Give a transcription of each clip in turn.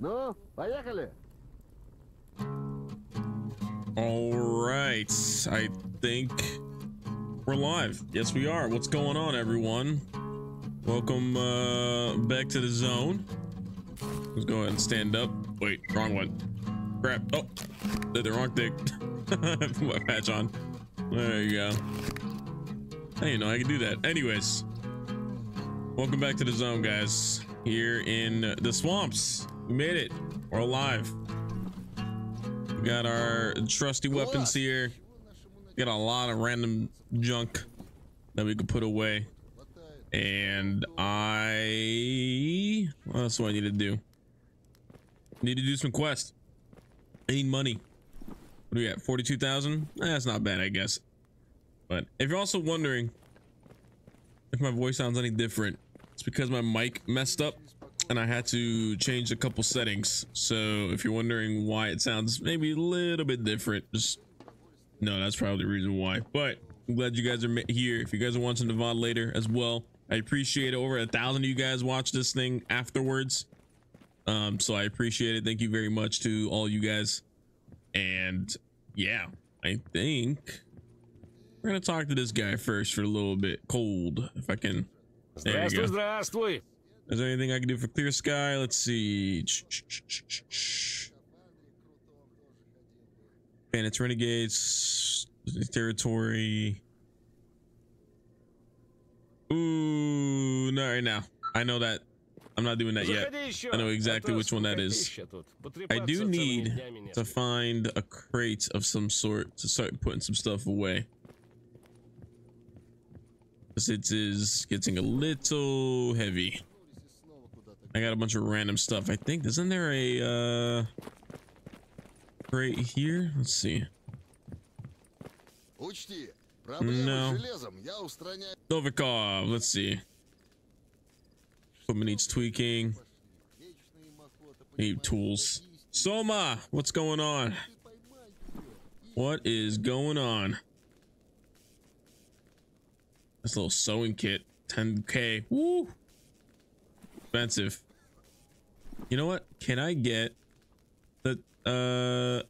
No, поехали. All right, I think we're live. Yes, we are. What's going on, everyone? Welcome back to the zone. Let's go ahead and stand up. Wait, wrong one. Crap. Oh, did the wrong thing. What patch on? There you go. I didn't know I could do that. Anyways, welcome back to the zone, guys. Here in the swamps, we made it. We're alive. We got our trusty weapons here. We got a lot of random junk that we could put away. And well, that's what I need to do. Need to do some quests. I need money. What do we got? 42,000. That's not bad, I guess. But if you're also wondering if my voice sounds any different, it's because my mic messed up and I had to change a couple settings. So if you're wondering why it sounds maybe a little bit different, just no, that's probably the reason why. But I'm glad you guys are here. If you guys are watching the VOD later as well, I appreciate it. Over 1,000 of you guys watch this thing afterwards. So I appreciate it. Thank you very much to all you guys. And yeah, I think we're going to talk to this guy first for a little bit. Cold, if I can. There you go. Is there anything I can do for Clear Sky? Let's see. And it's Renegade's territory. Ooh, not right now. I know that. I'm not doing that yet. I know exactly which one that is. I do need to find a crate of some sort to start putting some stuff away. It is getting a little heavy. I got a bunch of random stuff. I think, isn't there a crate here? Let's see. No. Novikov, let's see. Equipment needs tweaking. Need tools. Soma, what's going on? What is going on? This little sewing kit, 10K. Woo! Expensive. You know what? Can I get the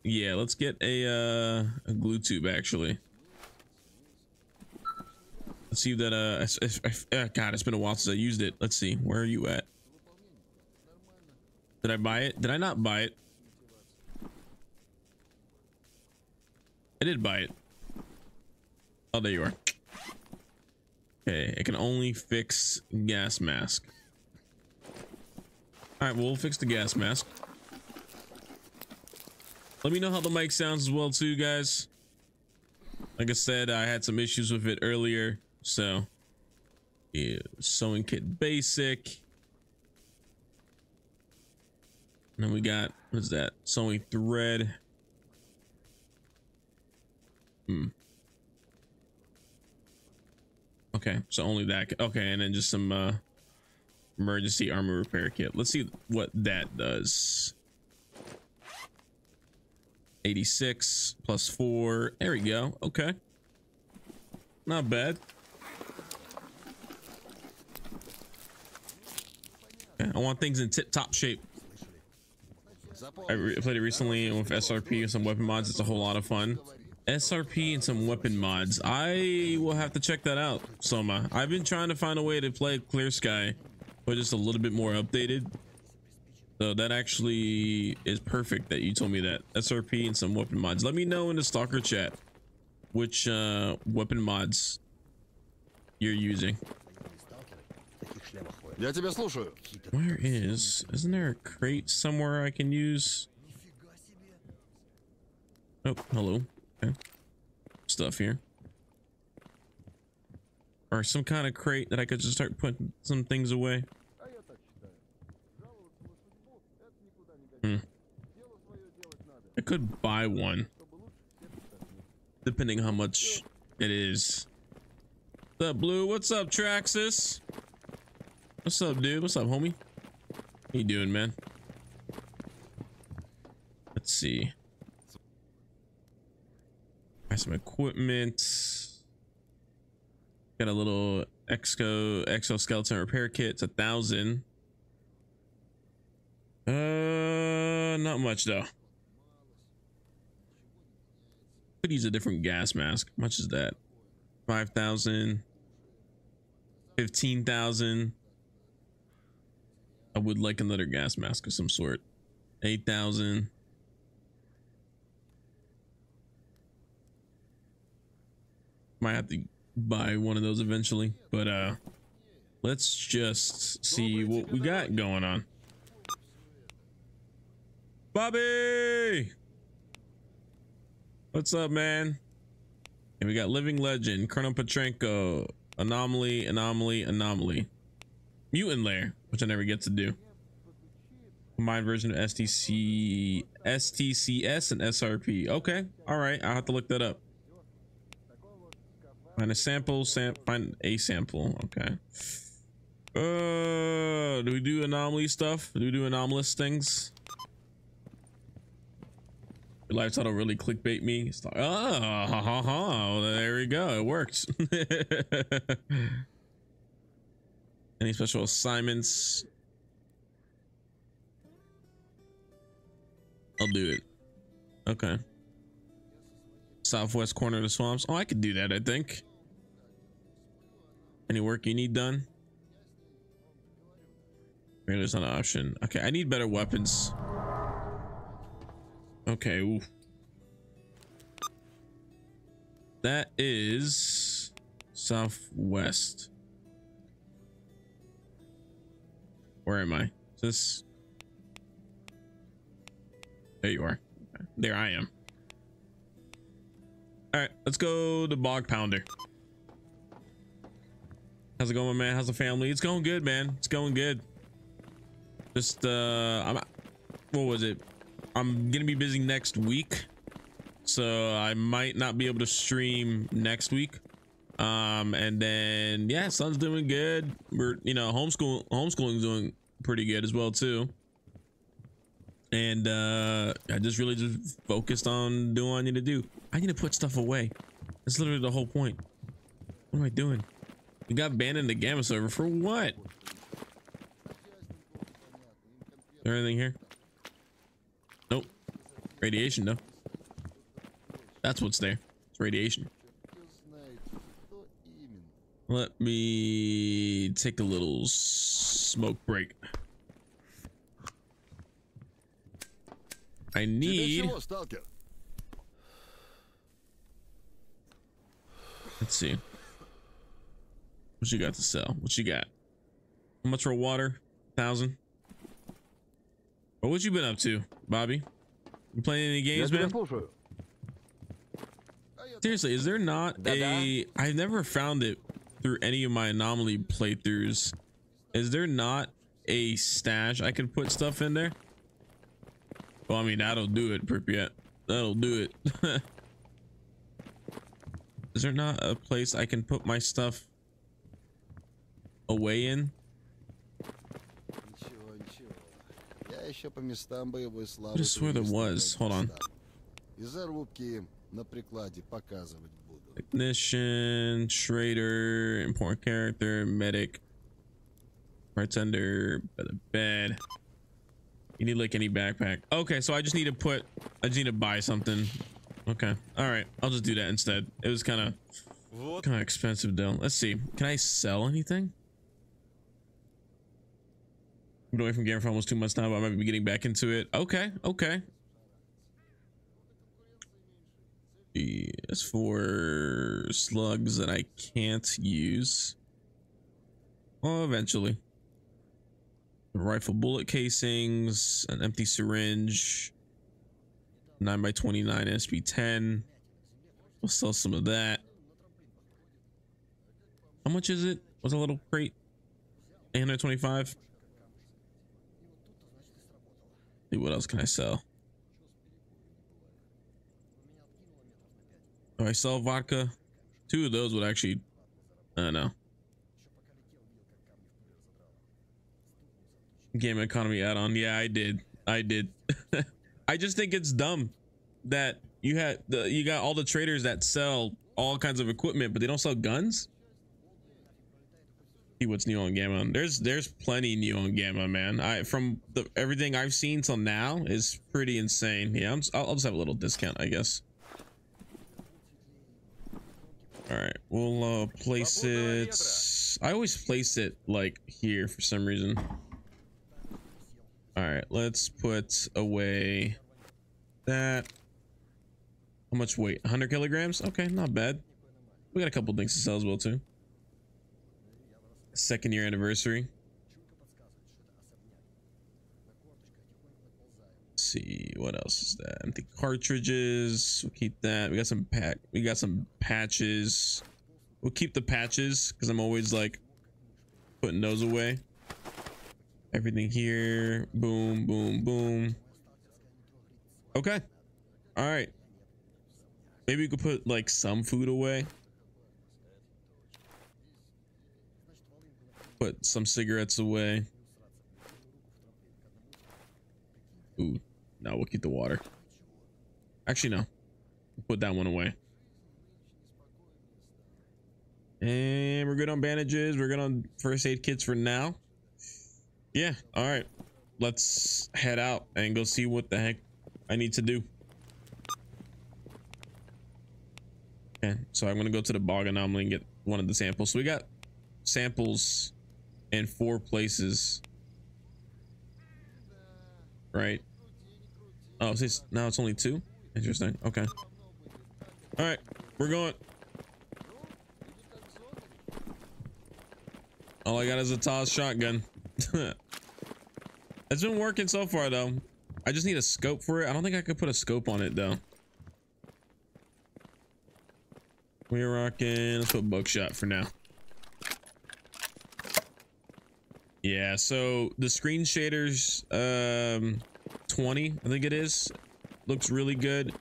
yeah, let's get a glue tube actually. Let's see that God, it's been a while since I used it. Let's see. Where are you at? Did I buy it? Did I not buy it? I did buy it. Oh, there you are. Okay, it can only fix gas mask. All right, we'll fix the gas mask. Let me know how the mic sounds as well too, guys. Like I said, I had some issues with it earlier, so yeah. Sewing kit basic. And then we got, what's that? Sewing thread. Okay, so only that. Okay, and then just some emergency armor repair kit. Let's see what that does. 86 plus 4. There we go. Okay. Not bad. Okay, I want things in tip-top shape. I played it recently with SRP and some weapon mods. It's a whole lot of fun. SRP and some weapon mods. I will have to check that out, Soma. I've been trying to find a way to play Clear Sky, but just a little bit more updated. So that actually is perfect that you told me that. SRP and some weapon mods. Let me know in the Stalker chat which weapon mods you're using. Where is? Isn't there a crate somewhere I can use? Oh, hello. Okay. Stuff here, or some kind of crate that I could just start putting some things away. I could buy one, depending how much it is. What's up, Blue? What's up, Traxxas? What's up, dude? What's up, homie? How you doing, man? Let's see. Some equipment. Got a little exoskeleton repair kit. It's 1,000. Not much though. Could use a different gas mask. How much is that? 5,000. 15,000. I would like another gas mask of some sort. 8,000. Might have to buy one of those eventually, but let's just see what we got going on. Bobby, what's up, man? And we got Living Legend, Colonel Petrenko, Anomaly, Mutant Lair, which I never get to do. Combined version of STCS and SRP. Okay, all right, I'll have to look that up. Find a sample, find a sample. Okay. Do we do anomaly stuff? Do we do anomalous things? Your live title really clickbait me. Like, oh, there we go. It worked. Any special assignments? I'll do it. Okay. Southwest corner of the swamps. Oh, I could do that, I think. Any work you need done? Maybe there's not an option. Okay, I need better weapons. Okay. Ooh. That is southwest. Where am I? Is this? There you are. Okay. There I am. All right, let's go to Bog Pounder. How's it going, man? How's the family? It's going good, man. It's going good. Just what was it? I'm gonna be busy next week, so I might not be able to stream next week. And then yeah, son's doing good. We're, you know, homeschooling's doing pretty good as well too. And I just really just focused on doing what I need to do. I need to put stuff away. That's literally the whole point. What am I doing? We got banned in the Gamma server for what? Is there anything here? Nope. Radiation though. That's what's there. It's radiation. Let me take a little smoke break. I need. Let's see. What you got to sell? What you got? How much for water? 1,000. What you been up to, Bobby? You playing any games, man? Seriously, is there not a? I've never found it through any of my anomaly playthroughs. Is there not a stash I can put stuff in there? Well, I mean, that'll do it, Pripyat. That'll do it. Is there not a place I can put my stuff away in? I just swear there was. Hold on. Technician, trader, important character, medic, bartender, bed. You need like any backpack. Okay, so I just need to put, I just need to buy something. Okay, all right, I'll just do that instead. It was kind of expensive though. Let's see, can I sell anything? I've been away from game for almost 2 months now, but I might be getting back into it. Okay, okay. As for slugs that I can't use, well, eventually. Rifle bullet casings, an empty syringe, 9x29 SP10. We'll sell some of that. How much is it? What's a little crate? 825. What else can I sell? Do I sell vodka? 2 of those would actually, I don't know. Game economy add-on. Yeah, I did. I just think it's dumb that you had the, you got all the traders that sell all kinds of equipment, but they don't sell guns. see what's new on Gamma. There's plenty new on Gamma, man. Everything I've seen till now is pretty insane. Yeah, I'll just have a little discount, I guess. All right, we'll place it. I always place it like here for some reason. All right, let's put away that. How much weight? 100 kilograms. Okay, not bad. We got a couple things to sell as well too. Second year anniversary. Let's see what else is that? Empty cartridges. We'll keep that. We got some patches. We'll keep the patches because I'm always like putting those away. Everything here. Boom, boom, boom. Okay. All right. Maybe we could put like some food away. Put some cigarettes away. Ooh, no, we'll keep the water. Actually, no. Put that one away. And we're good on bandages. We're good on first aid kits for now. Yeah, all right. Let's head out and go see what the heck I need to do. Okay, so I'm gonna go to the bog anomaly and get one of the samples. So we got samples in 4 places, right? Oh, now it's only 2. Interesting. Okay. All right, we're going. All I got is a Taz shotgun. It's been working so far though. I just need a scope for it. I don't think I could put a scope on it though. We're rocking. Let's put buckshot for now. Yeah, so the screen shaders 20, I think it is, looks really good,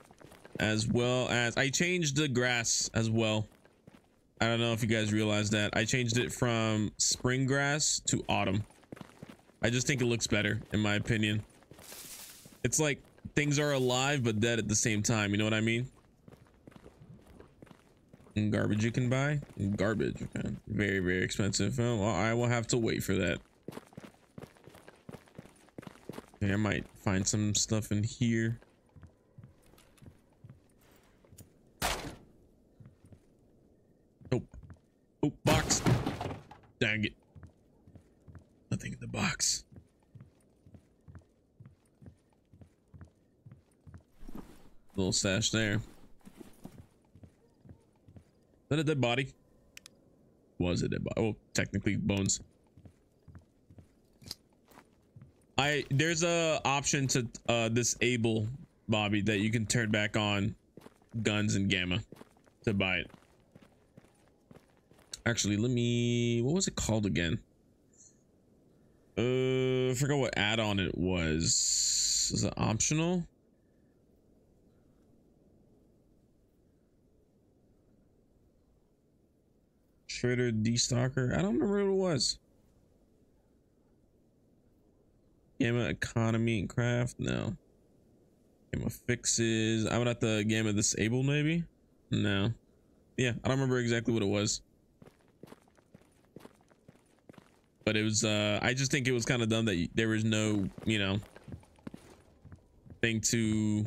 as well as I changed the grass as well. I don't know if you guys realize that I changed it from spring grass to autumn. I just think it looks better, in my opinion. It's like things are alive but dead at the same time, you know what I mean? And garbage you can buy. And garbage, okay. Very, very expensive. Oh, well, I will have to wait for that. Okay, I might find some stuff in here. Nope. Oh, box. Dang it. Nothing in the box. Little stash there. Is that a dead body? Was it a dead body? Well, technically bones. There's a option to disable Bobby that you can turn back on guns and Gamma to buy it. Actually, what was it called again? I forgot what add-on it was. Is it optional? Trader Destalker. I don't remember what it was. Gamma economy and craft. No. Gamma fixes. I would have to Gamma disable maybe. No. Yeah, I don't remember exactly what it was. But it was. I just think it was kind of dumb that there was no, you know, thing to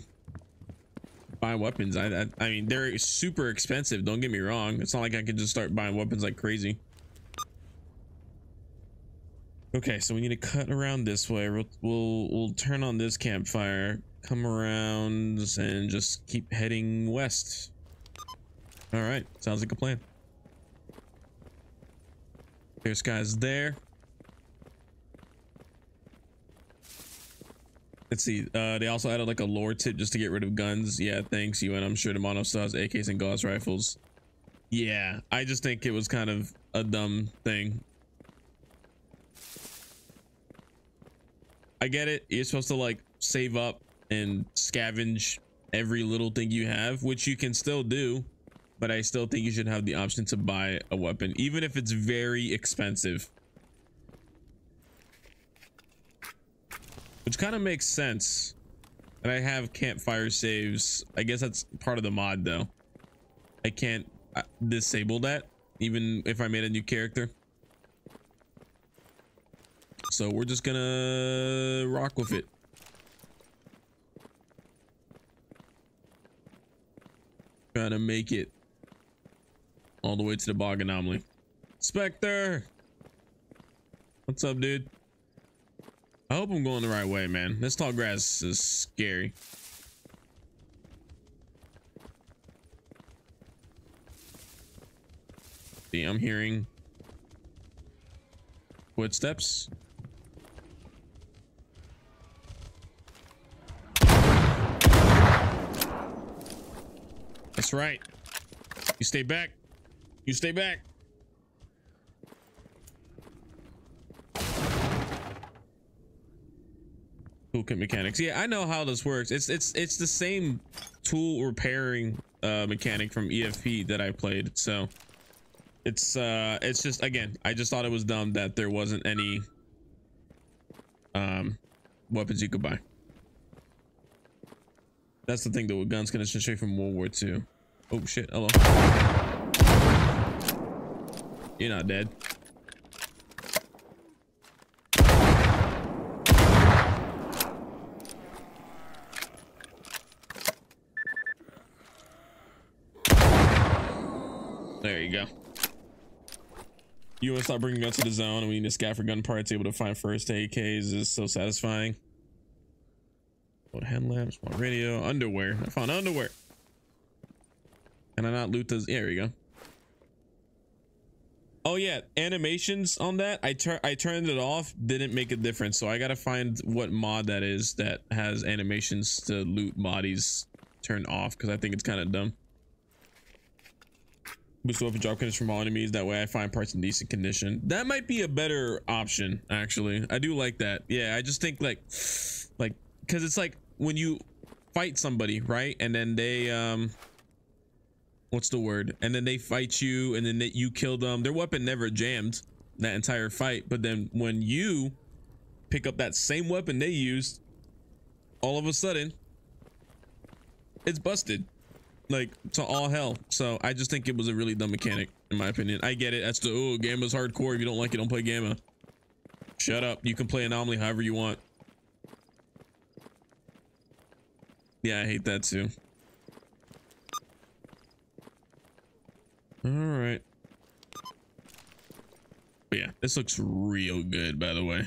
buy weapons. I mean, they're super expensive, don't get me wrong. It's not like I can just start buying weapons like crazy. Okay, so we need to cut around this way. We'll turn on this campfire, come around, and just keep heading west. All right, sounds like a plan. Clear Sky's there. Let's see, they also added like a lore tip just to get rid of guns. Yeah, thanks, UN. I'm sure the Mono still has AKs and Gauss rifles. Yeah, I just think it was kind of a dumb thing. I get it. You're supposed to like save up and scavenge every little thing you have, which you can still do, but I still think you should have the option to buy a weapon, even if it's very expensive. Which kind of makes sense. And I have campfire saves. I guess that's part of the mod though. I can't disable that even if I made a new character. So we're just gonna rock with it. Trying to make it all the way to the bog anomaly. Spectre, what's up, dude? I hope I'm going the right way, man. This tall grass is scary. See, I'm hearing footsteps. That's right. You stay back. You stay back. Toolkit mechanics. Yeah, I know how this works. It's the same tool repairing mechanic from EFP that I played. So it's just, again, I just thought it was dumb that there wasn't any weapons you could buy. That's the thing though, with guns, gonna straight from World War II. Oh shit, hello. You're not dead. There you go. You want to stop bringing guns to the zone, and we need to scout for gun parts able to find first AKs. Is so satisfying. What, headlamps, my radio, underwear. I found underwear. Can I not loot those? Yeah, there you go. Oh yeah, animations on that. I turned it off. Didn't make a difference. So I gotta find what mod that is that has animations to loot bodies turned off, because I think it's kind of dumb. Boost weapon drop condition from all enemies. That way I find parts in decent condition. That might be a better option, actually. I do like that. Yeah, I just think like because it's like when you fight somebody, right? And then they what's the word? And then they fight you, and then you kill them. Their weapon never jammed that entire fight. But then when you pick up that same weapon they used, all of a sudden it's busted. Like to all hell. So I just think it was a really dumb mechanic, in my opinion. I get it. That's the, oh, Gamma's hardcore. If you don't like it, don't play Gamma. Shut up. You can play Anomaly however you want. Yeah, I hate that too. All right. But yeah, this looks real good, by the way.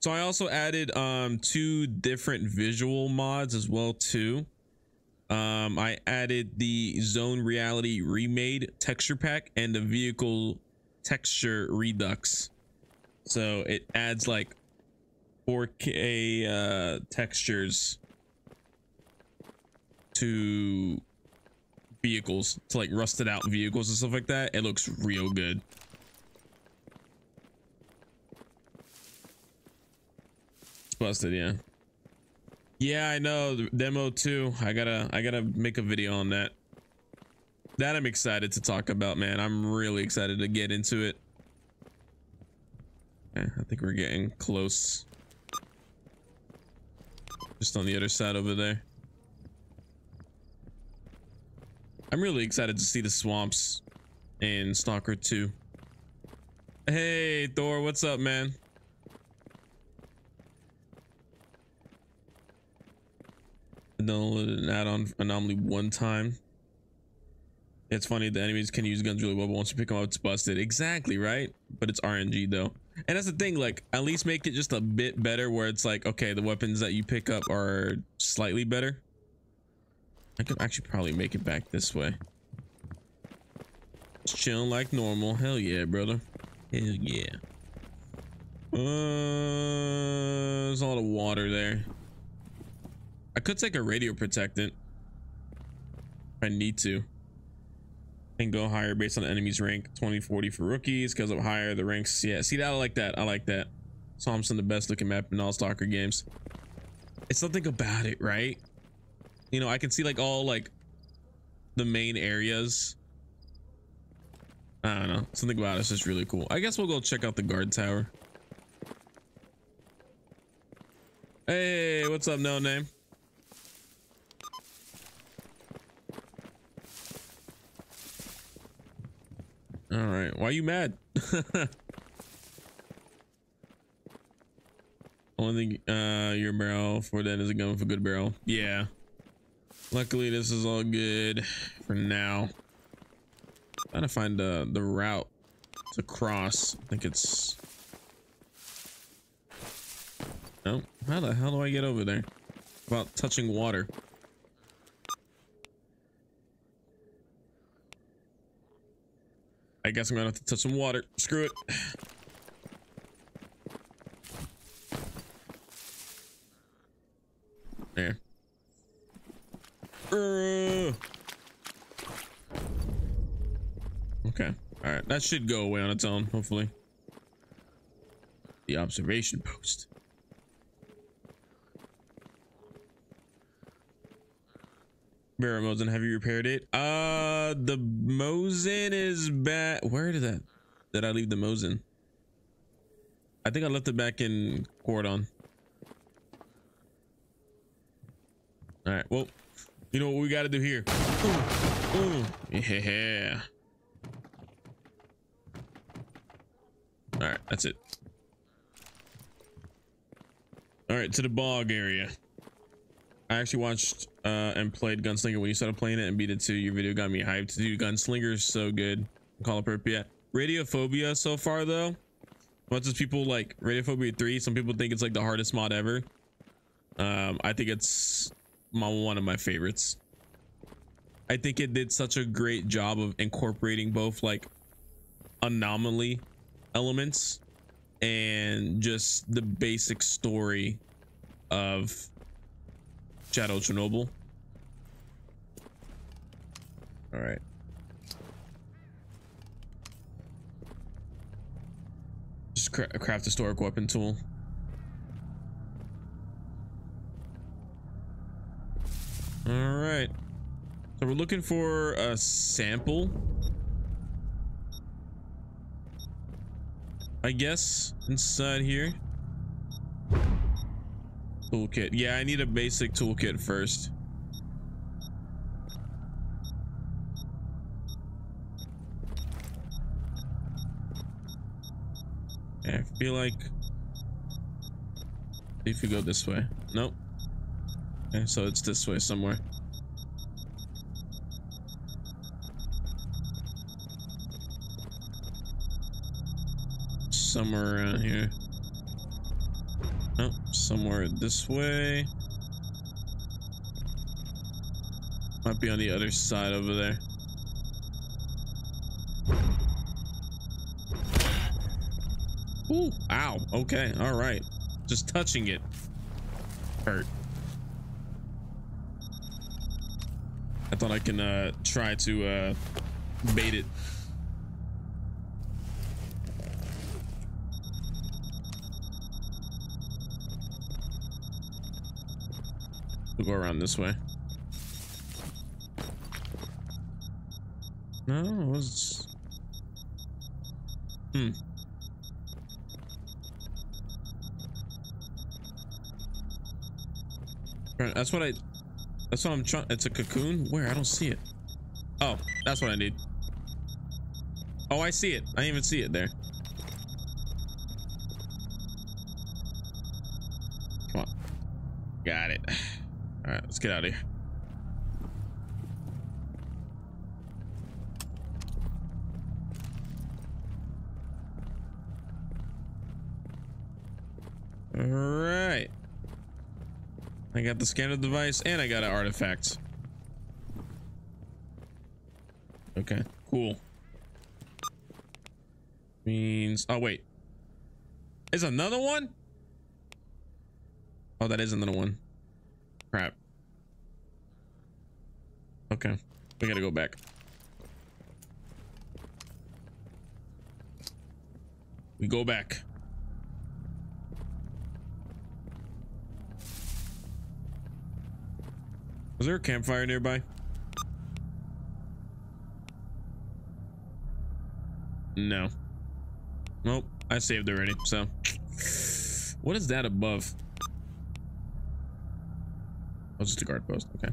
So I also added 2 different visual mods as well too. I added the Zone Reality Remade texture pack and the Vehicle Texture Redux. So it adds like 4K textures to vehicles, to like rusted out vehicles and stuff like that. It looks real good. It's busted, yeah. Yeah, I know the demo too. I gotta make a video on that. That I'm excited to talk about, man. I'm really excited to get into it. Okay, I think we're getting close. Just on the other side over there. I'm really excited to see the swamps in Stalker 2. Hey, Thor, what's up, man? Downloaded an add-on Anomaly one time. It's funny, the enemies can use guns really well, but once you pick them up, it's busted. Exactly, right? But it's RNG though, and that's the thing. Like, at least make it just a bit better, where it's like, okay, the weapons that you pick up are slightly better. I could actually probably make it back this way. It's chilling like normal. Hell yeah, brother. Hell yeah. There's a lot of water there. I could take a radio protectant if I need to, and go higher based on enemy's rank. 2040 for rookies, goes up higher the ranks. Yeah, see that? I like that. I like that. Thompson, the best looking map in all Stalker games. It's something about it, right? You know, I can see like all like the main areas. I don't know, something about it's just really cool. I guess we'll go check out the guard tower. Hey, what's up, No Name? All right, why are you mad? only thing your barrel for that is a gun with a good barrel. Yeah, luckily this is all good for now. Trying to find the route to cross. I think it's no. How the hell do I get over there without touching water? I guess I'm gonna have to touch some water. Screw it. There. Okay. All right. That should go away on its own, hopefully. The observation post. Barrel Mosin, have you repaired it? The Mosin is back. Where did that? Did I leave the Mosin? I think I left it back in Cordon. All right. Well, you know what we got to do here. Ooh, ooh, yeah. All right, that's it. All right, to the bog area. I actually watched and played Gunslinger when you started playing it and beat it too. Your video got me hyped. Dude, Gunslinger is so good. Call it yeah. Radiophobia so far though. Much as people like Radiophobia 3, some people think it's like the hardest mod ever. I think it's one of my favorites. I think it did such a great job of incorporating both like anomaly elements and just the basic story of Shadow Chernobyl. All right. Just craft historic weapon tool. All right. So we're looking for a sample, I guess, inside here. Toolkit. Yeah, I need a basic toolkit first. Okay, I feel like if we go this way. Nope. Okay, so it's this way somewhere. Somewhere around here. Oh, somewhere this way. Might be on the other side over there. Ooh, ow. Okay, all right. Just touching it hurt. I thought I can try to bait it. We'll go around this way. No, it was... Hmm. That's what I... That's what I'm trying... It's a cocoon? Where? I don't see it. Oh, that's what I need. Oh, I see it. I didn't even see it there. Come on. Got it. All right, let's get out of here. All right. I got the scanner device and I got an artifact. Okay, cool. Means, oh wait. Is another one? Oh, that is another one. Crap. Okay, we gotta go back. We go back. Was there a campfire nearby? No. Nope, I saved already, so. What is that above? Oh, just a guard post, okay.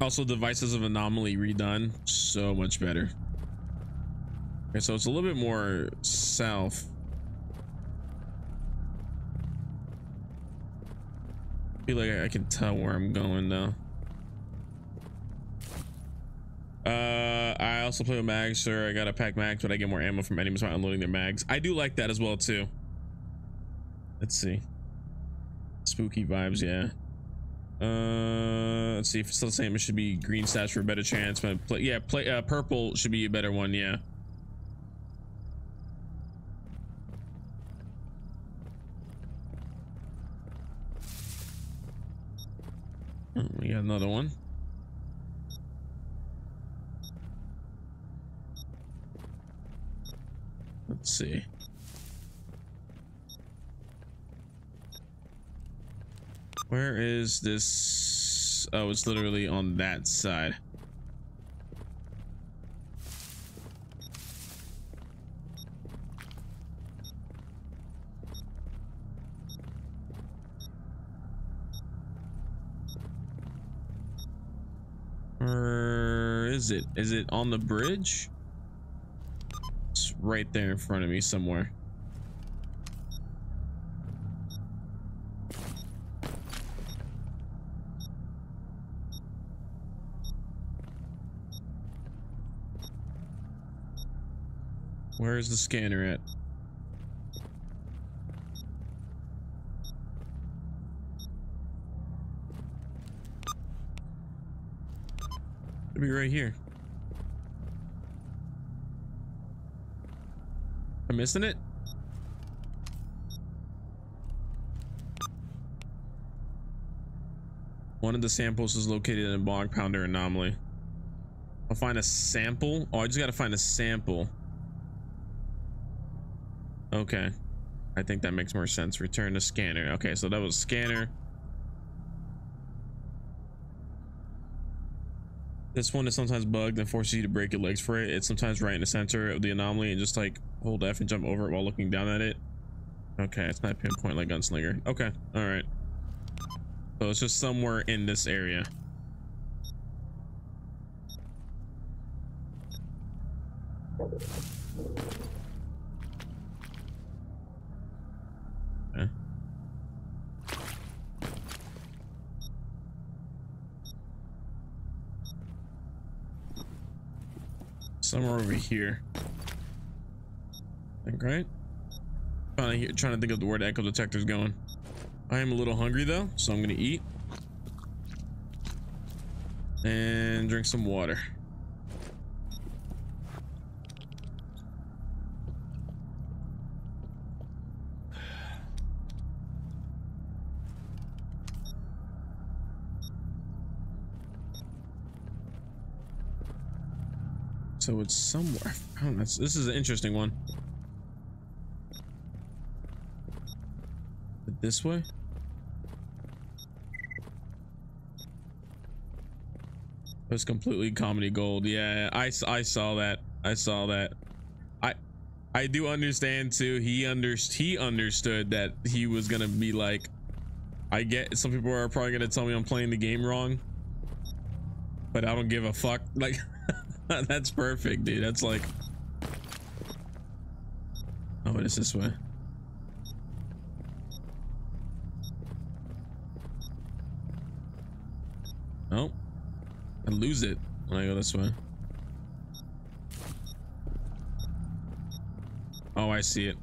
Also, devices of anomaly redone, so much better. Okay, so it's a little bit more south I feel like I can tell where I'm going though. I also play with mags, sir. I gotta pack mags, but I get more ammo from enemies by unloading their mags. I do like that as well too. Let's see. Spooky vibes, yeah. Let's see if it's still the same. It should be green stats for a better chance, but play, yeah, play purple should be a better one, yeah. Oh, we got another one. Let's see. Where is this? Oh, it's literally on that side. Where is it? Is it on the bridge? It's right there in front of me somewhere. Where is the scanner at? It'll be right here. I'm missing it. One of the samples is located in a bog pounder anomaly. I'll find a sample. Oh, I just gotta find a sample. Okay, I think that makes more sense. Return to scanner. Okay, so that was scanner. This one is sometimes bugged and forces you to break your legs for it. It's sometimes right in the center of the anomaly and just like hold F and jump over it while looking down at it. Okay, it's not pinpoint like Gunslinger. Okay, all right. So it's just somewhere in this area. Somewhere over here, I think, right? Trying to think of where the echo detector's going. I am a little hungry though, so I'm gonna eat and drink some water. So it's somewhere. I don't know. This is an interesting one. This way? It's completely comedy gold. Yeah, I saw that. I saw that. I do understand too. He understood that he was gonna be like, I get some people are probably gonna tell me I'm playing the game wrong, but I don't give a fuck. Like. That's perfect, dude. That's like, oh, it is this way. Oh, I lose it when I go this way. Oh, I see it.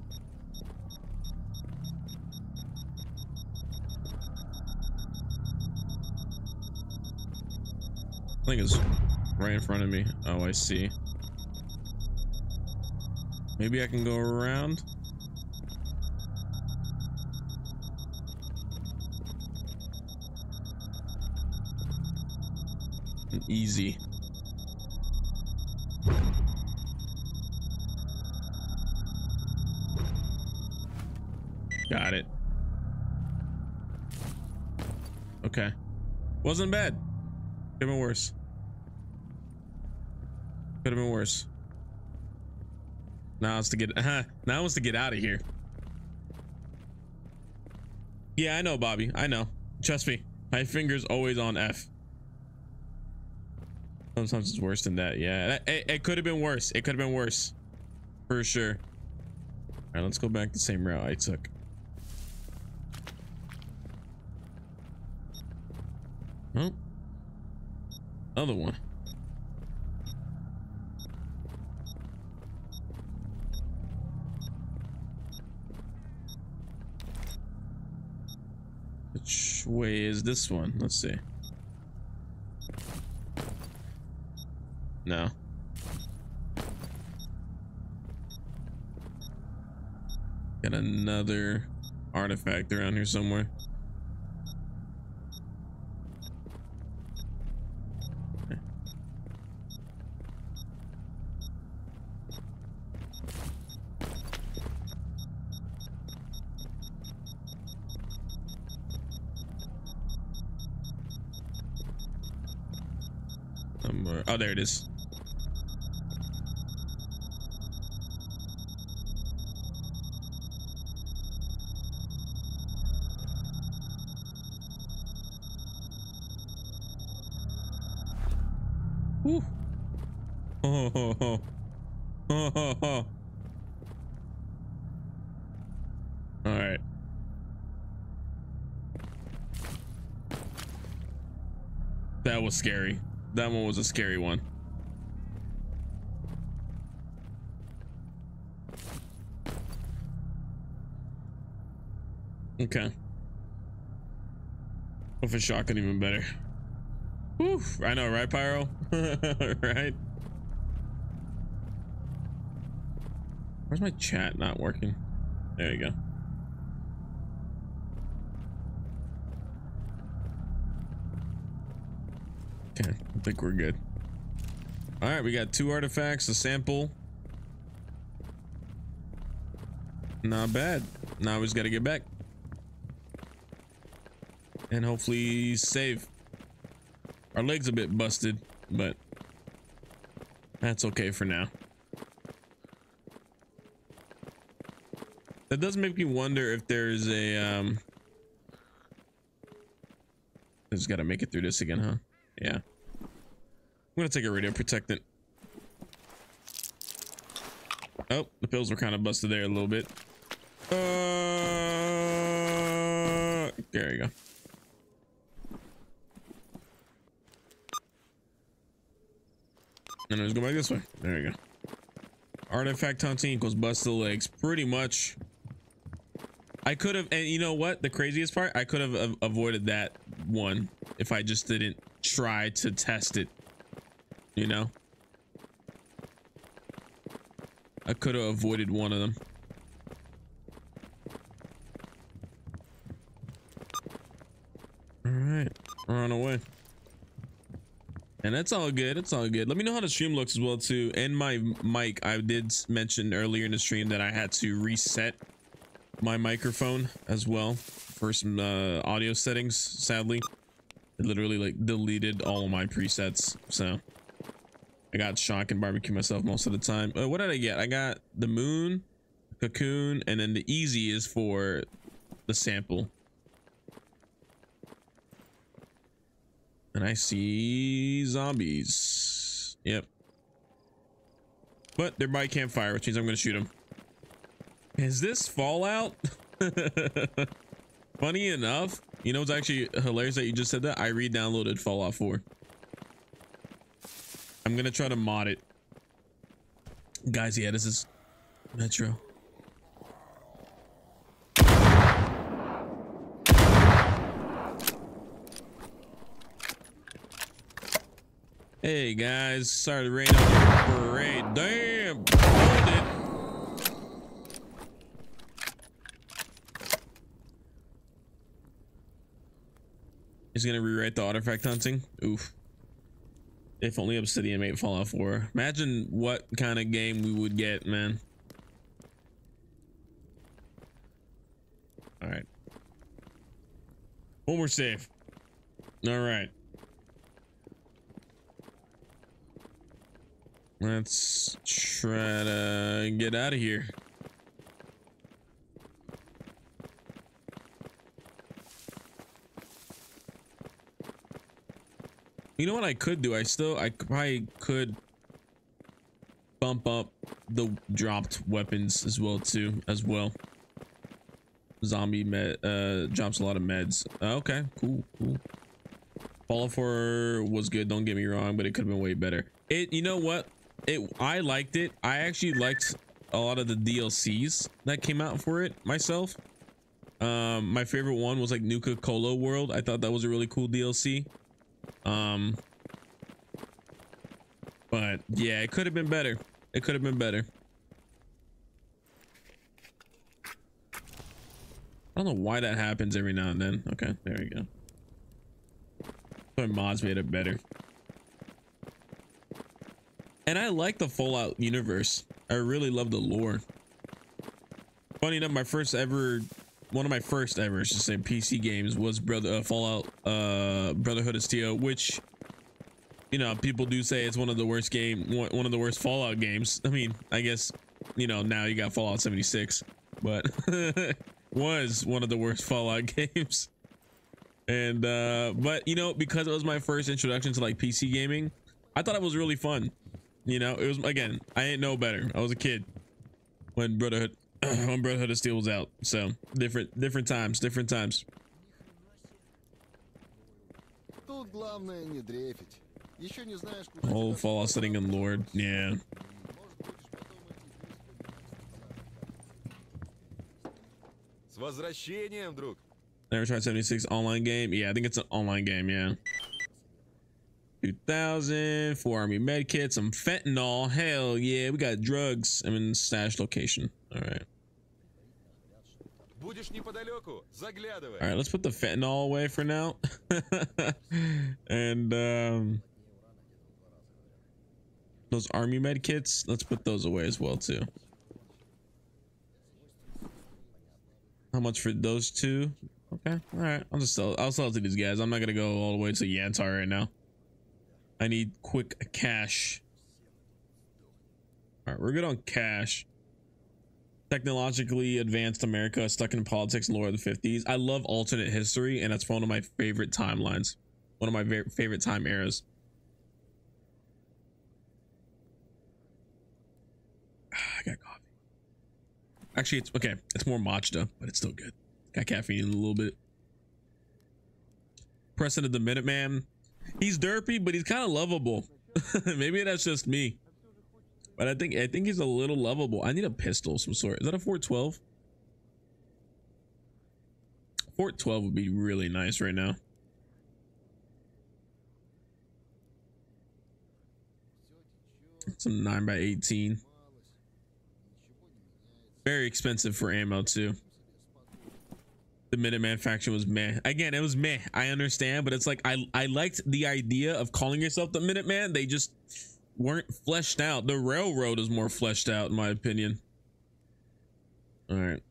I think it's right in front of me. Oh, I see. Maybe I can go around. Easy. Got it. Okay. Wasn't bad. Could have been worse. Could have been worse. Now it's to get now it's to get out of here. Yeah, I know, Bobby. I know. Trust me. My finger's always on F. Sometimes it's worse than that. Yeah, it could have been worse. It could have been worse. For sure. Alright, let's go back the same route I took. Oh, another one. Which way is this one? Let's see. No. Got another artifact around here somewhere. Okay. Somewhere. Oh, there it is. Scary. That one was a scary one. Okay. With a shotgun, even better. Whew, I know, right, Pyro? Right? Where's my chat not working? There you go. Okay, I think we're good. All right, we got 2 artifacts, a sample. Not bad. Now we just got to get back and hopefully save. Our legs a bit busted, but that's okay for now. That does make me wonder if there's a I just got to make it through this again, huh? Yeah, I'm gonna take a radio protectant. Oh, the pills were kind of busted there a little bit. There you go. And let's go back this way. There you go. Artifact hunting equals bust the legs, pretty much. I could have, and you know what? The craziest part, I could have avoided that one if I just didn't try to test it, you know. I could have avoided one of them. All right, we're on our way, and that's all good. It's all good. Let me know how the stream looks as well too, and my mic. I did mention earlier in the stream that I had to reset my microphone as well for some audio settings. Sadly, it literally like deleted all of my presets, so I got shock and barbecue myself most of the time. What did I get? I got the moon, cocoon, and then the easy is for the sample. And I see zombies. Yep, but they're by campfire, which means I'm gonna shoot them. Is this Fallout? Funny enough, you know, it's actually hilarious that you just said that. I re-downloaded Fallout 4. I'm gonna try to mod it, guys. Yeah, this is Metro. Hey guys, sorry to rain on your parade. Damn. He's gonna rewrite the artifact hunting. Oof. If only Obsidian made Fallout 4. Imagine what kind of game we would get, man. All right. One more save. All right. Let's try to get out of here. You know what I could do? I probably could bump up the dropped weapons as well too. Zombie med drops a lot of meds. Okay, cool. Fallout 4 was good, don't get me wrong, but it could have been way better. You know what? I liked it. I actually liked a lot of the DLCs that came out for it myself. My favorite one was like Nuka Colo World. I thought that was a really cool DLC. But yeah, it could have been better. It could have been better. I don't know why that happens every now and then. Okay, there we go. But mods made it better. And I like the Fallout universe. I really love the lore. Funny enough, my first ever, one of my first ever, should say, PC games was Brotherhood of Steel, which, you know, people do say it's one of the worst Fallout games. I mean, I guess, you know, now you got Fallout 76, but was one of the worst Fallout games. And but you know, because it was my first introduction to like PC gaming, I thought it was really fun. You know, it was, again, I ain't know better. I was a kid when Brotherhood of Steel was out. So different times. Whole Fallout setting in Lord, yeah. Never tried 76 online game. Yeah, I think it's an online game, yeah. 2000, 4 army med kits, some fentanyl. Hell yeah, we got drugs. I'm in stash location. All right. All right, let's put the fentanyl away for now. And those army med kits, let's put those away as well too. How much for those two? Okay, all right, I'll sell it to these guys. I'm not gonna go all the way to Yantar right now. I need quick cash. All right, we're good on cash. Technologically advanced America stuck in politics and lore of the 50s. I love alternate history, and that's one of my favorite timelines, one of my favorite time eras. I got coffee. Actually, it's okay. It's more matcha, but it's still good. Got caffeine in a little bit. President of the Minuteman. He's derpy, but he's kind of lovable. Maybe that's just me, but I think he's a little lovable. I need a pistol of some sort. Is that a 412? 412 would be really nice right now. Some 9x18. Very expensive for ammo too. The Minuteman faction was meh. Again, it was meh. I understand, but it's like I liked the idea of calling yourself the Minuteman. They just weren't fleshed out. The railroad is more fleshed out, in my opinion. All right.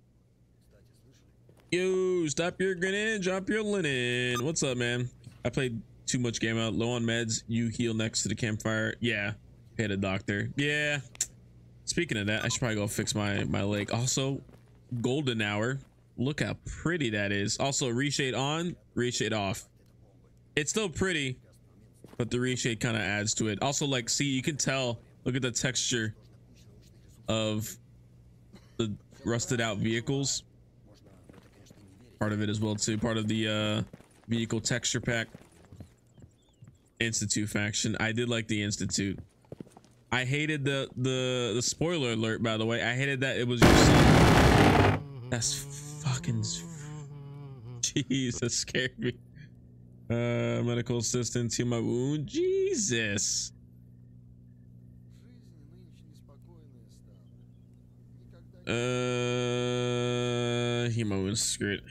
Yo, stop your grinning, drop your linen. What's up, man? I played too much Gamma. Low on meds. You heal next to the campfire. Yeah. Paid a doctor. Yeah. Speaking of that, I should probably go fix my leg. Also, golden hour. Look how pretty that is. Also, reshade on, reshade off. It's still pretty, but the reshade kind of adds to it. Also, like, see, you can tell. Look at the texture of the rusted out vehicles. Part of it as well too. Part of the vehicle texture pack. Institute faction. I did like the Institute. I hated the spoiler alert, by the way. I hated that it was your son. That's fucking, jeez, that scared me. Medical assistance, heal my wound. Jesus. Heal my wound, screw it.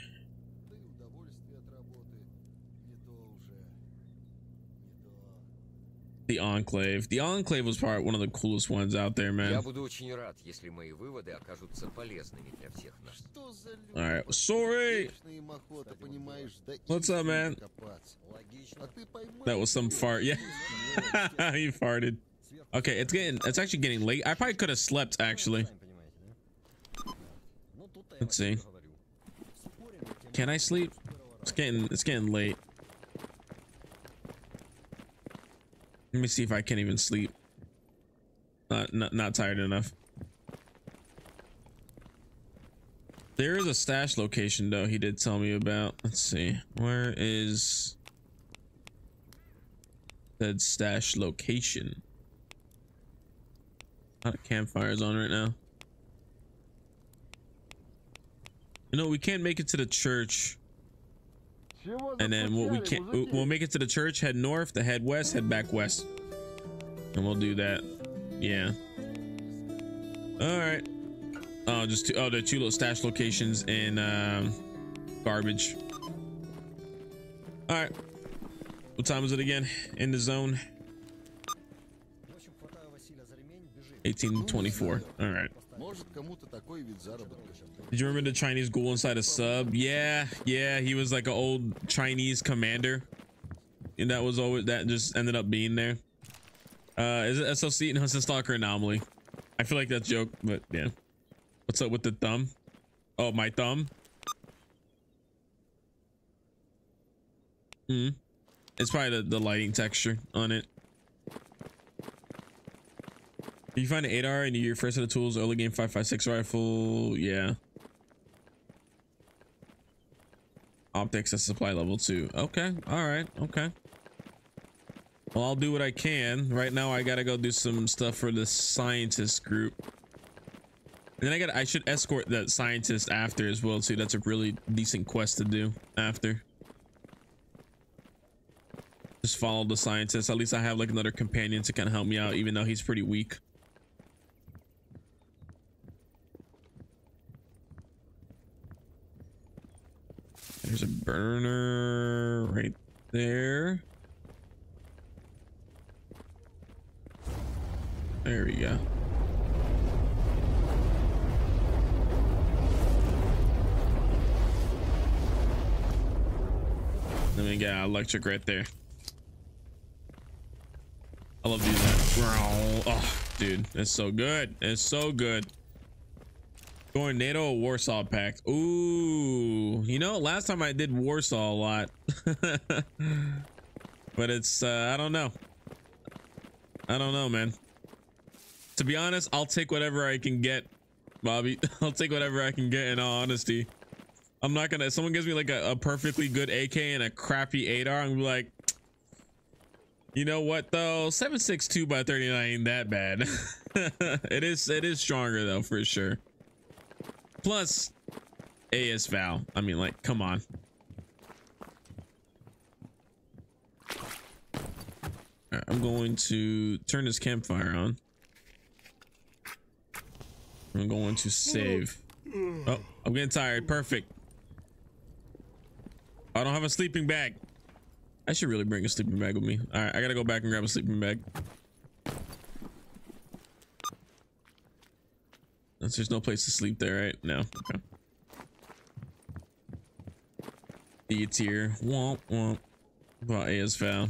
The Enclave. The Enclave was probably one of the coolest ones out there, man. Alright, sorry! What's up, man? That was some fart. Yeah, he farted. Okay, it's actually getting late. I probably could have slept, actually. Let's see. Can I sleep? It's getting late. Let me see if I can't even sleep. Not tired enough. There is a stash location though he did tell me about. Let's see. Where is said stash location. A lot of campfires on right now. You know, we can't make it to the church. And then what we can't, we'll make it to the church, head north, to head west, head back west. And we'll do that. Yeah. All right. Oh, just two, oh, the two little stash locations and garbage. All right. What time is it again? In the zone. 18:24. All right. Did you remember the Chinese ghoul inside a sub? Yeah, yeah, he was like an old Chinese commander, and that was always, that just ended up being there. Is it SLC and Hudson Stalker Anomaly? I feel like that's a joke, but yeah. What's up with the thumb? Oh, my thumb. Hmm. It's probably the lighting texture on it. You find an 8R and your first set of tools, early game 5.56 rifle. Yeah. Optics at supply level 2. Okay. All right. Okay. Well, I'll do what I can. Right now, I gotta go do some stuff for the scientist group. And then I should escort that scientist after as well too. That's a really decent quest to do after. Just follow the scientist. At least I have like another companion to kind of help me out, even though he's pretty weak. There's a burner right there. There we go. Let me get electric right there. I love doing that. Oh, dude, that's so good. It's so good. Going NATO or Warsaw Pact? Ooh, you know, last time I did Warsaw a lot, but it's I don't know. I don't know, man. To be honest, I'll take whatever I can get, Bobby. I'll take whatever I can get. In all honesty, I'm not gonna. If someone gives me like a perfectly good AK and a crappy 8R, I'm gonna be like, you know what though, 7.62 by 39 ain't that bad. It is stronger though for sure. Plus, AS Val. I mean, like, come on. All right, I'm going to turn this campfire on. I'm going to save. Oh, I'm getting tired. Perfect. I don't have a sleeping bag. I should really bring a sleeping bag with me. All right, I gotta go back and grab a sleeping bag. There's no place to sleep there, right? No. Okay. D tier. Womp womp. Wow, AS Val.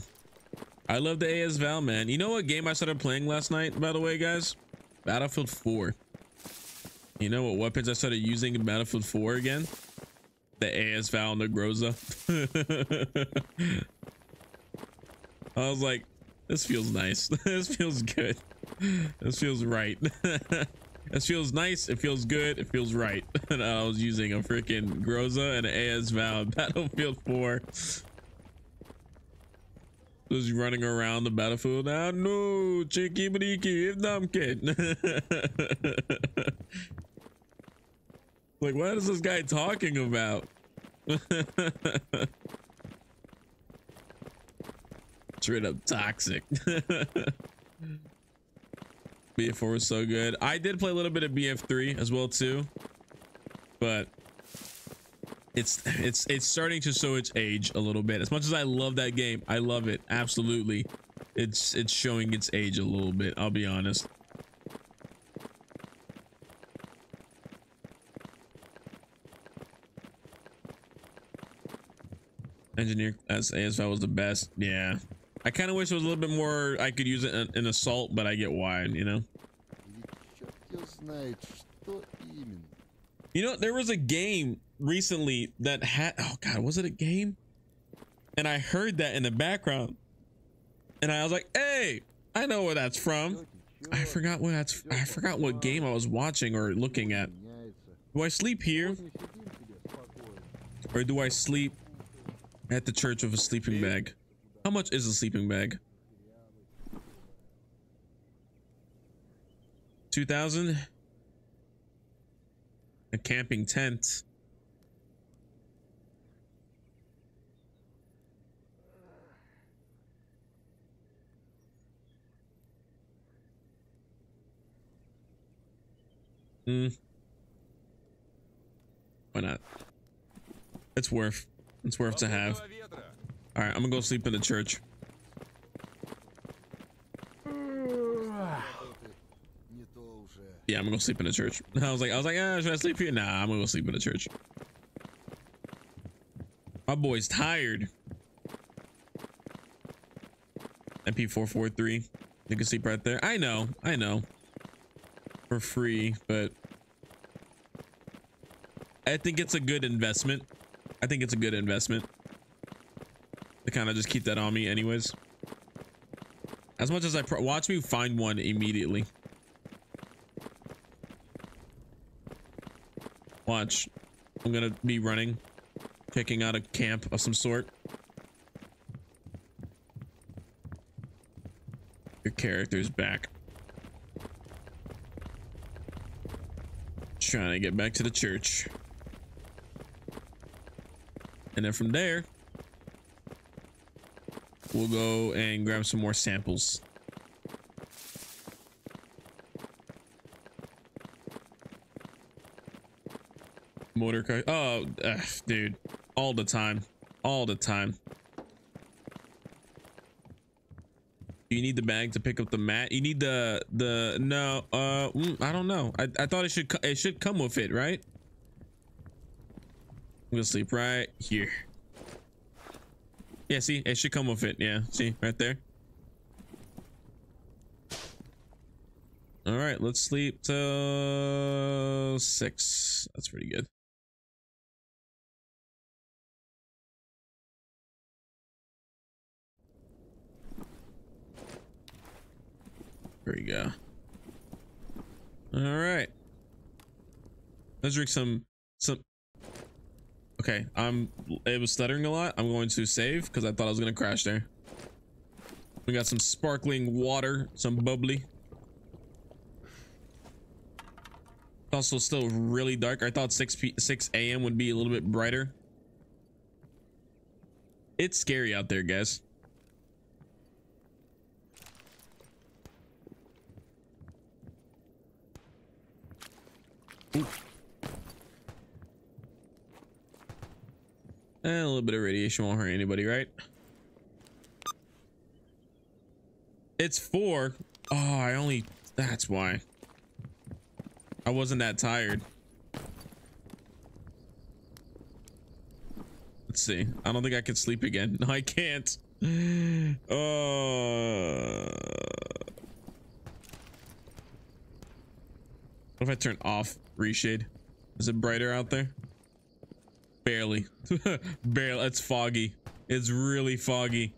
I love the AS Val, man. You know what game I started playing last night, by the way, guys? Battlefield 4. You know what weapons I started using in Battlefield 4 again? The AS Val and the Groza. I was like, this feels nice. This feels good. This feels right. This feels nice. It feels good. It feels right. And I was using a freaking Groza and an AS Val in Battlefield 4. Just running around the battlefield. I know, Chiki Bariki, if Dumpkin. Like, what is this guy talking about? Straight up toxic. BF4 was so good. I did play a little bit of BF3 as well too, but it's starting to show its age a little bit. As much as I love that game, I love it absolutely, it's showing its age a little bit, I'll be honest. Engineer as ASVAL was the best. Yeah, I kind of wish it was a little bit more. I could use it in assault, but I get wide, you know. You know, there was a game recently that had, oh god, was it a game? And I heard that in the background, and I was like, hey, I know where that's from. I forgot what game I was watching or looking at. Do I sleep here, or do I sleep at the church with a sleeping bag? How much is a sleeping bag? 2,000. A camping tent. Why not? It's worth to have. All right, I'm gonna go sleep in the church. Yeah, I'm gonna go sleep in the church. I was like, ah, should I sleep here? Nah, I'm gonna go sleep in the church. My boy's tired. MP443. You can sleep right there. I know. For free, but I think it's a good investment. To kind of just keep that on me anyways. As much as I watch me find one immediately. Watch. I'm gonna be running, kicking out a camp of some sort. Your character's back. Trying to get back to the church, and then from there we'll go and grab some more samples. Motor car. Oh, ugh, dude, all the time. You need the bag to pick up the mat. You need the no. I don't know. I thought it should come with it, right? I'm gonna sleep right here. Yeah, see, it should come with it. Yeah, see, right there. All right, let's sleep till 6. That's pretty good. There we go. All right, let's drink some. Okay, it was stuttering a lot. I'm going to save because I thought I was gonna crash there. We got some sparkling water, some bubbly. It's also still really dark. I thought 6 a.m. would be a little bit brighter. It's scary out there, guys. A little bit of radiation won't hurt anybody, right? It's 4. Oh, that's why I wasn't that tired. Let's see. I don't think I could sleep again. No, I can't. What if I turn off reshade? Is it brighter out there? Barely. Barely. It's foggy. It's really foggy.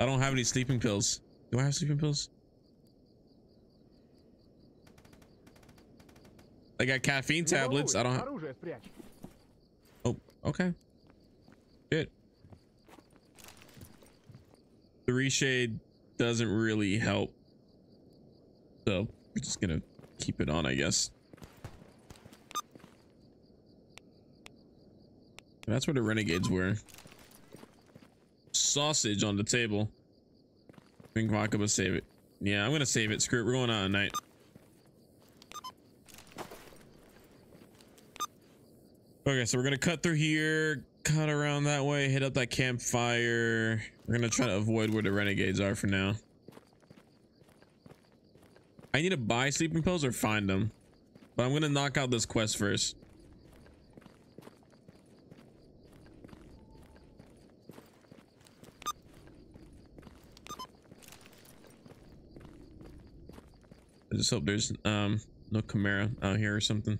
I don't have any sleeping pills. Do I have sleeping pills? I got caffeine tablets. I don't have. Oh, okay. Good. The reshade doesn't really help. So we're just gonna keep it on, I guess. That's where the renegades were. Sausage on the table. Drink vodka, but save it. Yeah, I'm gonna save it. Screw it. We're going out at night. Okay, so we're gonna cut through here, cut around that way, hit up that campfire. We're gonna try to avoid where the renegades are for now. I need to buy sleeping pills or find them, but I'm gonna knock out this quest first. I just hope there's no Chimera out here or something.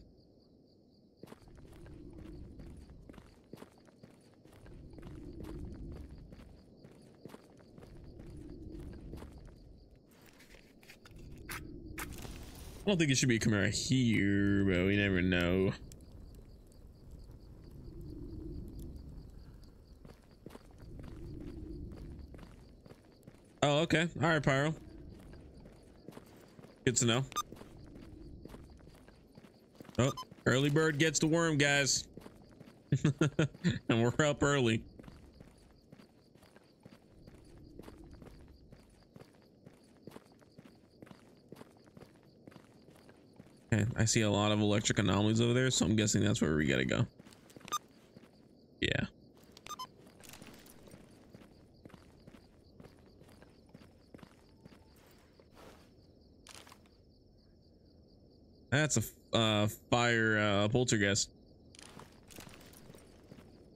I don't think it should be a Chimera here, but we never know. Oh, okay. All right, Pyro. Good to know. Oh, early bird gets the worm, guys. And we're up early. Okay, I see a lot of electric anomalies over there, so I'm guessing that's where we gotta go. Yeah. That's a fire poltergeist,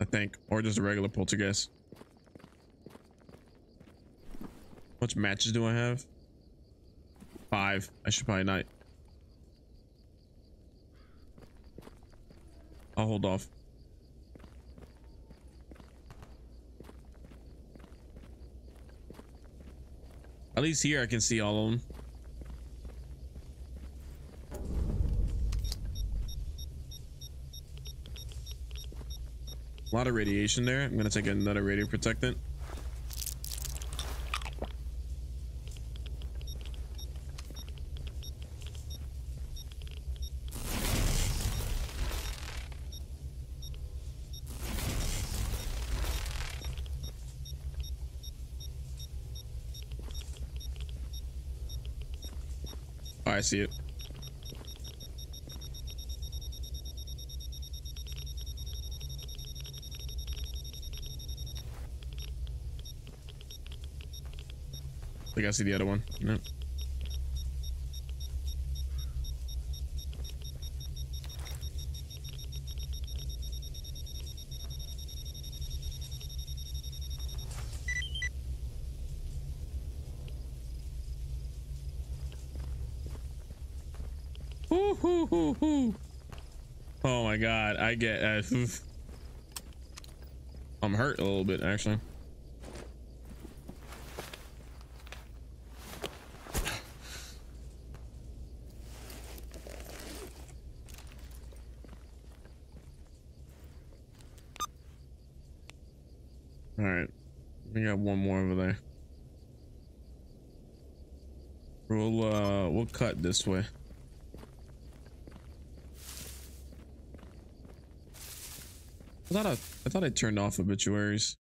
I think, or just a regular poltergeist. How much matches do I have? 5. I should probably not. I'll hold off. At least here I can see all of them. A lot of radiation there. I'm gonna take another radio protectant. Oh, I see it. I think I see the other one. Nope. Ooh. Oh my God, I get I'm hurt a little bit actually. One more over there. We'll cut this way. I thought I turned off obituaries.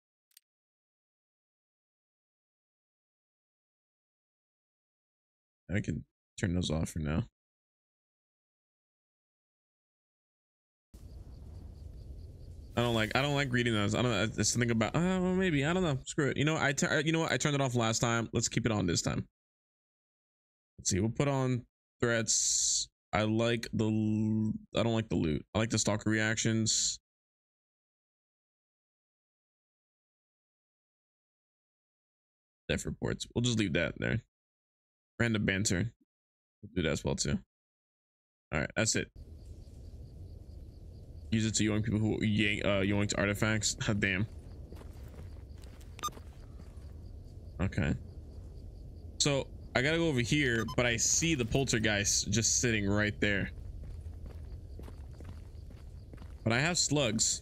I can turn those off for now. I don't like reading those. I don't know. It's something about, well, maybe, I don't know. Screw it. You know, you know what? I turned it off last time. Let's keep it on this time. Let's see. We'll put on threats. I don't like the loot. I like the stalker reactions. Death reports. We'll just leave that there. Random banter. We'll do that as well too. All right. That's it. Use it to yoink people who yoinked artifacts. Damn. Okay. So I gotta go over here, but I see the poltergeist just sitting right there. But I have slugs.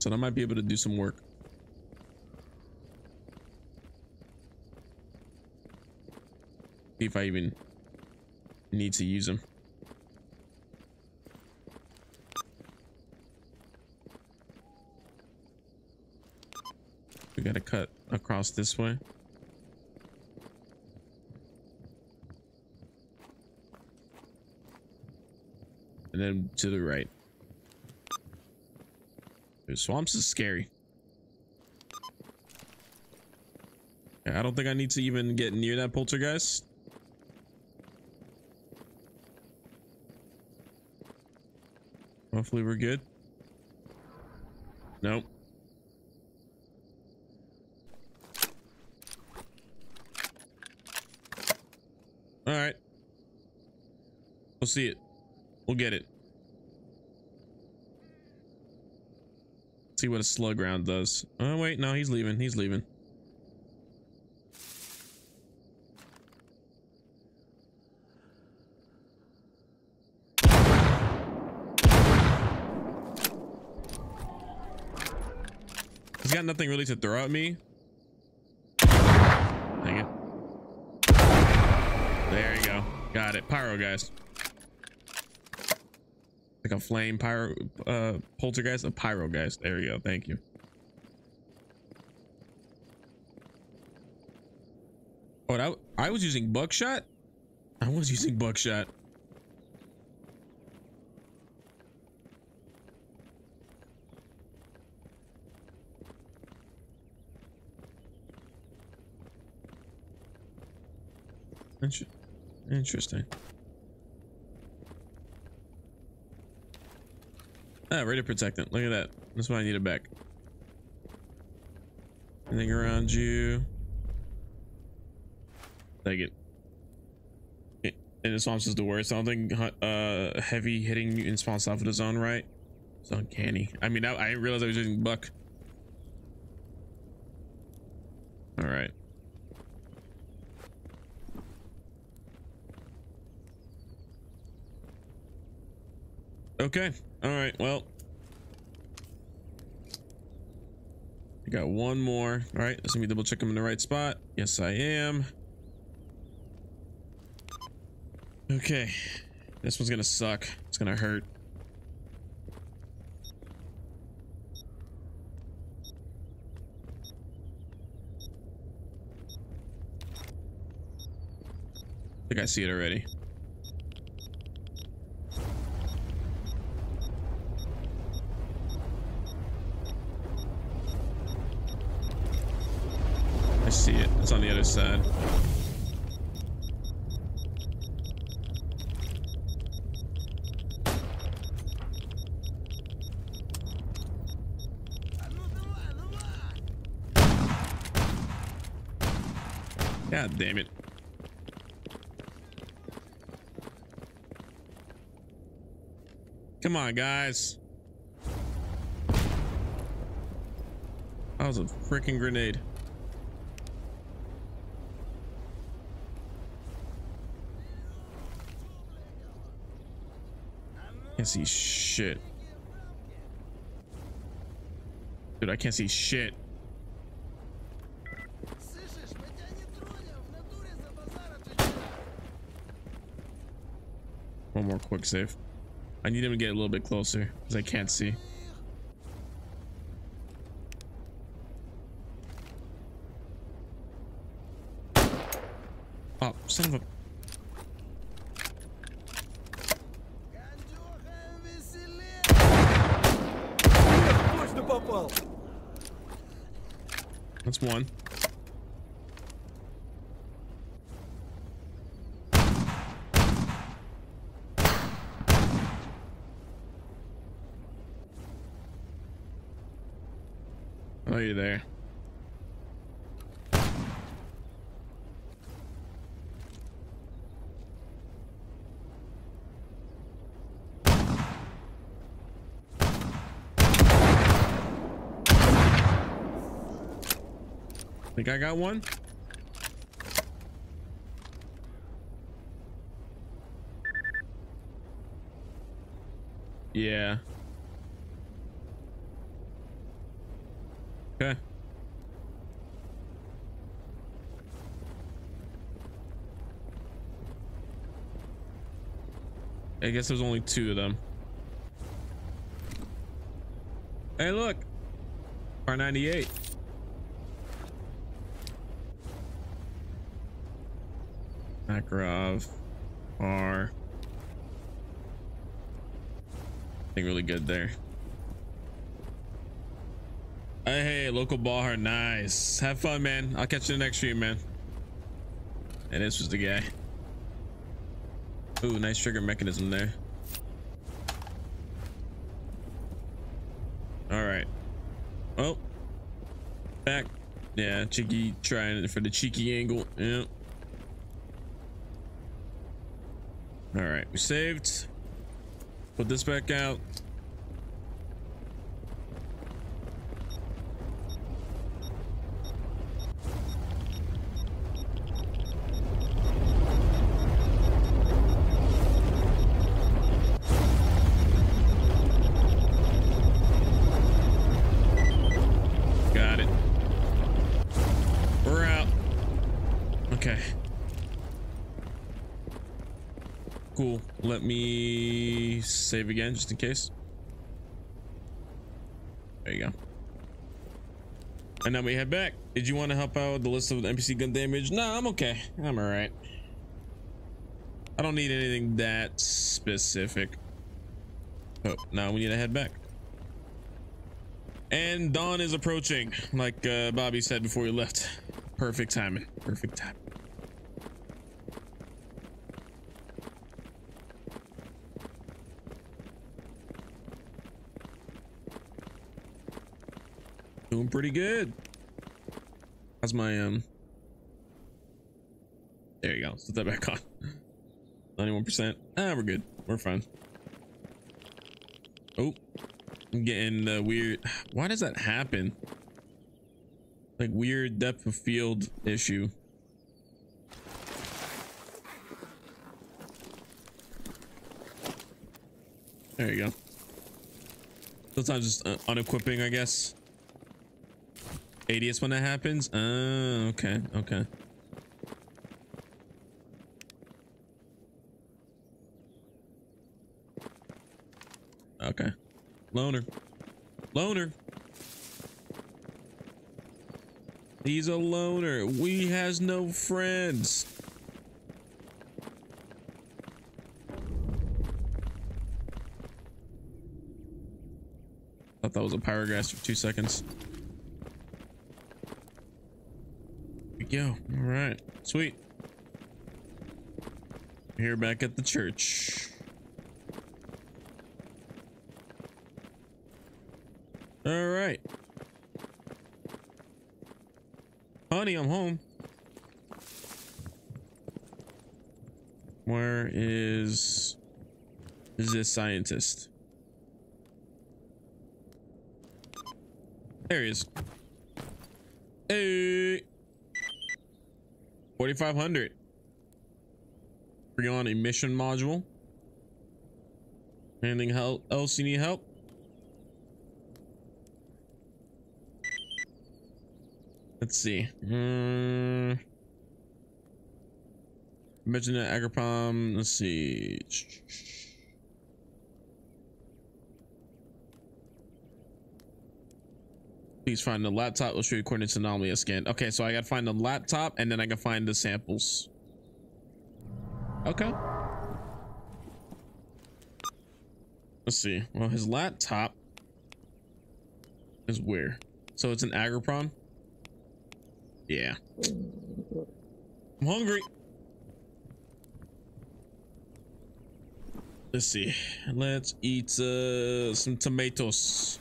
So I might be able to do some work. See if I even need to use them. We gotta cut across this way. And then to the right. Dude, swamps is scary. Yeah, I don't think I need to even get near that poltergeist. Hopefully we're good. Nope. All right, we'll see it. We'll get it. See what a slug round does. Oh wait, no, he's leaving. He's leaving. He's got nothing really to throw at me. There you go. Got it. Pyro, guys. Like a flame pyro, poltergeist, a pyrogeist. There you go. Thank you. Oh, that, I was using buckshot. I was using buckshot. Interesting. Ah, radar protectant. Look at that. That's why I need it back. Anything around you? Take it. And the swamps is the worst. I don't think heavy hitting mutants spawns off of the zone, right? It's uncanny. I mean, I didn't realize I was using buck. All right. Okay. All right. Well, I got one more. All right. Let's let me double check I'm in the right spot. Yes, I am. Okay. This one's going to suck. It's going to hurt. I think I see it already. I see it. It's on the other side. God damn it. Come on, guys. That was a freaking grenade. Can't see shit. Dude, I can't see shit. One more quick save. I need him to get a little bit closer because I can't see. Oh, son of a... That's one. Oh, you're there. Think I got one? Yeah. Okay. I guess there's only two of them. Hey, look. R98. Makarov R. I think really good there. Hey, local bar, nice. Have fun, man. I'll catch you in the next stream, man. And this was the guy. Ooh, nice trigger mechanism there. All right. Well, back. Yeah, cheeky, trying it for the cheeky angle. Yeah. All right, we saved. Put this back out. Got it. We're out. Okay. Cool. Let me save again just in case. There you go. And now we head back. Did you want to help out with the list of NPC gun damage? No, I'm okay. I'm all right. I don't need anything that specific. Oh, now we need to head back. And dawn is approaching, like Bobby said before he left. Perfect timing. Perfect timing. Doing pretty good. How's my there you go. Let's put that back on. 91%. Ah, we're good. We're fine. Oh, I'm getting weird. Why does that happen? Like weird depth of field issue. There you go. Sometimes just unequipping, I guess. ADS when that happens. Oh, okay. Okay. Okay. Loner. Loner. He's a loner. We has no friends. Thought that was a pyrograss for 2 seconds. Yo, all right, sweet. We're here back at the church. All right. Honey, I'm home. Where is this scientist? There he is. Hey. 4,500. Bring on a mission module. Anything else you need help? Let's see. Mention that Agripom. Let's see. Please find the laptop. We'll show you coordinates anomaly scan. Okay, so I gotta find the laptop and then I can find the samples. Okay. Let's see. Well, his laptop is where? So it's an Agripron? Yeah. I'm hungry. Let's see. Let's eat some tomatoes.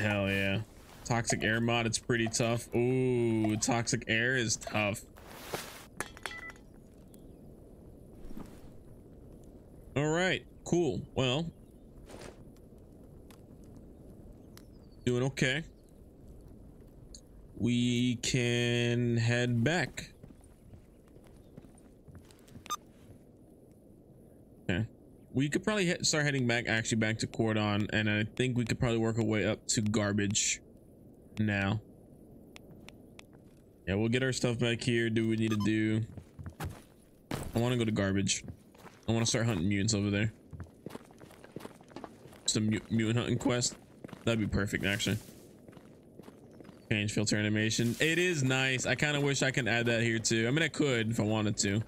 Hell yeah. Toxic air mod, it's pretty tough. Ooh, toxic air is tough. All right, cool. Well, doing okay. We can head back. Okay. We could probably start heading back, actually, back to Cordon, and I think we could probably work our way up to garbage now. Yeah, we'll get our stuff back here. Do what we need to do. I want to go to garbage. I want to start hunting mutants over there. Some mutant hunting quest. That'd be perfect, actually. Change filter animation. It is nice. I kind of wish I could add that here, too. I mean, I could if I wanted to.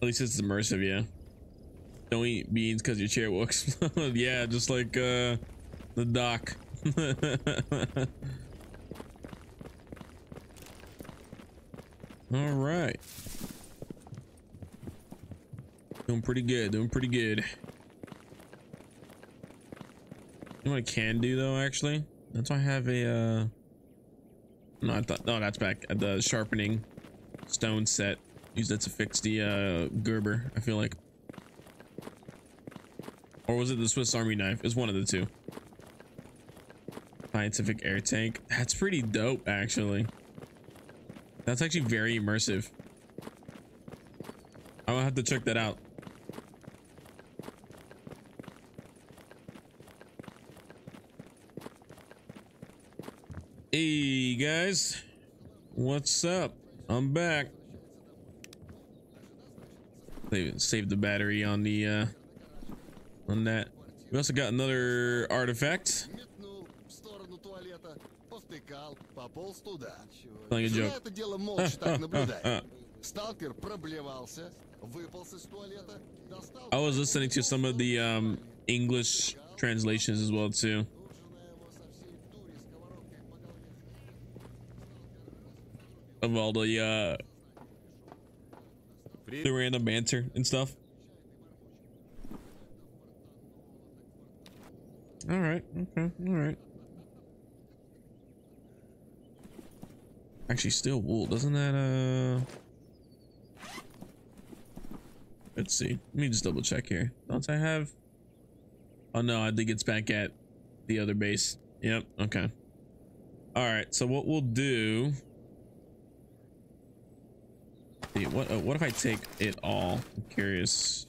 At least it's immersive, yeah. Don't eat beans because your chair will explode. Yeah, just like the dock. All right. Doing pretty good. Doing pretty good. You know what I can do though, actually? That's why I have a. No, I thought. No, that's back at the sharpening stone set. Use that to fix the Gerber, I feel like. Or was it the Swiss Army knife? It's one of the two. Scientific air tank. That's pretty dope, actually. That's actually very immersive. I'll have to check that out. guys, what's up? I'm back. They saved the battery on the on that. We also got another artifact. Playing a joke. I was listening to some of the English translations as well too. Of all the random banter and stuff. All right, okay, all right. Actually, steel wool, doesn't that let's see, let me just double check here. Don't I have, oh no, I think it's back at the other base. Yep, okay. All right, so what we'll do, what if I take it all? I'm curious.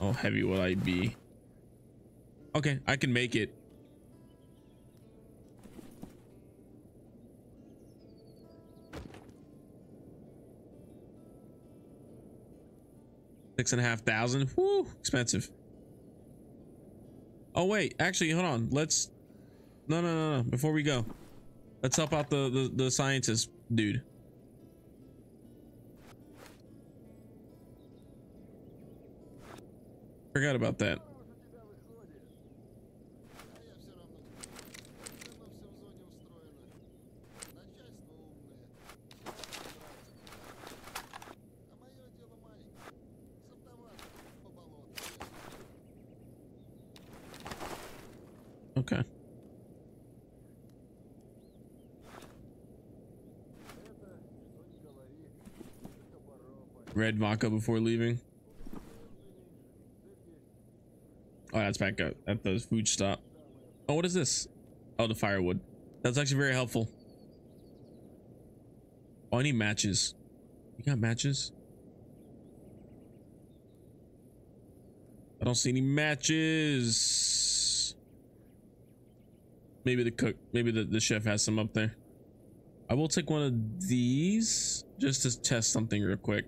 How heavy will I be? Okay, I can make it. $6,500. Woo, expensive. Oh wait, actually, hold on. Let's. No. Before we go, let's help out the scientist dude. Forgot about that. Okay. Red vodka before leaving. Oh, that's back up at the food stop. Oh, what is this? Oh, the firewood. That's actually very helpful. Oh, I need matches. You got matches? I don't see any matches. Maybe the cook, maybe the chef has some up there. I will take one of these just to test something real quick.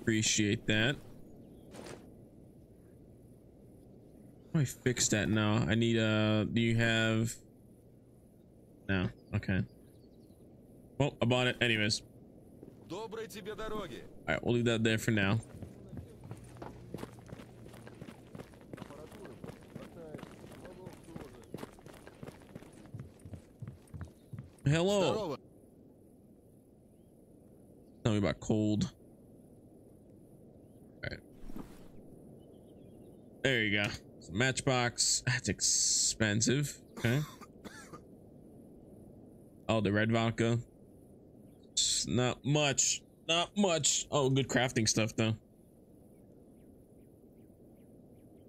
Appreciate that. How do I fix that now? I need do you have? No. Okay. Well, I bought it anyways. All right, we'll leave that there for now. Hello. Tell me about cold. All right. There you go. Matchbox, that's expensive. Okay. Oh, the red vodka. It's not much. Not much. Oh, good crafting stuff though.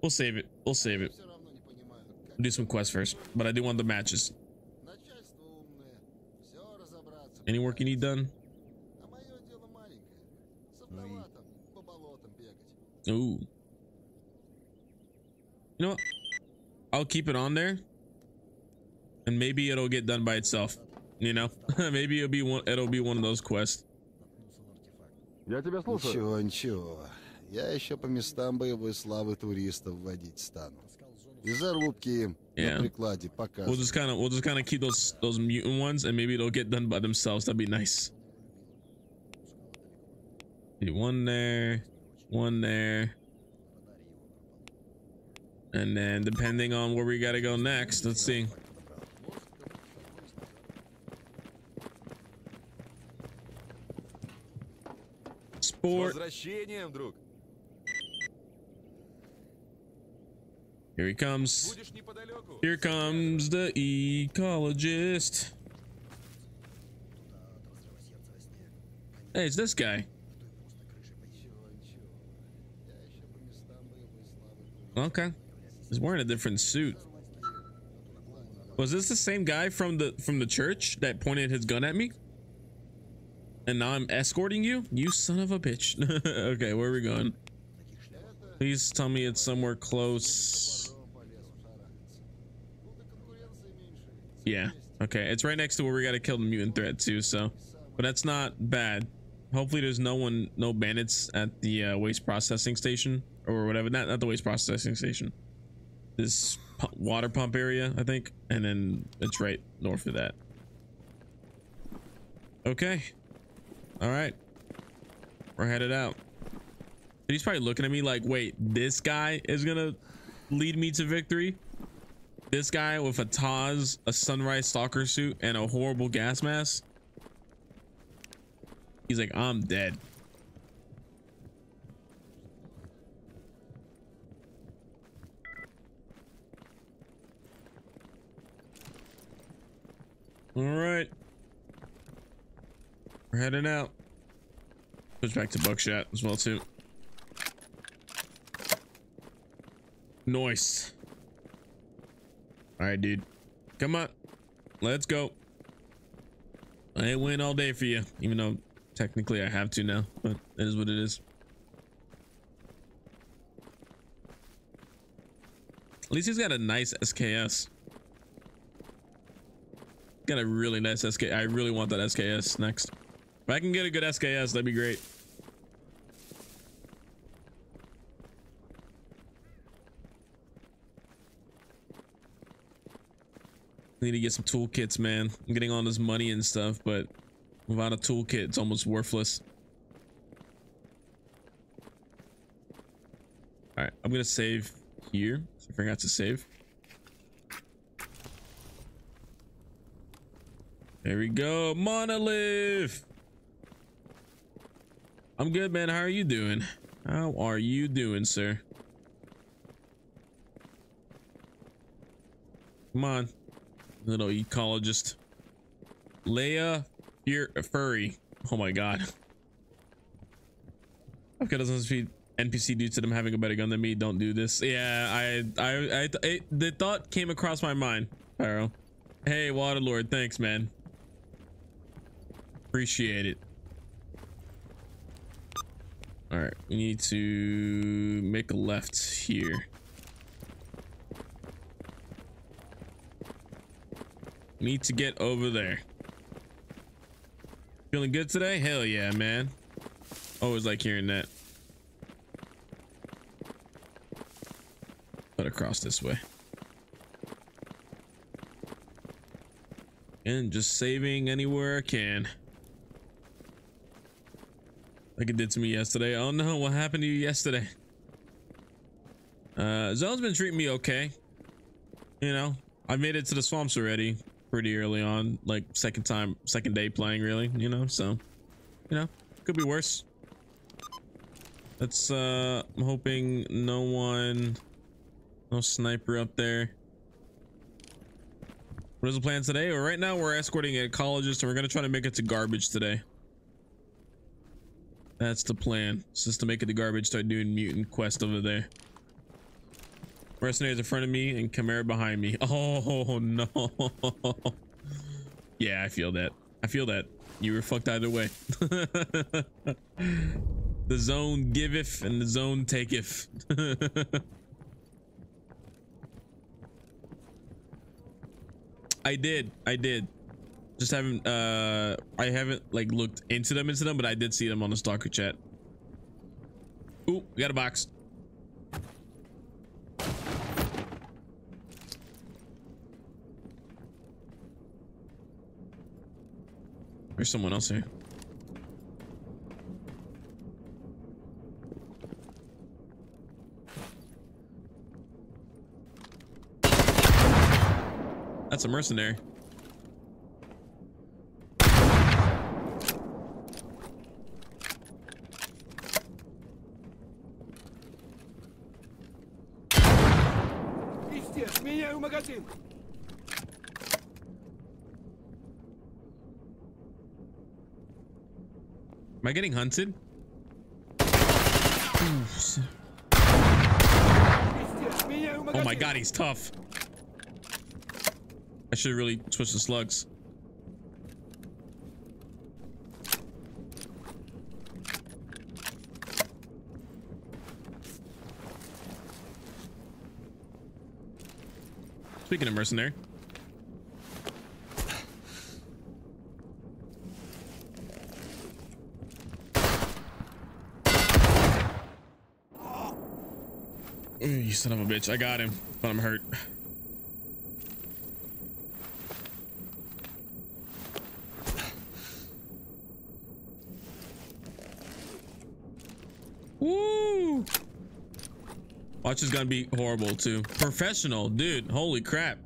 We'll save it. We'll save it. We'll do some quests first, but I do want the matches. Any work you need done? Ooh. You know what? I'll keep it on there and maybe it'll get done by itself, you know. Maybe it'll be one of those quests. Yeah. We'll just kind of keep those mutant ones and maybe it'll get done by themselves. That'd be nice. One there, one there. And then depending on where we gotta go next, let's see. Sport. Here he comes. Here comes the Ecologist. Hey, it's this guy. Okay. He's wearing a different suit. Was this the same guy from the church that pointed his gun at me? And now I'm escorting you? You son of a bitch. Okay, where are we going? Please tell me it's somewhere close. Yeah, okay, it's right next to where we gotta kill the mutant threat too, so, but that's not bad. Hopefully there's no bandits at the waste processing station or whatever. Not the waste processing station, this water pump area, I think, and then it's right north of that. Okay, all right, we're headed out. He's probably looking at me like, wait, this guy is gonna lead me to victory? This guy with a Taz, a sunrise stalker suit, and a horrible gas mask? He's like, I'm dead. All right, we're heading out. Push back to buckshot as well too. Nice. All right, dude, come on, let's go. I ain't waiting all day for you, even though technically I have to now, but it is what it is. At least he's got a nice SKS. Got a really nice SK. I really want that SKS next. If I can get a good SKS, that'd be great. Need to get some toolkits, man. I'm getting all this money and stuff, but without a toolkit, it's almost worthless. All right, I'm gonna save here. I forgot to save. There we go, Monolith. I'm good, man. How are you doing? How are you doing, sir? Come on, little ecologist. Leia, you're a furry. Oh my god. Okay, doesn't speak NPC due to them having a better gun than me. Don't do this. Yeah, the thought came across my mind, Pyro. Hey, Waterlord, thanks, man. Appreciate it. All right, we need to make a left here. Need to get over there. Feeling good today? Hell yeah, man. Always like hearing that. Cut across this way. And just saving anywhere I can. Like it did to me yesterday. Oh no, what happened to you yesterday? Zone's been treating me okay. You know, I made it to the swamps already. Pretty early on, like second day playing, really, you know, so, you know, could be worse. That's I'm hoping no sniper up there. What is the plan today? Well, right now we're escorting an ecologist and we're gonna try to make it to garbage today. That's the plan. It's just to make it to garbage, start doing mutant quest over there. Mercenaries in front of me and Chimera behind me. Oh no. Yeah, I feel that. I feel that. You were fucked either way. The zone giveth and the zone taketh. I did. Just haven't I haven't like looked into them, but I did see them on the Stalker chat. Ooh, we got a box. There's someone else here. That's a mercenary. Am I getting hunted? Oh my god, he's tough. I should really switch the slugs. Speaking of mercenary, You son of a bitch. I got him, but I'm hurt. Woo! Watch is gonna be horrible too. Professional, dude. Holy crap.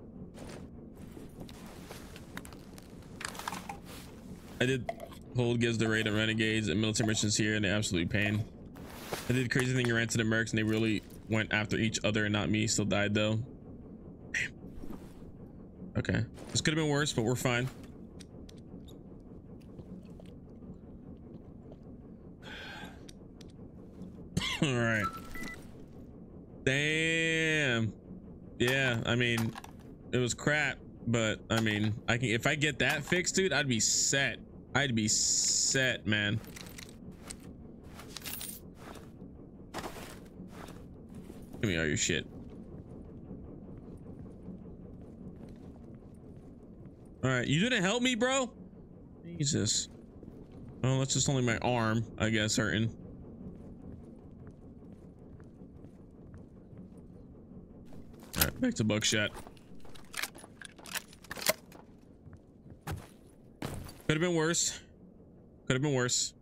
I did hold gives the raid on renegades and military merchants here, and they're absolutely pain. I did crazy thing and ran to the mercs, and they really went after each other and not me. Still died though. Damn. Okay. This could have been worse, but we're fine. All right. Damn. Yeah, I mean, it was crap, but I mean, I can, if I get that fixed, dude, I'd be set. I'd be set, man. Give me all your shit. All right, you didn't help me, bro. Jesus. Oh, that's just only my arm, I guess, hurting. All right, back to buckshot. Could have been worse. Could have been worse.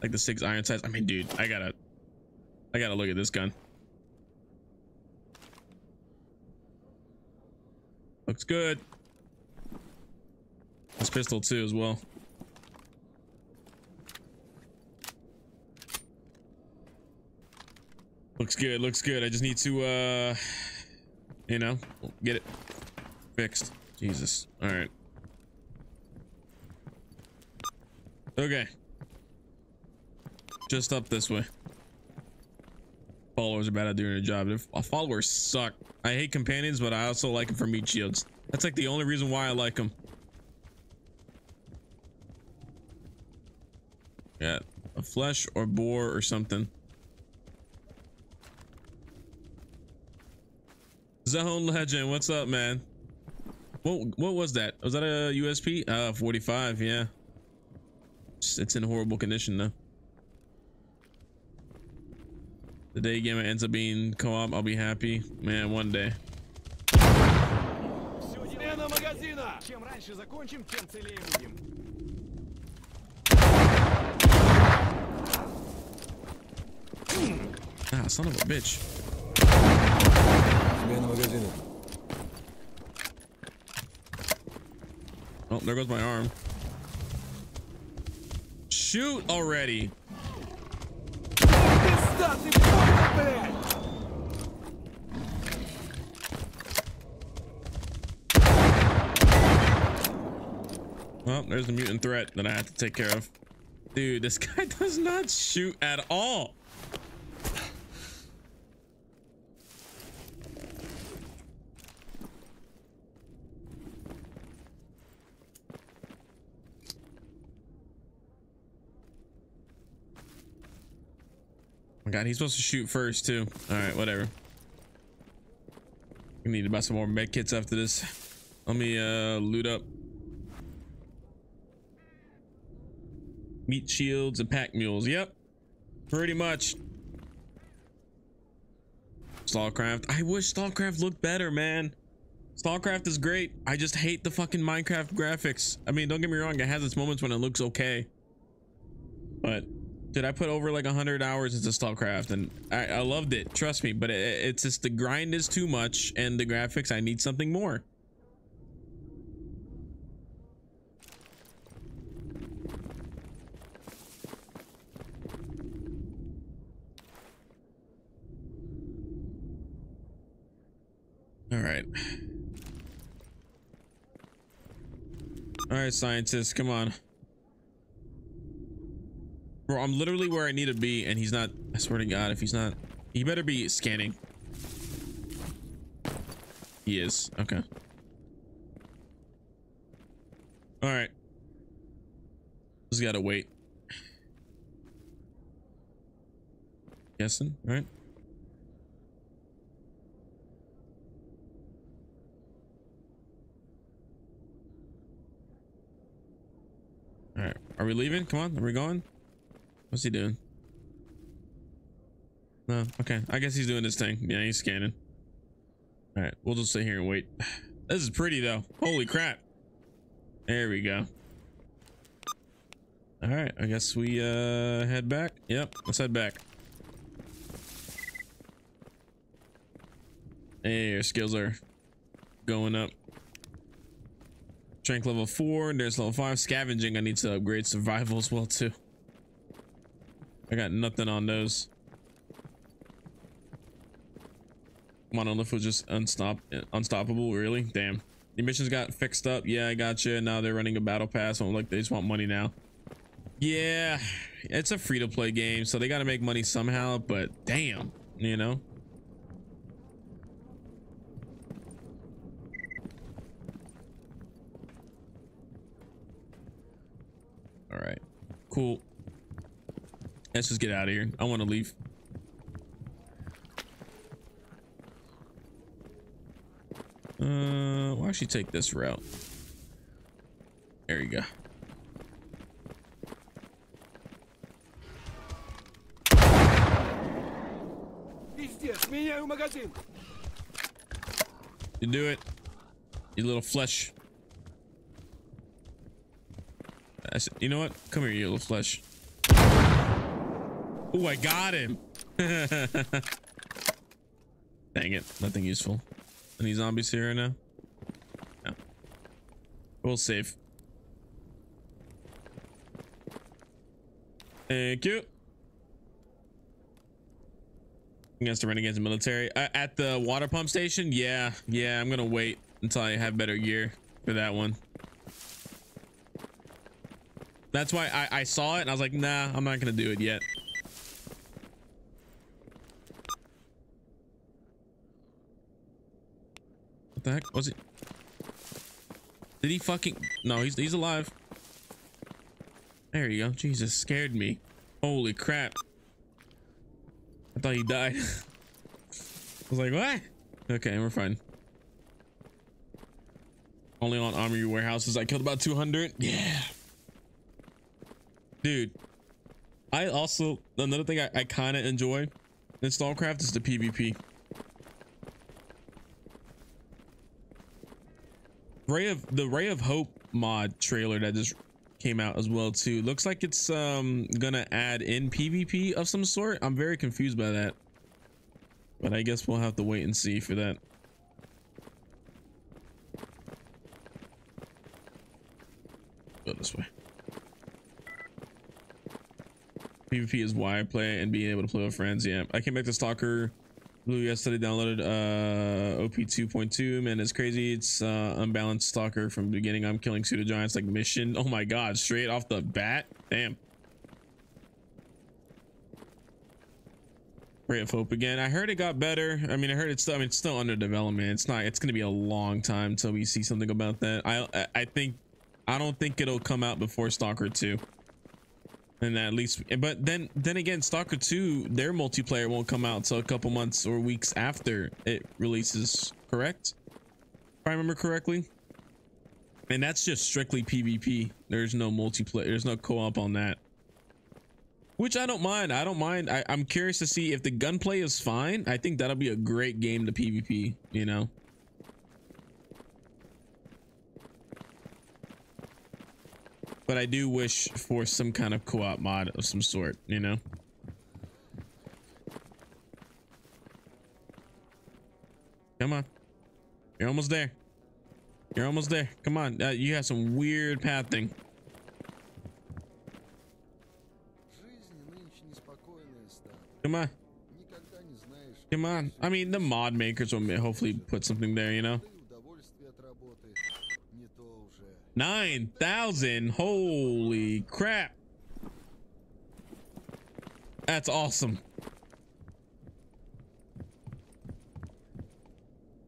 Like the 6 iron sights. I mean, dude, I gotta look at this gun. Looks good. This pistol too, as well. Looks good. Looks good. I just need to, you know, get it fixed. Jesus. All right. Okay. Just up this way. Followers are bad at doing their job. Followers suck. I hate companions, but I also like them for meat shields. That's like the only reason why I like them. Yeah, a flesh or boar or something. Zone legend, what's up, man? What was that? Was that a USP? 45, yeah. It's in horrible condition though. The day Gamma ends up being co-op, I'll be happy, man. One day. Ah, son of a bitch. Oh, there goes my arm. Shoot already. Well, there's the mutant threat that I have to take care of. Dude, this guy does not shoot at all. Oh my God, he's supposed to shoot first too. All right, whatever. We need to buy some more med kits after this. Let me loot up meat shields and pack mules. Yep, pretty much. Starcraft. I wish Starcraft looked better, man. Starcraft is great. I just hate the fucking Minecraft graphics. I mean, don't get me wrong, it has its moments when it looks okay, but dude, I put over like 100 hours into Starcraft and I loved it, trust me, but it's just the grind is too much and the graphics, I need something more. All right. All right, scientists, come on. Bro, I'm literally where I need to be and he's not. I swear to God, if he's not, he better be scanning. He is. Okay. All right. Just gotta wait. Guessing, right? All right. Are we leaving? Come on. Are we going? What's he doing? No, okay. I guess he's doing his thing. Yeah, he's scanning. All right, we'll just sit here and wait. This is pretty though. Holy crap. There we go. All right, I guess we head back. Yep, let's head back. Hey, our skills are going up. Strength level 4, there's level 5. Scavenging, I need to upgrade survival as well too. I got nothing on those. Monolith was just unstoppable, really? Damn. The missions got fixed up. Yeah, I gotcha. Now they're running a battle pass. I'm like, they just want money now. Yeah, it's a free-to-play game, so they got to make money somehow, but damn, you know? All right, cool. Let's just get out of here. I want to leave. We'll actually take this route. There you go. You do it, you little flesh. I said, you know what? Come here, you little flesh. Oh, I got him. Dang it, nothing useful. Any zombies here right now? No. We'll save. Thank you. Against the Renegades and Military. At the water pump station? Yeah. Yeah, I'm going to wait until I have better gear for that one. That's why I saw it and I was like, nah, I'm not going to do it yet. The heck was it? Did he fucking? No, he's alive. There you go. Jesus, scared me. Holy crap! I thought he died. I was like, what? Okay, we're fine. Only on armory warehouses. I killed about 200. Yeah, dude. I also another thing I kind of enjoy in Starcraft is the PvP. The Ray of Hope mod trailer that just came out as well too looks like it's gonna add in PvP of some sort. I'm very confused by that, but I guess we'll have to wait and see for that. Go this way. PvP is why I play and being able to play with friends. Yeah, I came back to Stalker Blue yesterday, downloaded OP 2.2. man, it's crazy. It's unbalanced Stalker from the beginning. I'm killing pseudo giants like mission. Oh my god, straight off the bat. Damn. Ray of Hope again. I heard it got better. I mean, I heard it's still, I mean, it's still under development. It's not, it's gonna be a long time till we see something about that. I don't think it'll come out before Stalker 2. And at least, but then again, Stalker 2, their multiplayer won't come out till a couple months or weeks after it releases, correct? If I remember correctly. And that's just strictly PvP. There's no multiplayer. There's no co-op on that, which I don't mind. I don't mind. I'm curious to see if the gunplay is fine. I think that'll be a great game to PvP, you know? But I do wish for some kind of co-op mod of some sort, you know? Come on. You're almost there. You're almost there. Come on. You have some weird pathing. Come on. Come on. I mean, the mod makers will hopefully put something there, you know? 9,000. Holy crap. That's awesome.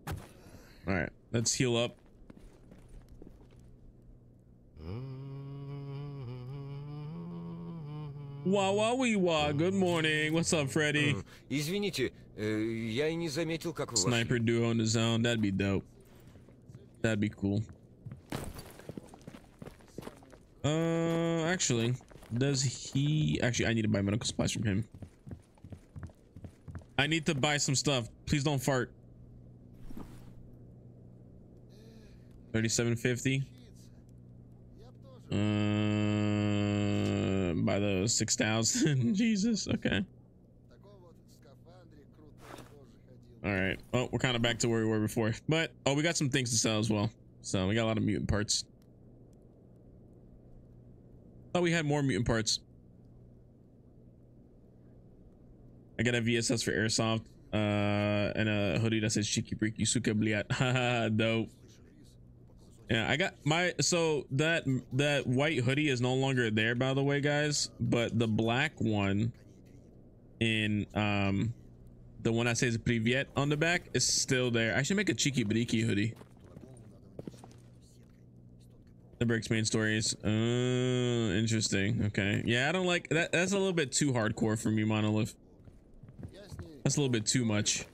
All right, let's heal up. Wow, wow, wee, wow. Good morning. What's up, Freddy? Sniper duo in the zone. That'd be dope. That'd be cool. Actually, I need to buy medical supplies from him. I need to buy some stuff. Please don't fart. 37.50. By the 6,000. Jesus. Okay. All right. Oh, we're kind of back to where we were before, but oh, we got some things to sell as well. So we got a lot of mutant parts. Thought we had more mutant parts. I got a VSS for airsoft, and a hoodie that says Shiki Briki Suka Bliat. Haha, dope. Yeah, I got my, so that white hoodie is no longer there, by the way, guys, but the black one in, the one that says Privyet on the back is still there. I should make a Cheeky Briki hoodie. The Bricks main stories. Interesting. Okay. Yeah, I don't like that. That's a little bit too hardcore for me, Monolith. That's a little bit too much.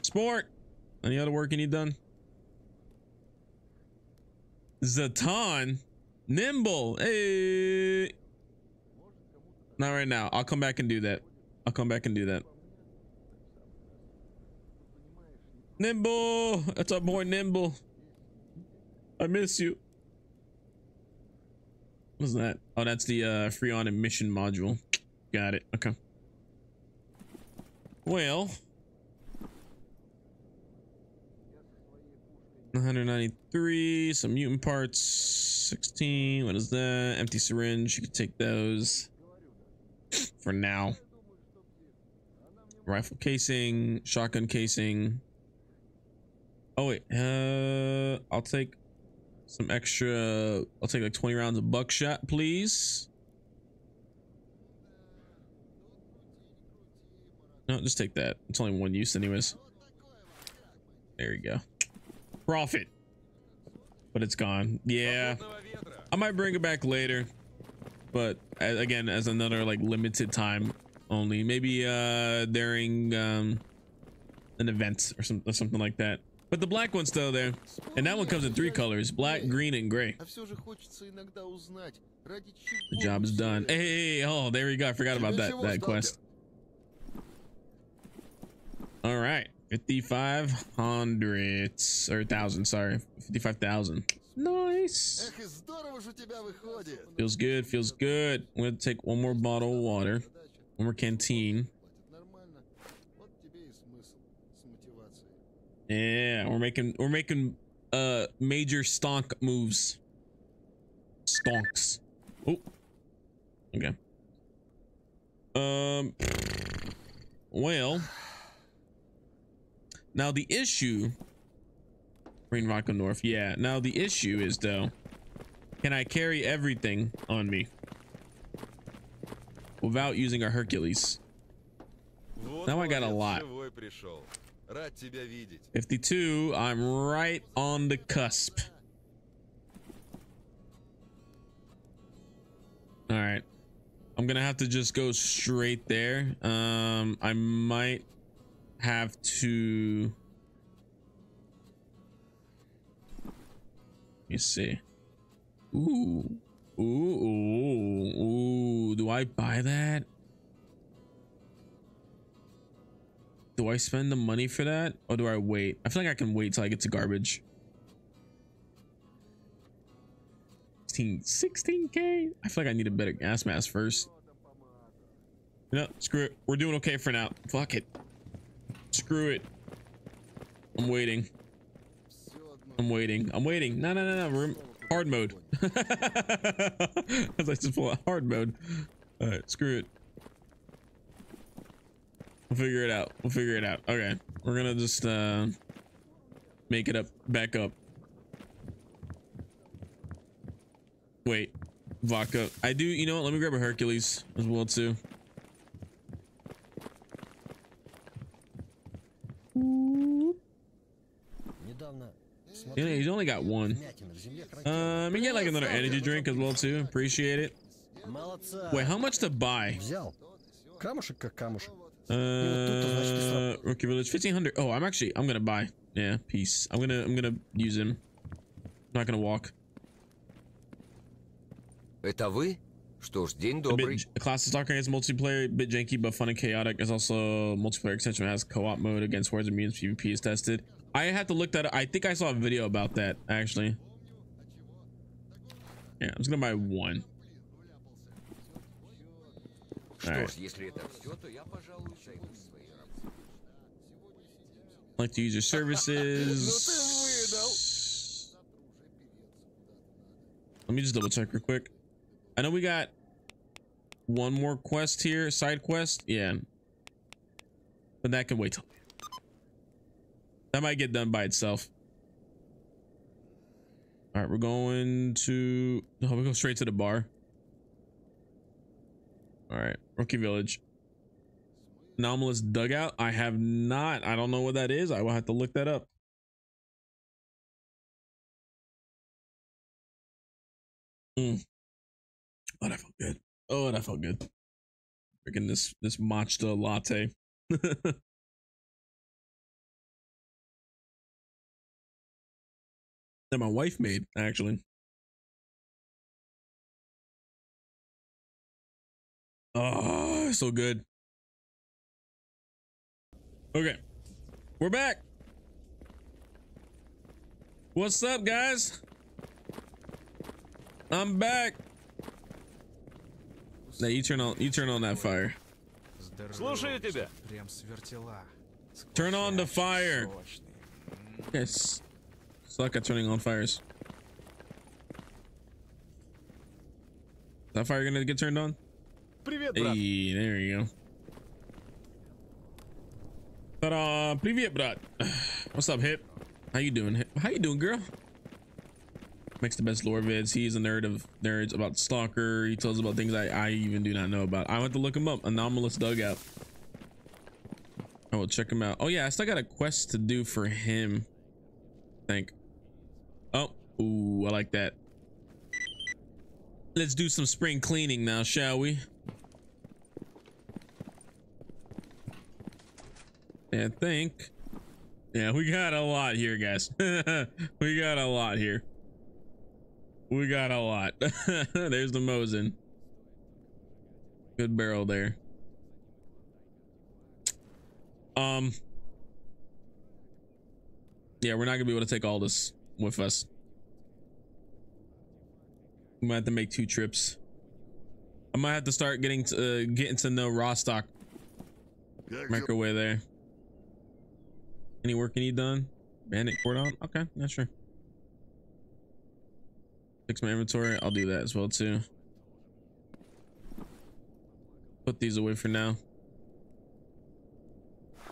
Sport! Any other work you need done? Zaton? Nimble! Hey! Not right now. I'll come back and do that. I'll come back and do that. Nimble! That's our boy Nimble. I miss you. What's that? Oh, that's the free on admission module. Got it. Okay. Well... 193, some mutant parts, 16, what is that? Empty syringe, you can take those for now. Rifle casing, shotgun casing. Oh wait, I'll take some extra, I'll take like 20 rounds of buckshot, please. No, just take that. It's only one use anyways. There you go. Profit, but it's gone. Yeah, I might bring it back later, but again, as another like limited time only, maybe during an event or something like that. But the black one's still there, and that one comes in three colors: black, green, and gray. The job is done. Hey, oh, there we go. I forgot about that quest. All right. 5,500 or 1,000, sorry, 55,000. Nice. Feels good. Feels good. I'm gonna take one more bottle of water, one more canteen. Yeah, we're making major stonk moves. Stonks. Oh, okay. Well. Now the issue, Green Rock and North. Yeah. Now the issue is though, can I carry everything on me without using our Hercules? Now I got a lot. 52. I'm right on the cusp. All right. I'm gonna have to just go straight there. I might have to, let me see. Ooh, ooh, ooh, ooh. Do I buy that? Do I spend the money for that, or do I wait? I feel like I can wait till I get to garbage. 16k. I feel like I need a better gas mask first. No, screw it, we're doing okay for now. Fuck it. Screw it. I'm waiting. I'm waiting. I'm waiting. No, no, no, no. We're in hard mode. As I just pull out hard mode. All right, screw it. We'll figure it out. We'll figure it out. Okay, we're gonna just make it up. Back up. Wait, vodka. I do. You know what? Let me grab a Hercules as well too. Yeah, he's only got one. I mean, get like another energy drink as well too. Appreciate it. Wait, how much to buy? Rookie Village, 1,500. Oh, I'm gonna buy. Yeah, peace. I'm gonna use him. I'm not gonna walk. The class of Stalker is multiplayer, a bit janky but fun and chaotic. It's also multiplayer extension, it has co-op mode against hordes of mutants. PvP is tested. I have to look that up. I think I saw a video about that actually. Yeah, I'm just gonna buy one. All right. Like to use your services. Let me just double check real quick. I know we got one more quest here, side quest. Yeah, but that can wait till that might get done by itself. All right, we're going to we go straight to the bar. All right, Rookie Village. Anomalous dugout. I have not. I don't know what that is. I will have to look that up. Oh, that felt good. Oh, that felt good. Freaking this matcha latte. That my wife made, actually. Oh, so good. Okay, we're back. What's up, guys? I'm back. Now you turn on that fire. Turn on the fire. Yes. Suck at turning on fires. Is that fire gonna get turned on? Hey, there you go. Ta-da! Привет, brat. What's up, Hip? How you doing, Hip? How you doing, girl? Makes the best lore vids. He's a nerd of nerds about Stalker. He tells about things I even do not know about. I went to look him up. Anomalous dugout. I will check him out. Oh yeah, I still got a quest to do for him. I think. Oh, ooh, I like that. Let's do some spring cleaning now, shall we? I think. Yeah, we got a lot here, guys. We got a lot here. We got a lot. There's the Mosin. Good barrel there. Yeah, we're not gonna be able to take all this with us. We might have to make two trips. I might have to start getting to know Rostock. Make our way there. Any work you need done? Bandit Cordon? Okay, yeah, sure. Fix my inventory. I'll do that as well too. Put these away for now.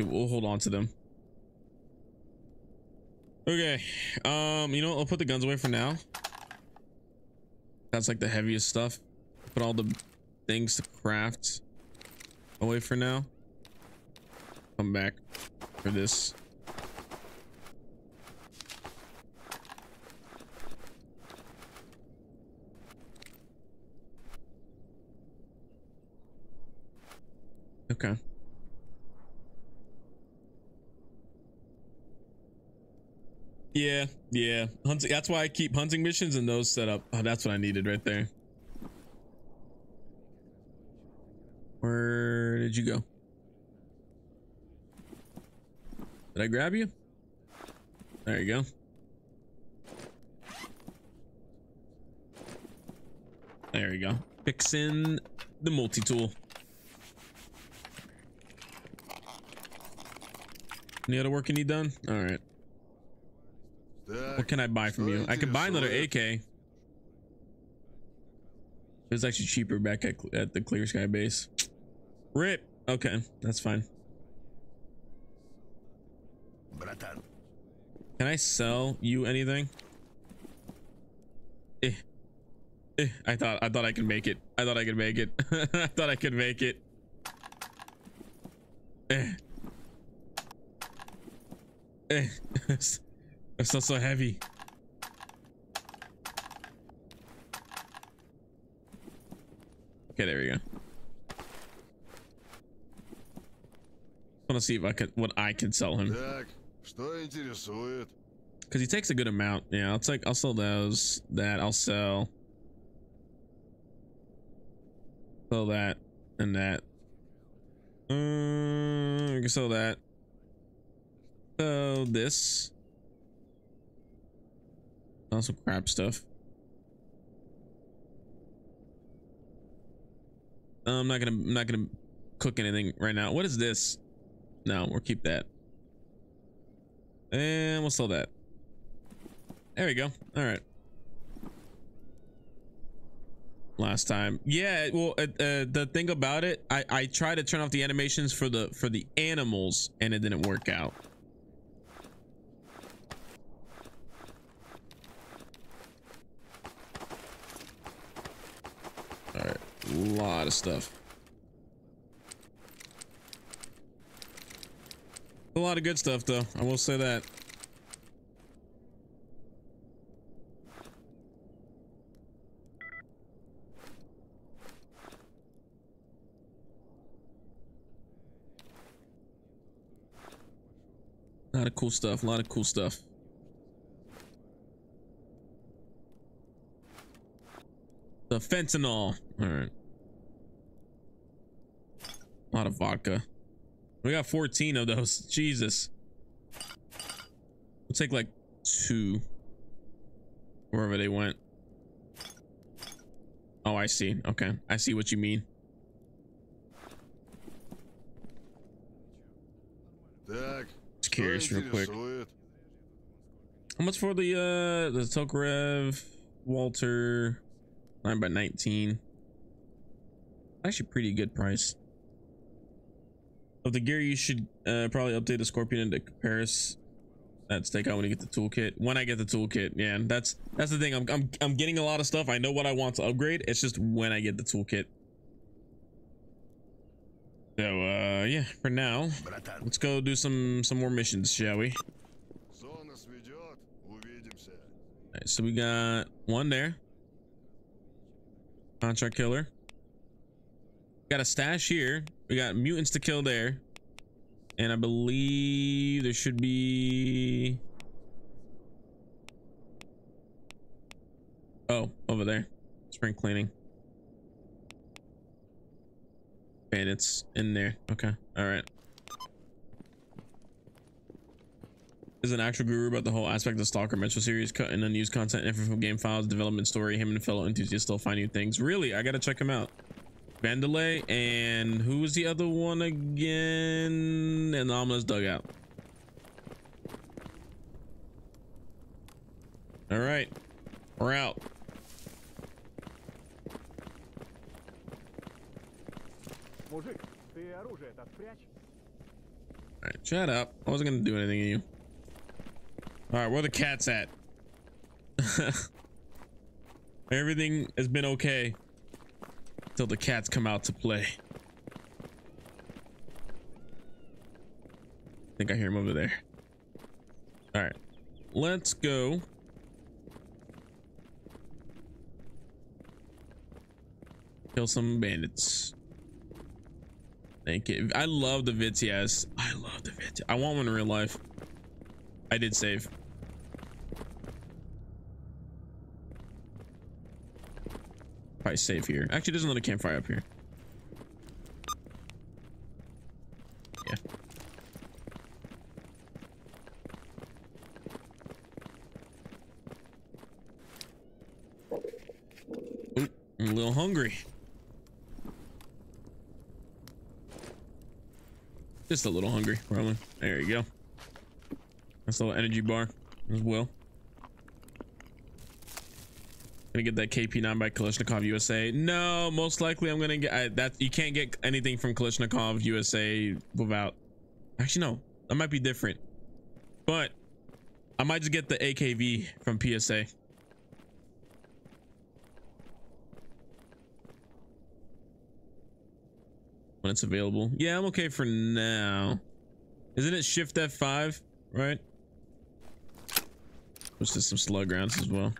We'll hold on to them. Okay. You know what? I'll put the guns away for now. That's like the heaviest stuff. Put all the things to craft away for now. Come back for this. Okay. Yeah. Hunting. That's why I keep hunting missions and those set up. Oh, that's what I needed right there. Where did you go? Did I grab you? There you go. There you go. Fixing the multi-tool. Any other work you need done? All right. What can I buy from you? I can buy another AK. It was actually cheaper back at the Clear Sky base. Rip. Okay, that's fine. Can I sell you anything? I thought I could make it. I thought I could make it. I thought I could make it. It's not so heavy. Okay, there we go. I want to see if I could sell him. Because he takes a good amount. Yeah, I'll sell those. That I'll sell. Sell that and that. We can sell that. So this. Also crap stuff. I'm not gonna cook anything right now. What is this? No, we'll keep that. And we'll sell that. There we go. All right. Last time. Yeah, well, the thing about it, I tried to turn off the animations for the animals and it didn't work out. All right. A lot of stuff. A lot of good stuff, though. I will say that. A lot of cool stuff. A lot of cool stuff. The fentanyl. All right. A lot of vodka. We got 14 of those. Jesus. We'll take like 2. Wherever they went. Oh, I see. Okay. I see what you mean. Just curious real quick. How much for the Tokarev Walter 9x19? Actually pretty good price. Of the gear, you should probably update the Scorpion into Paris. That's takeout when you get the toolkit. When I get the toolkit, yeah, that's the thing. I'm getting a lot of stuff. I know what I want to upgrade. It's just when I get the toolkit. So yeah, for now, let's go do some more missions, shall we? All right, so we got one there. Contract killer. Got a stash here. We got mutants to kill there, and I believe there should be over there spring cleaning bandits in there. Okay, all right. Is an actual guru about the whole aspect of Stalker Metro series, cut and unused content, info from game files, development story. Him and fellow enthusiasts still find new things. Really, I gotta check him out. Vandalay, and who was the other one again? Anomalous Dugout. All right, we're out. All right, shut up. I wasn't gonna do anything to you. All right, where are the cats at? Everything has been okay. Till the cats come out to play. I think I hear him over there. All right, let's go. Kill some bandits. Thank you. I love the vids he has. I love the vids. I want one in real life. I did save. Probably save here. Actually, there's another campfire up here. Yeah. Ooh, I'm a little hungry. Just a little hungry, probably. There you go. That's a little energy bar as well. Gonna get that KP9 by Kalashnikov USA. No, most likely I'm gonna get that. You can't get anything from Kalashnikov USA without. Actually, no, that might be different. But I might just get the AKV from PSA. When it's available. Yeah, I'm okay for now. Isn't it Shift F5, right? Which is some slug rounds as well.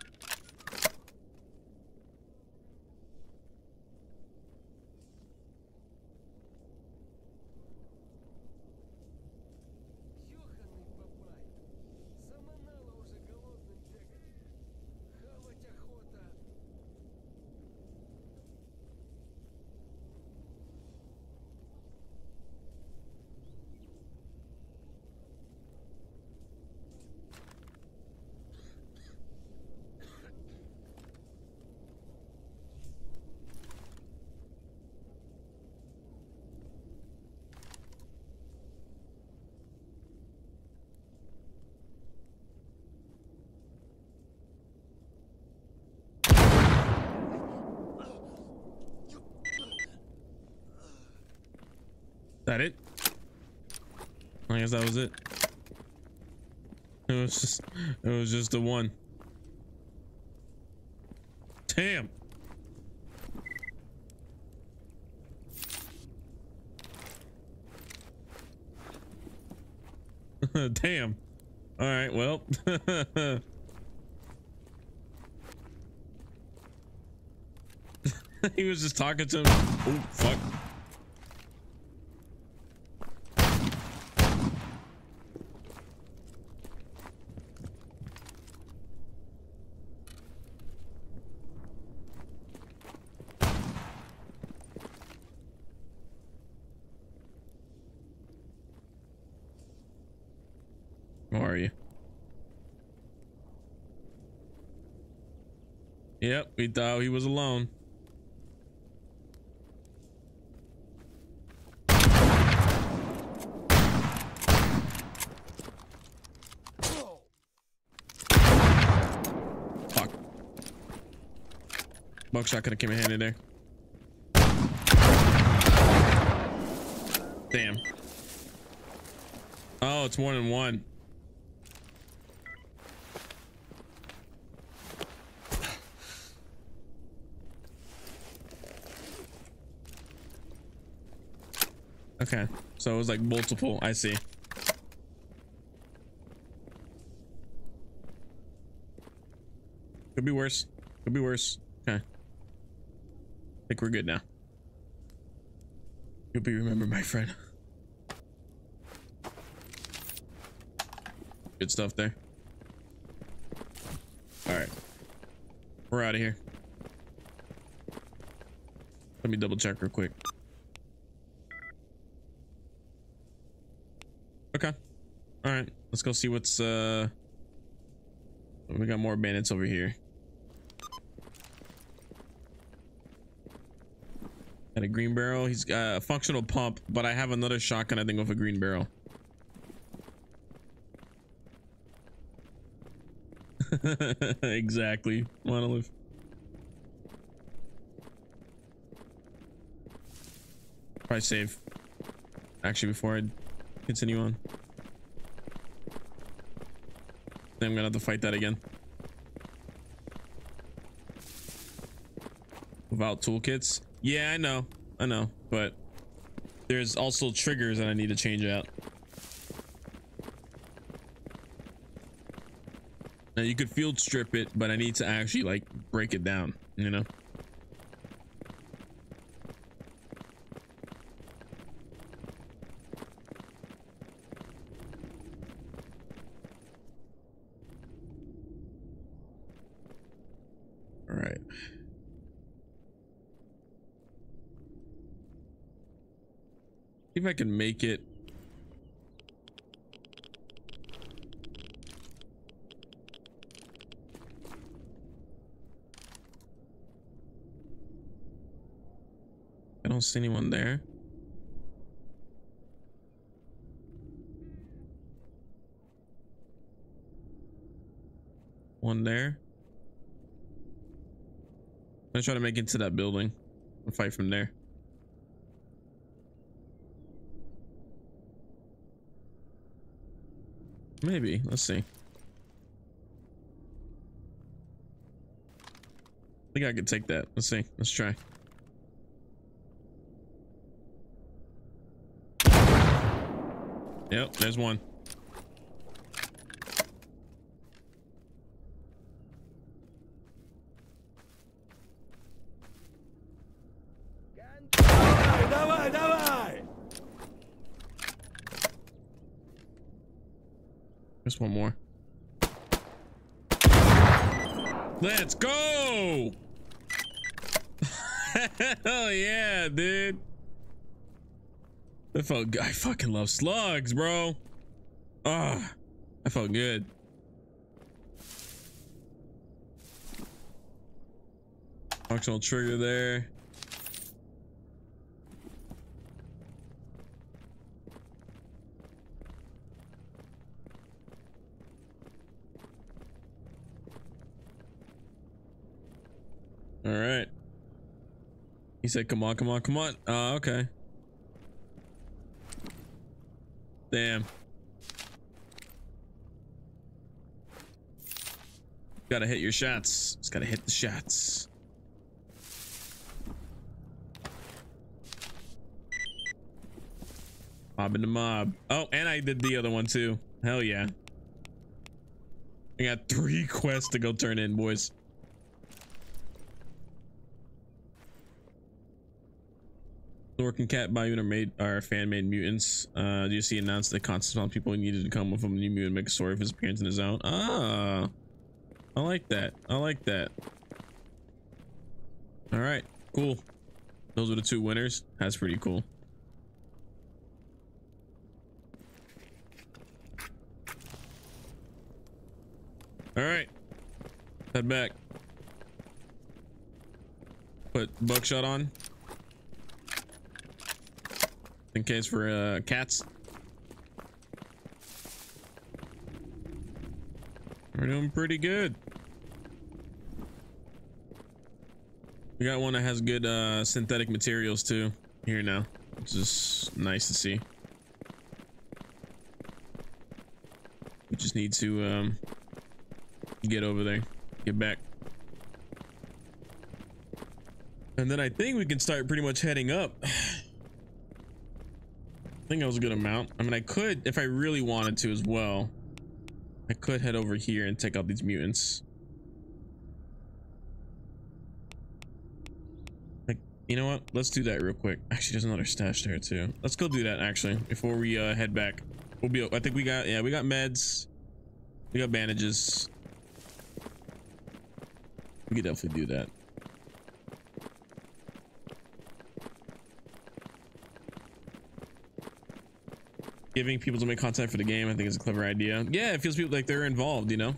that it? I guess that was it. It was just the one. Damn. Damn. All right, well. He was just talking to him. Oh, fuck. Where are you? Yep, we thought he was alone. Buckshot could have came in handy there. Damn. Oh, it's more than one. Okay, so it was like multiple. I see. Could be worse. Could be worse. Okay. I think we're good now. You'll be remembered, my friend. Good stuff there. All right, we're out of here. Let me double check real quick. Okay. All right, let's go see what's we got more bandits over here. Got a green barrel. He's got a functional pump, but I have another shotgun, I think, with a green barrel. Exactly. Monolith. Probably save. Actually, before I continue on, then I'm gonna have to fight that again. Without toolkits. Yeah, I know, but there's also triggers that I need to change out. Now you could field strip it, but I need to actually like break it down, you know? All right. See if I can make it. I don't see anyone there. One there. I'm gonna try to make it to that building and fight from there. Maybe. Let's see. I think I could take that. Let's see. Let's try. Yep, there's one. Just one more. Let's go. Hell yeah, dude. That felt good. I fucking love slugs, bro. Ah, that felt good. Functional trigger there. All right. He said, come on, come on, come on. Okay. Damn. Gotta hit your shots. Just gotta hit the shots. Mobbing the mob. Oh, and I did the other one too. Hell yeah. I got 3 quests to go turn in, boys. Dorkin Cat Bayou are fan-made mutants. DC announced that concept on people who needed to come with a new mutant make a story of his appearance in his own. Ah, I like that. I like that. All right, cool. Those were the 2 winners. That's pretty cool. All right, head back. Put buckshot on. In case for cats. We're doing pretty good. We got one that has good synthetic materials too here now, which is nice to see. We just need to get over there, get back, and then I think we can start pretty much heading up. I think that was a good amount. I mean, I could, if I really wanted to as well, I could head over here and take out these mutants. Like, you know what? Let's do that real quick. Actually, there's another stash there too. Let's go do that actually before we head back. We'll be, I think we got, yeah, we got meds. We got bandages. We could definitely do that. Giving people to make contact for the game, I think is a clever idea. Yeah, it feels people like they're involved, you know?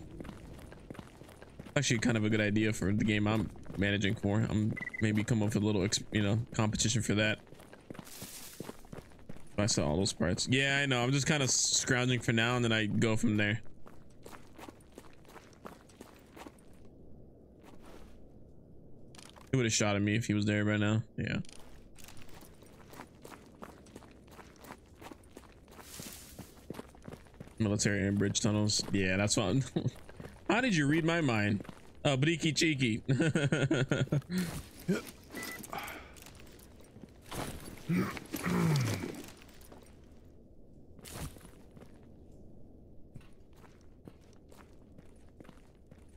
Actually kind of a good idea for the game I'm managing for. I'm maybe come up with a little, you know, competition for that. I saw all those parts. Yeah, I know. I'm just kind of scrounging for now and then I go from there. He would have shot at me if he was there right now. Yeah. Military and bridge tunnels. Yeah, that's what I'm how did you read my mind? Oh, Bleaky Cheeky.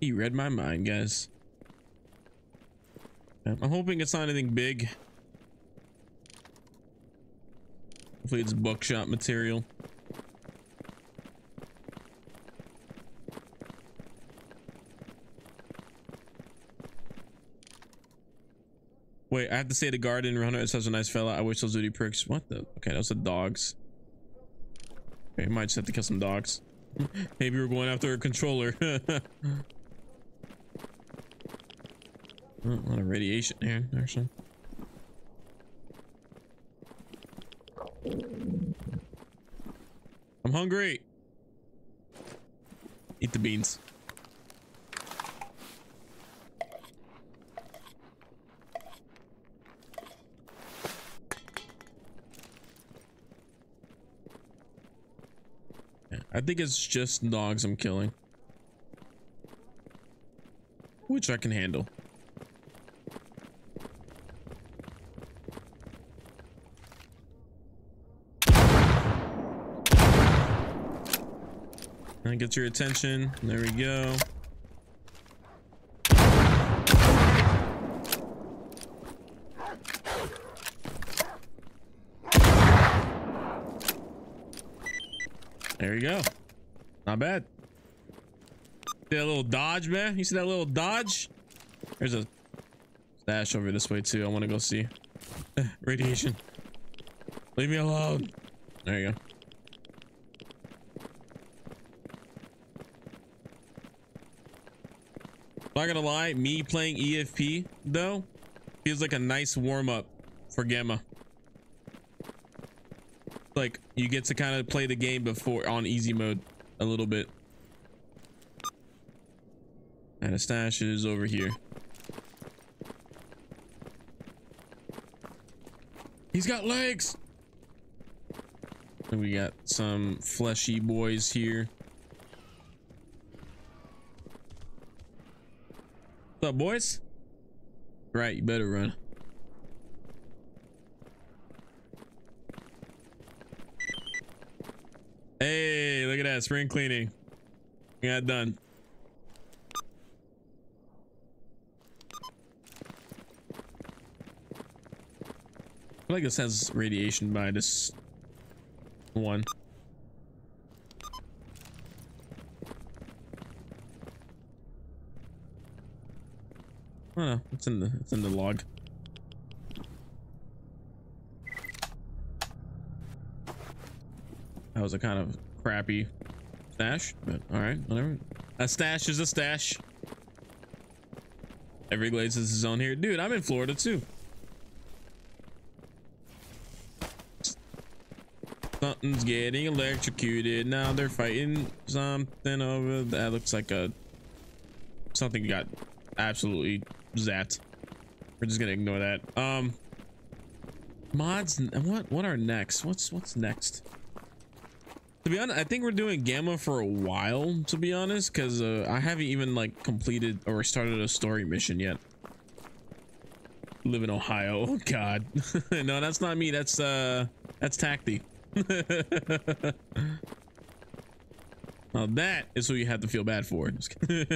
He read my mind, guys. I'm hoping it's not anything big. Hopefully it's buckshot material. Wait, I have to say the garden runner is such a nice fella. I wish those duty pricks. What the? Okay, those are dogs. Okay, might just have to kill some dogs. Maybe we're going after a controller. A lot of radiation here, actually. I'm hungry. Eat the beans. I think it's just dogs I'm killing, which I can handle. And get your attention. There we go. There you go. Not bad. See that little dodge, man? You see that little dodge? There's a stash over this way too. I want to go see. Radiation. Leave me alone. There you go. Not gonna lie, me playing EFP though feels like a nice warm-up for Gamma. Like you get to kind of play the game before on easy mode a little bit. And a stash is over here. He's got legs. We got some fleshy boys here. What's up, boys? Right, you better run. Hey, look at that, spring cleaning. We got done. I feel like this has radiation by this one. Oh no, it's in the log. That was a kind of crappy stash, but all right, whatever. A stash is a stash. Everglades is his own here, dude. I'm in Florida too. Something's getting electrocuted. Now they're fighting something over that. Looks like a something got absolutely zapped. We're just gonna ignore that. Mods and what are next? What's next? To be honest, I think we're doing Gamma for a while, to be honest, because I haven't even like completed or started a story mission yet. Live in Ohio. Oh god. No, that's not me. That's Tacti. Now that is who you have to feel bad for. Just kidding.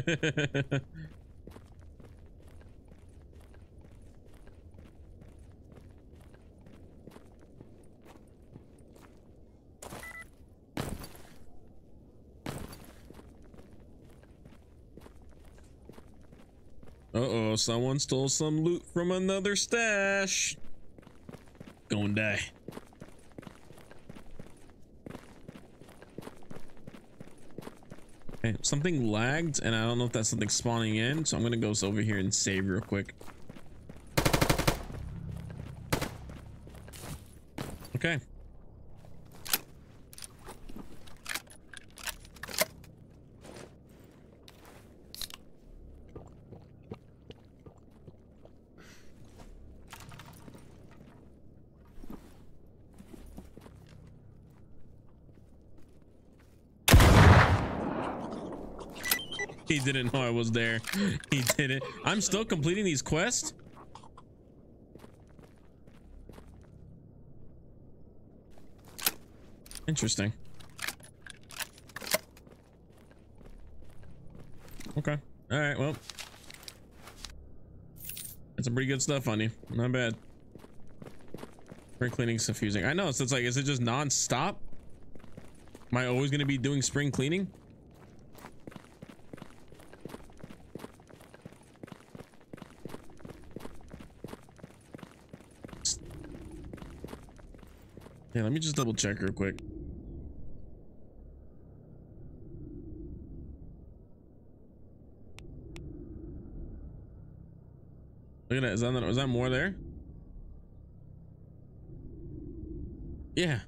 Uh-oh, someone stole some loot from another stash. Gonna die. Something lagged and I don't know if that's something spawning in, so I'm gonna go over here and save real quick. Okay. He didn't know I was there. He didn't. I'm still completing these quests. Interesting. Okay. All right. Well, that's some pretty good stuff on you. Not bad. Spring cleaning is suffusing. I know. So it's like, is it just non-stop? Am I always going to be doing spring cleaning? Yeah, let me just double check real quick. Look at that. Is that more there? Yeah.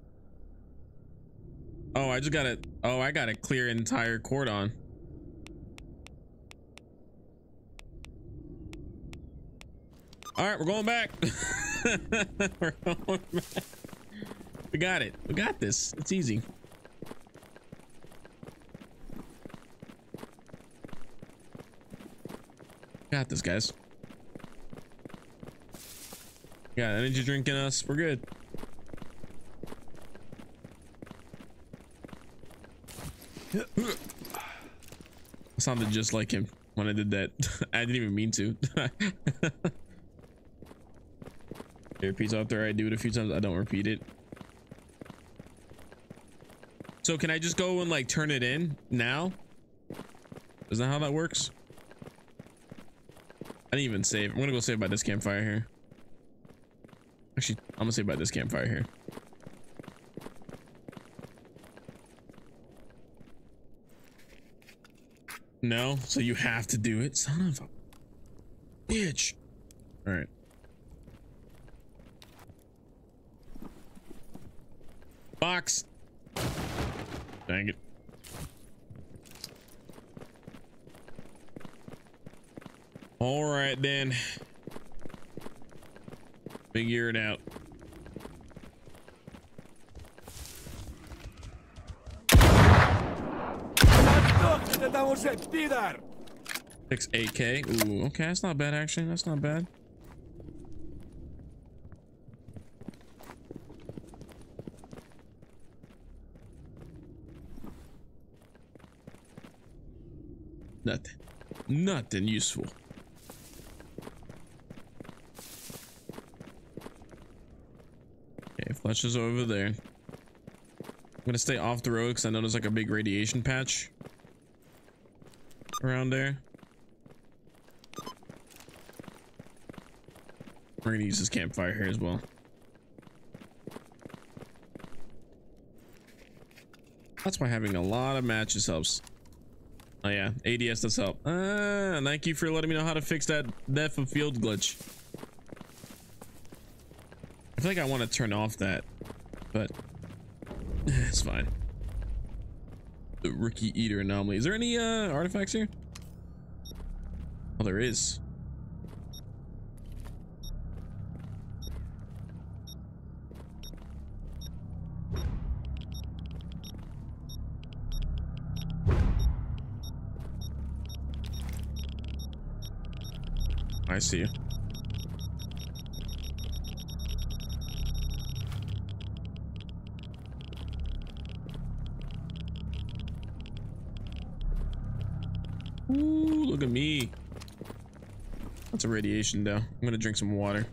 Oh, I just got it. Oh, I got to clear entire Cordon. All right, we're going back. We're going back. We got it. We got this. It's easy. Got this, guys. Got energy drink in us. We're good. I sounded just like him when I did that. I didn't even mean to. It repeats after I do it a few times. I don't repeat it. So can I just go and like turn it in now? Is that how that works? I didn't even save. I'm gonna go save by this campfire here. Actually, I'm gonna save by this campfire here. No, so you have to do it, son of a bitch. All right. Box. Dang it. All right, then. Figure it out. Six AK. Ooh, okay, that's not bad actually. That's not bad. Nothing. Nothing useful. Okay, Fletcher's over there. I'm gonna stay off the road because I know there's like a big radiation patch around there. We're gonna use this campfire here as well. That's why having a lot of matches helps. Oh yeah, ADS does help. Ah, thank you for letting me know how to fix that depth of field glitch. I feel like I want to turn off that, but it's fine. The Rookie Eater Anomaly. Is there any artifacts here? Oh, there is. I see you. Ooh, look at me. That's a radiation though. I'm gonna drink some water.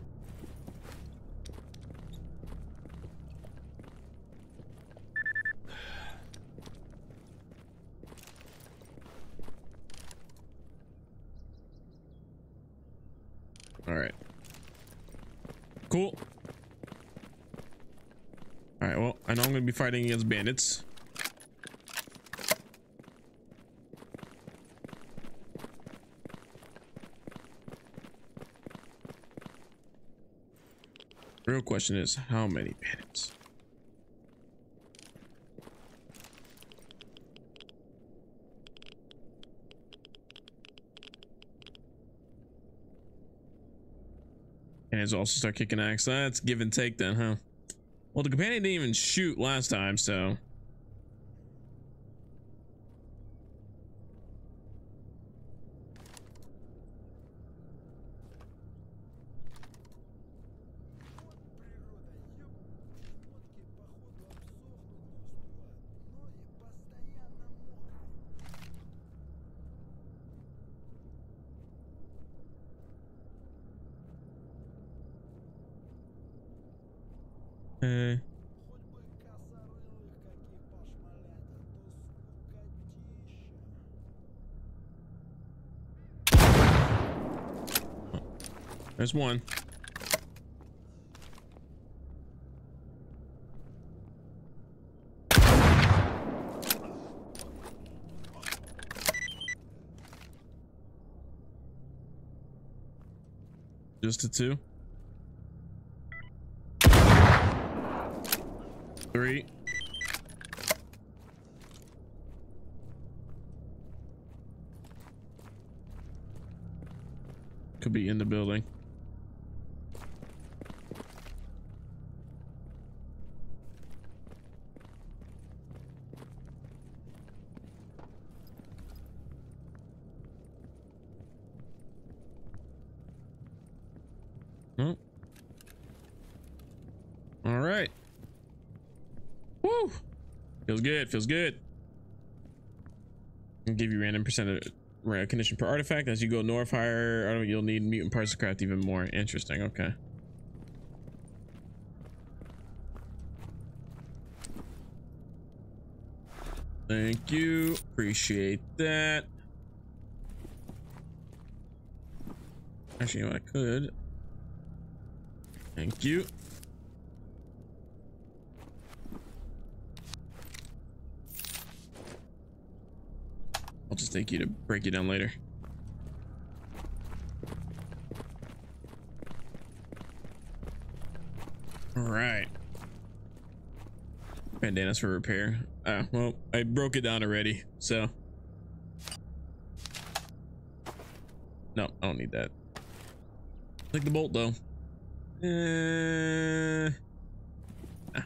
Be fighting against bandits. Real question is, how many bandits? And it's also start kicking axe. That's give and take then, huh? Well, the companion didn't even shoot last time, so. There's one. Just a two. 3. Could be in the building. Good, feels good. I'll give you random percent of condition per artifact. As you go north higher, I don't know, you'll need mutant parts to craft even more. Interesting. Okay. Thank you. Appreciate that. Actually, you know what I could. Thank you. I'll just take you to break you down later. All right. Bandanas for repair. Ah, well, I broke it down already, so. No, I don't need that. Click the bolt though. Ah,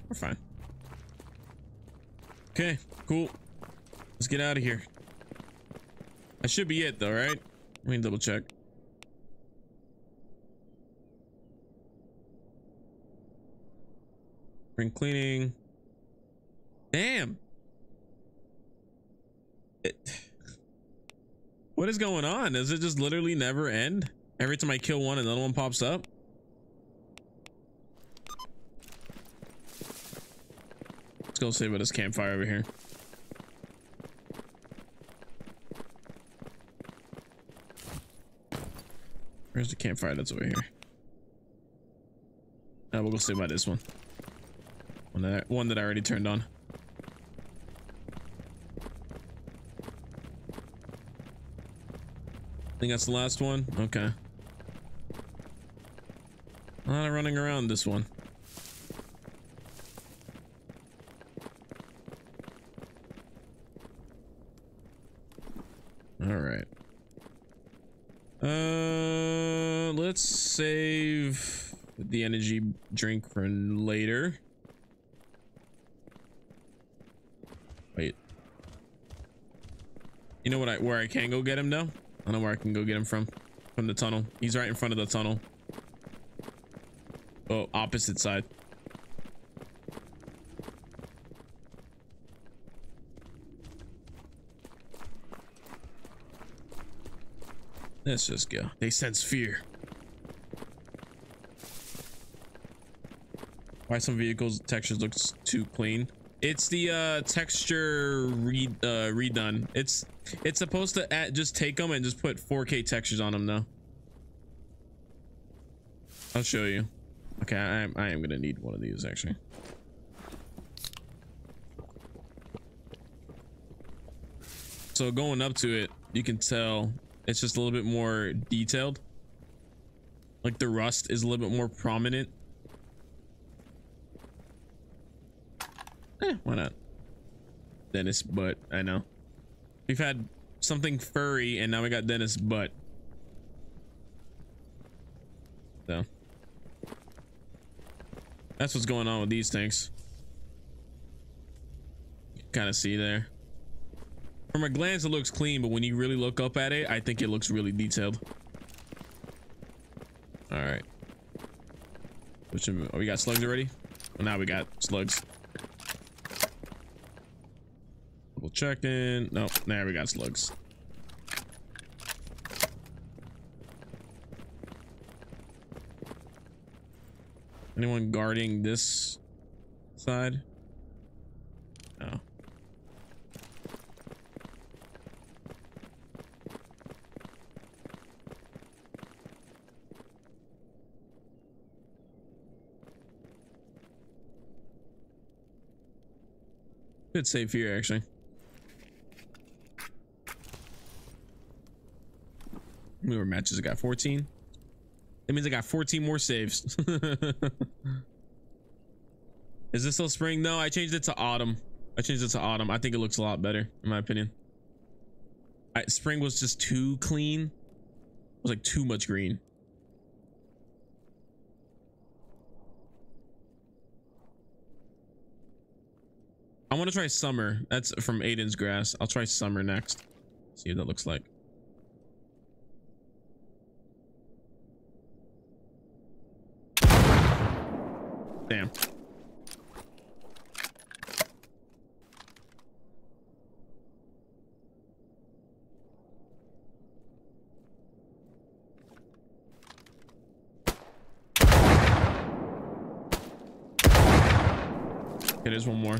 we're fine. Okay, cool. Let's get out of here. That should be it though, right? Let me double check. Spring cleaning. Damn. What is going on? Does it just literally never end? Every time I kill one, another one pops up. Let's go save at this campfire over here. Where's the campfire that's over here? We'll go save by this one. One that I already turned on. I think that's the last one. Okay. A lot of running around this one. All right. Let's save the energy drink for later. Wait. You know what? Where I can go get him now? I don't know where I can go get him from the tunnel. He's right in front of the tunnel. Oh, opposite side. Let's just go. They sense fear. Why some vehicles textures looks too clean? It's the texture redone. It's supposed to just take them and just put 4K textures on them though. I'll show you. Okay, I am gonna need one of these actually. So going up to it, you can tell it's just a little bit more detailed. Like the rust is a little bit more prominent. Eh, why not? Dennis butt, I know. We've had something furry and now we got Dennis butt. So that's what's going on with these things. You can kind of see there. From a glance it looks clean, but when you really look up at it, I think it looks really detailed. All right. Oh, we got slugs already? Well, now we got slugs. We'll check in. No, there we got slugs. Anyone guarding this side? No. Good save here, actually. We were matches. I got 14. That means I got 14 more saves. Is this still spring? No, I changed it to autumn. I think it looks a lot better in my opinion. Spring was just too clean. It was like too much green. I want to try summer. That's from Aiden's grass. I'll try summer next. See what that looks like. Damn. It is one more.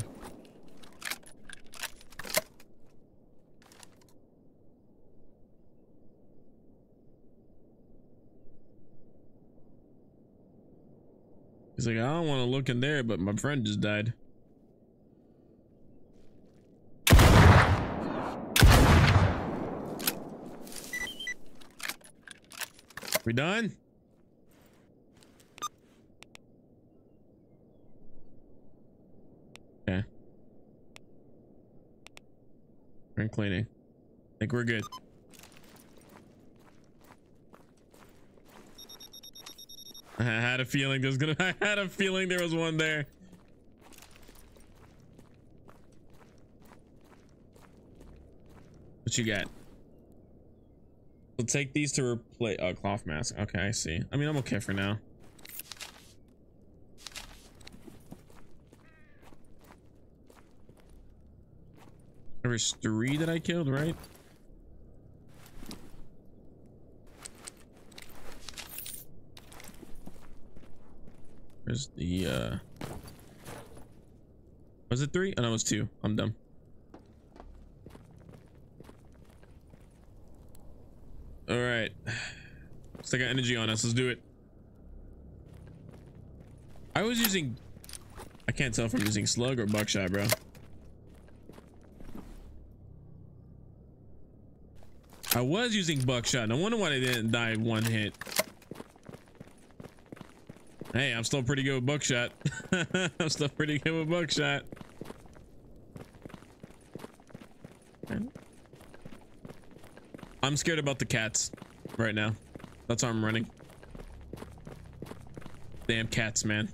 He's like, I don't want to look in there, but my friend just died. We done? Okay. We're cleaning. I think we're good. I had a feeling there was one there. What you got? We'll take these to replace cloth mask. Okay, I see. I mean, I'm okay for now. There was 3 that I killed, right? There's the was it 3? Oh, no, it was 2. I'm dumb. All right, let's take our energy on us. Let's do it. I was using, I can't tell if I'm using slug or buckshot, bro. I was using buckshot. No wonder why they didn't die one hit. Hey, I'm still pretty good with buckshot. I'm still pretty good with buckshot. I'm scared about the cats right now. That's why I'm running. Damn cats, man.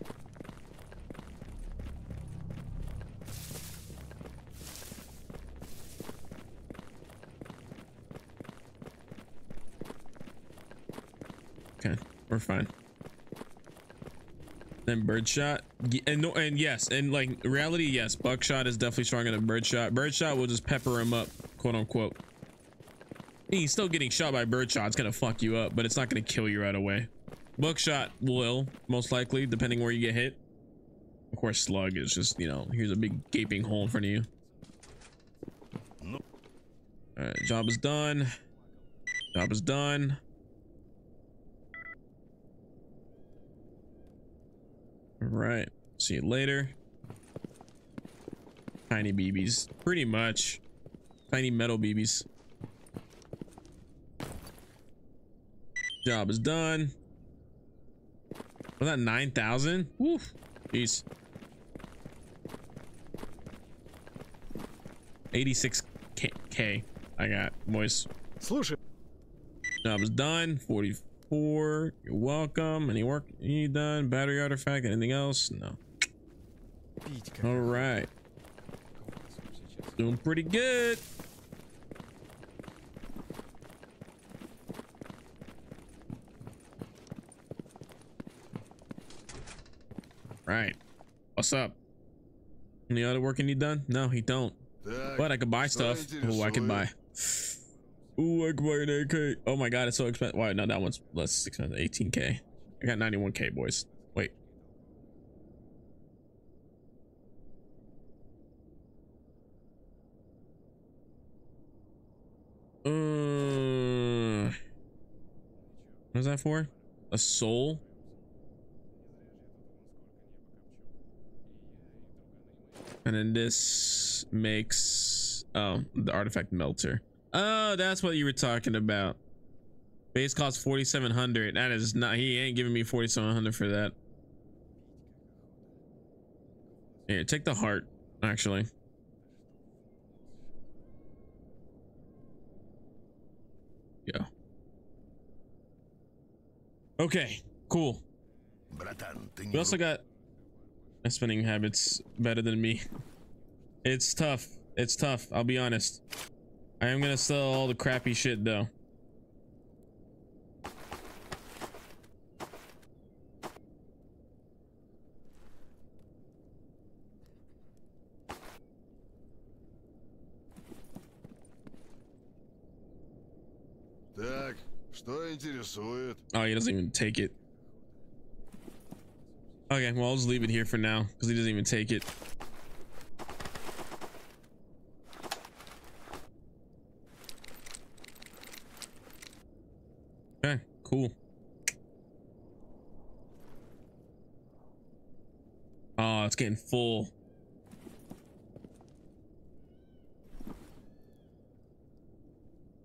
Okay, we're fine. Then birdshot, and no, and yes, and like reality, yes, buckshot is definitely stronger than birdshot. Birdshot will just pepper him up, quote unquote. He's still getting shot by birdshot. It's gonna fuck you up, but it's not gonna kill you right away. Buckshot will most likely, depending where you get hit. Of course, slug is just, you know, here's a big gaping hole in front of you. All right, job is done. Job is done. All right, see you later. Tiny BBs, pretty much. Tiny metal BBs. Job is done. Was that 9,000? Woof. Jeez. 86K. I got voice. Solution. Job is done. 44. You're welcome. Any work you need done? Battery artifact? Anything else? No. All right. Doing pretty good. Right, what's up? Any other work you need done? No, he don't. But I could buy stuff. Oh, I could buy. Ooh, I could buy an AK. Oh my god, it's so expensive. Why? No, that one's less 600. 18K. I got 91K, boys. Wait. What is that for? A soul? And then this makes, oh, the artifact melter. Oh, that's what you were talking about. Base cost 4,700. That is not, he ain't giving me 4,700 for that. Here, take the heart, actually. Yeah. Okay, cool. We also got spending habits better than me. It's tough. It's tough. I'll be honest. I am gonna sell all the crappy shit though. Oh, he doesn't even take it. Okay, well, I'll just leave it here for now because he doesn't even take it. Okay, cool. Oh, it's getting full.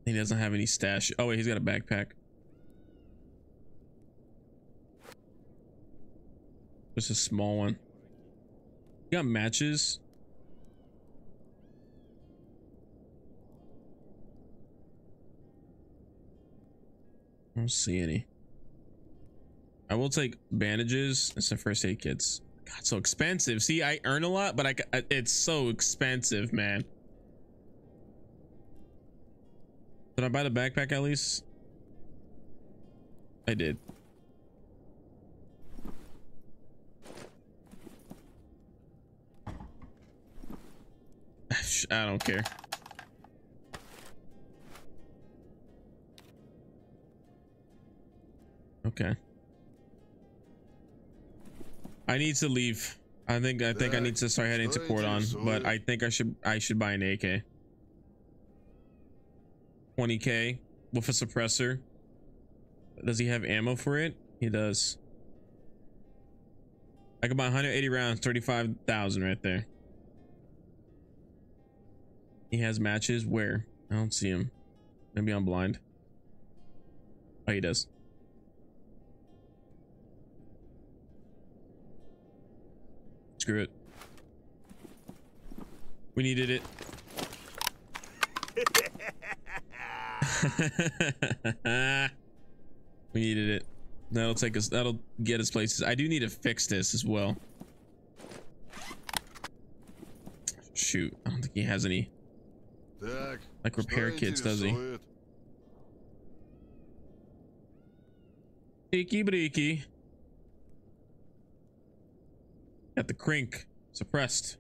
He doesn't have any stash. Oh, wait, he's got a backpack. Just a small one. You got matches. I don't see any. I will take bandages and some first aid kits. God, so expensive. See, I earn a lot, but it's so expensive, man. Did I buy the backpack at least? I did. I don't care. Okay. I need to leave. I think I need to start heading to Cordon, but I think I should buy an AK. 20k with a suppressor. Does he have ammo for it? He does. I could buy 180 rounds, 35,000 right there. He has matches where? I don't see him. Maybe I'm blind. Oh, he does. Screw it. We needed it. We needed it. That'll take us. That'll get us places. I do need to fix this as well. Shoot. I don't think he has any like repair kits, does he? Tiki breaky. Got the crink suppressed.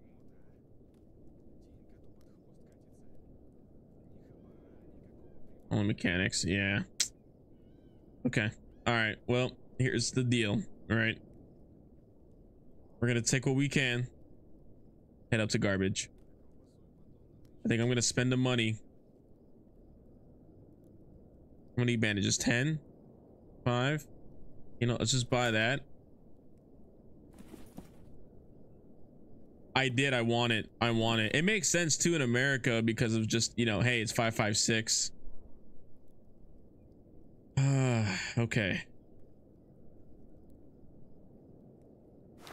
Only mechanics, yeah. Okay. All right. Well, here's the deal. All right. We're gonna take what we can. Head up to garbage. I think I'm gonna spend the money. I'm gonna need bandages. 10, 5. You know, let's just buy that. I did. I want it. I want it. It makes sense too in America because of just, you know, hey, it's 5.56. Okay.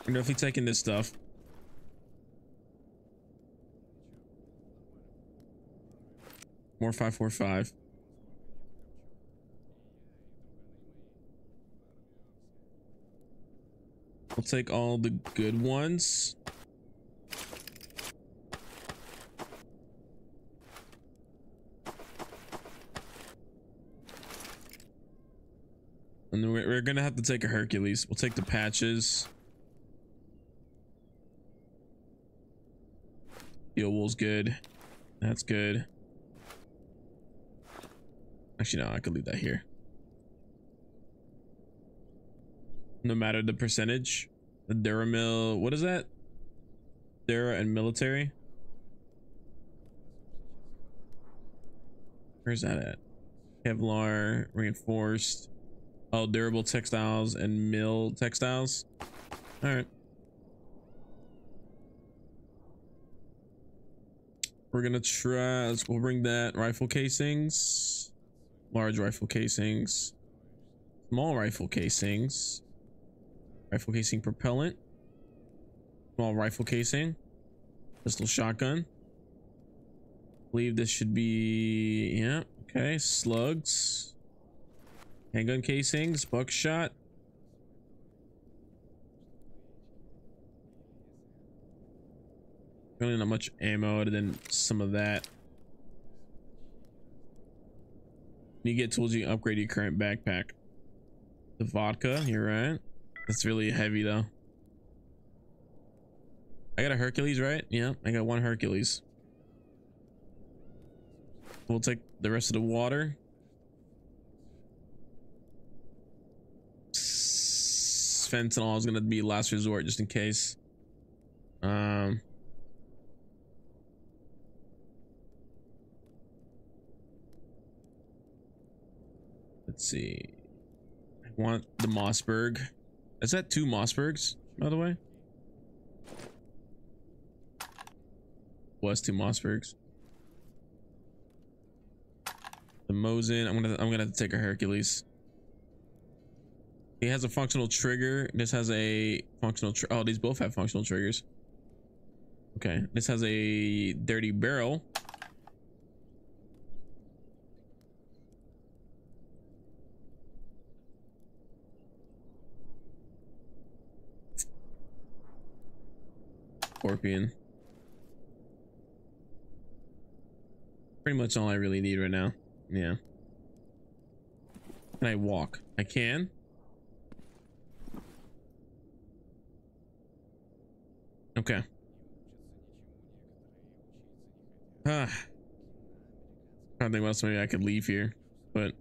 I'm definitely taking this stuff. More 5.45. We'll take all the good ones. And we're gonna have to take a Hercules. We'll take the patches. Steel wool's good. That's good. Actually, no, I could leave that here. No matter the percentage. The Duramil, what is that? Dura and military. Where's that at? Kevlar, reinforced. Oh, durable textiles and mill textiles. All right. We're going to try. We'll bring that rifle casings, large rifle casings, small rifle casings, rifle casing propellant, small rifle casing, pistol shotgun. I believe this should be, yeah. Okay. Slugs. Handgun casings, buckshot. Really not much ammo other than some of that. When you get tools, you upgrade your current backpack. The vodka, you're right. That's really heavy though. I got a Hercules, right? Yeah, I got one Hercules. We'll take the rest of the water. 6 fentanyl is gonna be last resort just in case. Let's see. I want the Mossberg. Is that 2 Mossbergs, by the way? Was 2 Mossbergs. The Mosin. I'm gonna have to take a Hercules. He has a functional trigger. This has a functional oh, these both have functional triggers. Okay. This has a dirty barrel. Scorpion. Pretty much all I really need right now. Yeah. Can I walk? I can. Okay. I don't think most maybe I could leave here, but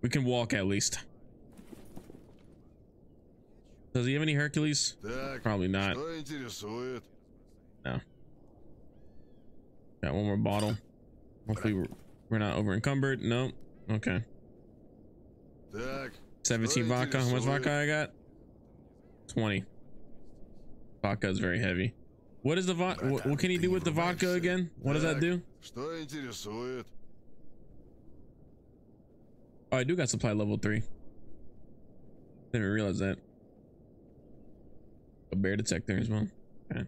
we can walk at least. Does he have any Hercules? Probably not. No. Got one more bottle. Hopefully we're not over encumbered. No. Okay. 17 vodka. How much vodka I got? 20. Vodka is very heavy. What is the vodka? What can he do with the vodka again? What does that do? Oh, I do got supply level 3. Didn't realize that. A bear detector as well. Okay.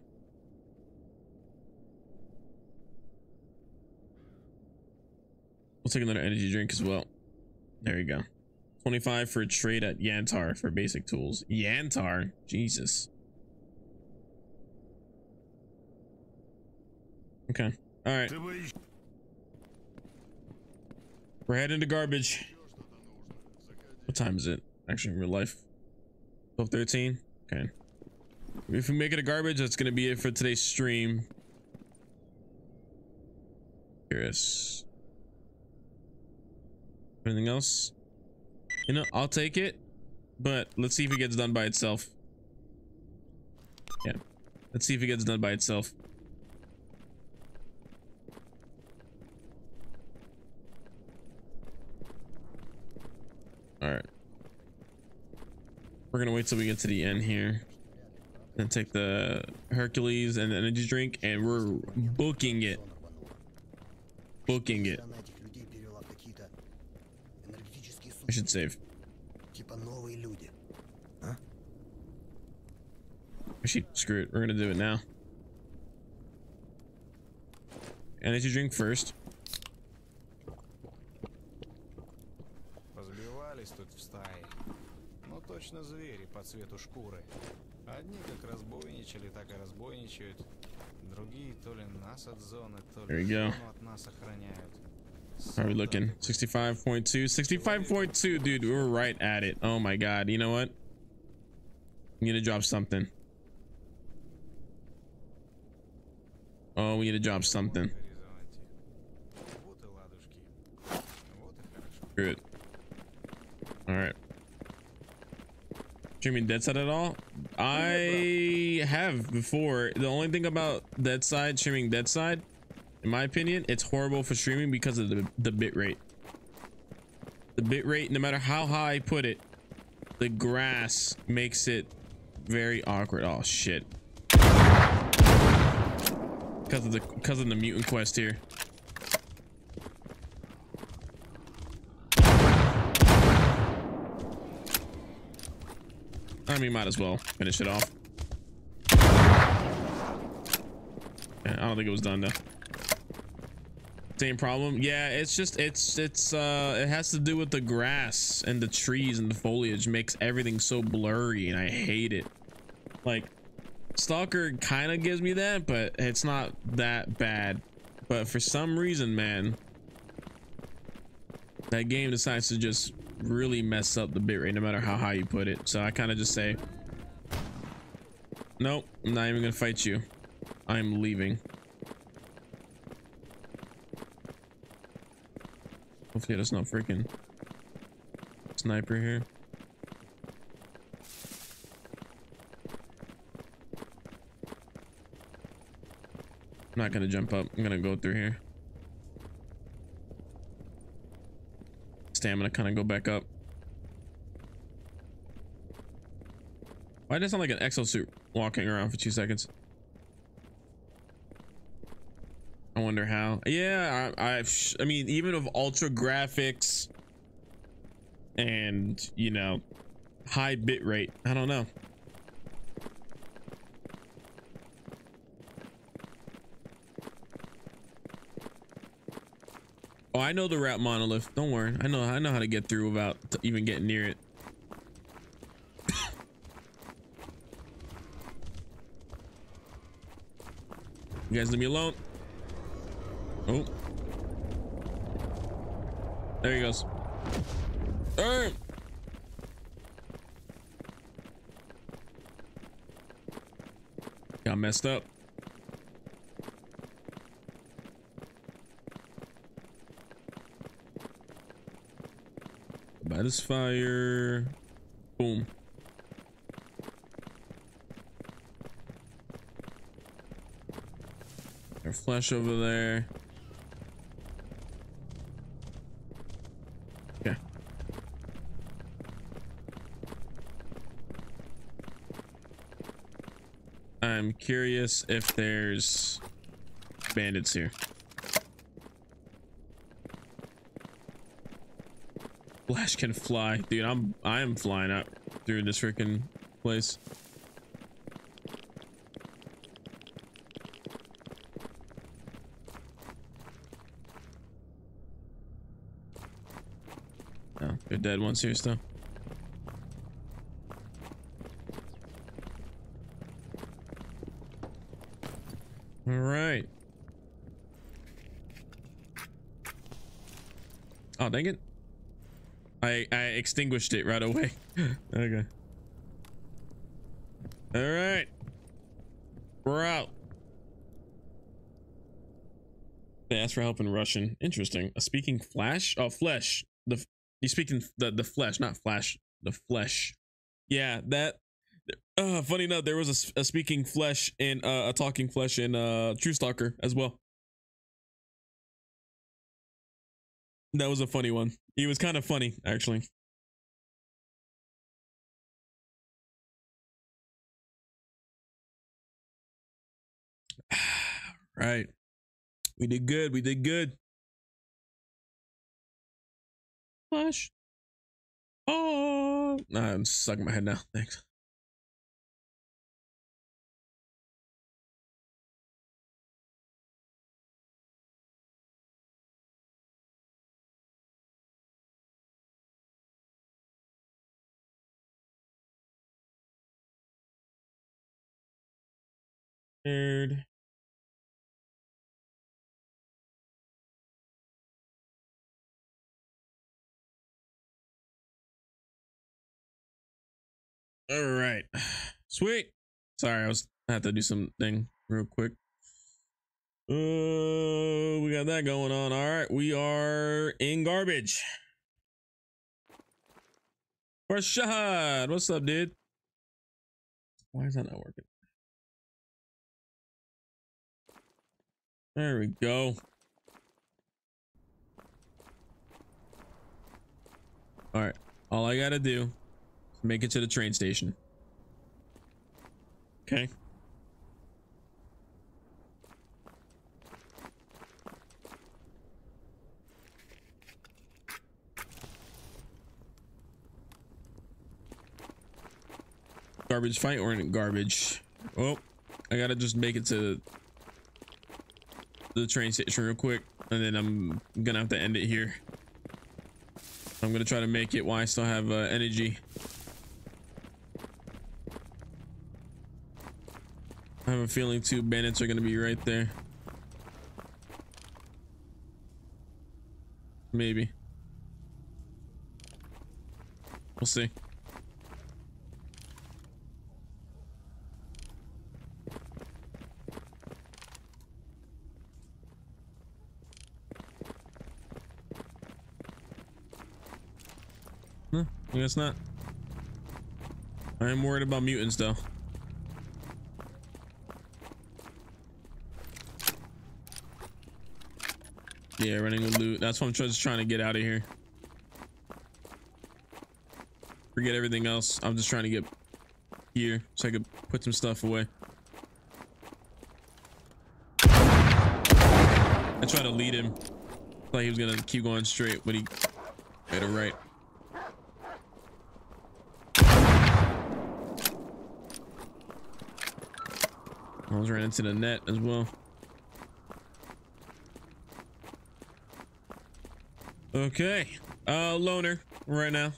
We'll take another energy drink as well. There you go. 25 for a trade at Yantar for basic tools. Yantar? Jesus. Okay. All right. We're heading to garbage. What time is it? Actually, in real life. 12:13. Okay. If we make it a garbage, that's going to be it for today's stream. Curious. Anything else? You know, I'll take it, but let's see if it gets done by itself. Yeah. Let's see if it gets done by itself. All right. We're going to wait till we get to the end here. And take the Hercules and the energy drink, and we're booking it. Booking it. I should save. Actually, screw it. We're gonna do it now. Energy drink first. There we go. How are we looking? 65.2. 65.2, dude. We were right at it. Oh my god. You know what? We need to drop something. Oh, we need to drop something. Good. Alright. Streaming Deadside at all? I have before. The only thing about Deadside, streaming Deadside, in my opinion, it's horrible for streaming because of the bit rate. The bit rate, no matter how high I put it, the grass makes it very awkward. Oh shit! Because of the mutant quest here. I mean, might as well finish it off. Yeah, I don't think it was done though. Same problem. Yeah, it's just it has to do with the grass and the trees and the foliage makes everything so blurry, and I hate it. Like Stalker kind of gives me that, but it's not that bad. But for some reason, man, that game decides to just really mess up the bitrate no matter how high you put it. So I kind of just say, nope, I'm not even gonna fight you. I'm leaving. Hopefully that's not freaking sniper here. I'm not gonna jump up. I'm gonna go through here. Stamina kind of go back up. Why does it sound like an exosuit walking around for 2 seconds? I wonder how. Yeah, I mean, even of ultra graphics and, you know, high bit rate, I don't know. Oh, I know the route, Monolith. Don't worry. I know how to get through without even getting near it. You guys leave me alone. Oh. There he goes. Turn! Got messed up. That is fire. Boom. Their flesh over there. Yeah. I'm curious if there's bandits here. Flash can fly, dude. I am flying up through this freaking place. Oh, they're dead ones here still. All right. Oh, dang it. I extinguished it right away. Okay. All right. We're out. They asked for help in Russian. Interesting. A speaking flash? Oh, flesh. You speaking the flesh, not flash. The flesh. Yeah, that. Funny enough, there was a speaking flesh and a talking flesh in True Stalker as well. That was a funny one. He was kind of funny, actually. Right. We did good. We did good. Flash. Oh, I'm sucking my head now. Thanks. Nerd. All right, sweet. Sorry, I had to do something real quick. We got that going on. All right, we are in garbage. Rashad, what's up, dude? Why is that not working? There we go. All right, all I gotta do is make it to the train station. Okay. Garbage fight or in garbage? Oh, I gotta just make it to the train station real quick, and then I'm gonna have to end it here. I'm gonna try to make it while I still have energy. I have a feeling two bandits are gonna be right there. Maybe. We'll see. I guess not. I am worried about mutants though. Yeah, running with loot. That's what I'm just trying to get out of here. Forget everything else. I'm just trying to get here so I could put some stuff away. I tried to lead him. Thought he was gonna keep going straight, but he made a right. I was running into the net as well. Okay. Loner right now.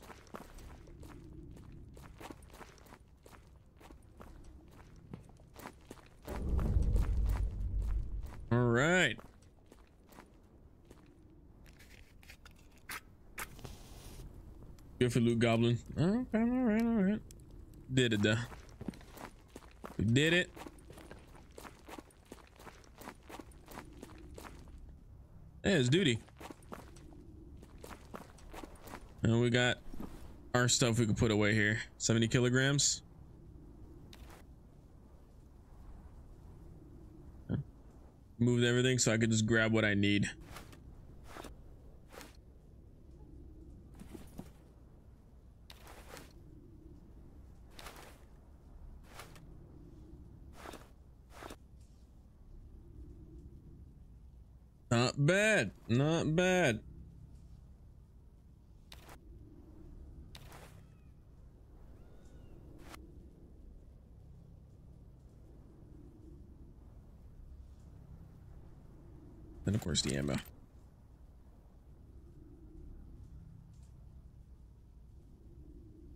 All right. Good for Loot Goblin. Okay, alright, alright. Did it though. We did it. Yeah, it's Duty. And we got our stuff we can put away here. 70 kilograms. Moved everything so I could just grab what I need. Not bad, not bad. And of course the ammo.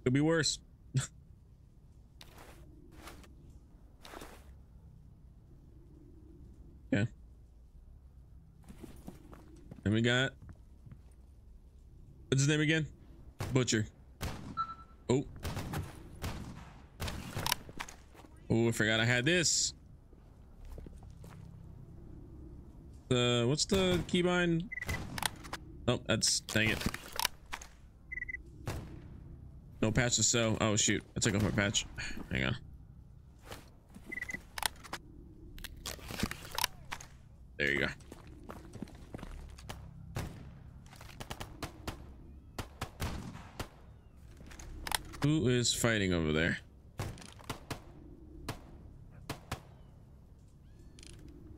Could be worse. Yeah. Then we got, what's his name again? Butcher. Oh. Oh, I forgot I had this. What's the keybind? Oh, that's, dang it. No patch to sell. Oh shoot, I took off my patch. Hang on. There you go. Who is fighting over there?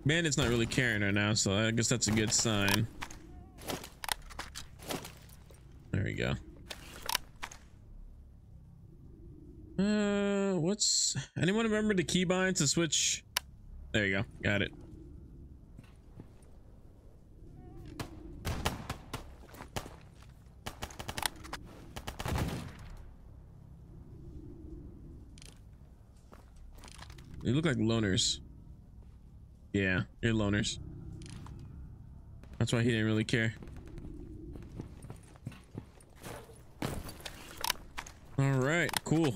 Bandit's not really carrying right now, so I guess that's a good sign. There we go. What's, anyone remember the keybind to switch? There you go, got it. They look like loners. Yeah, you're loners. That's why he didn't really care. All right, cool.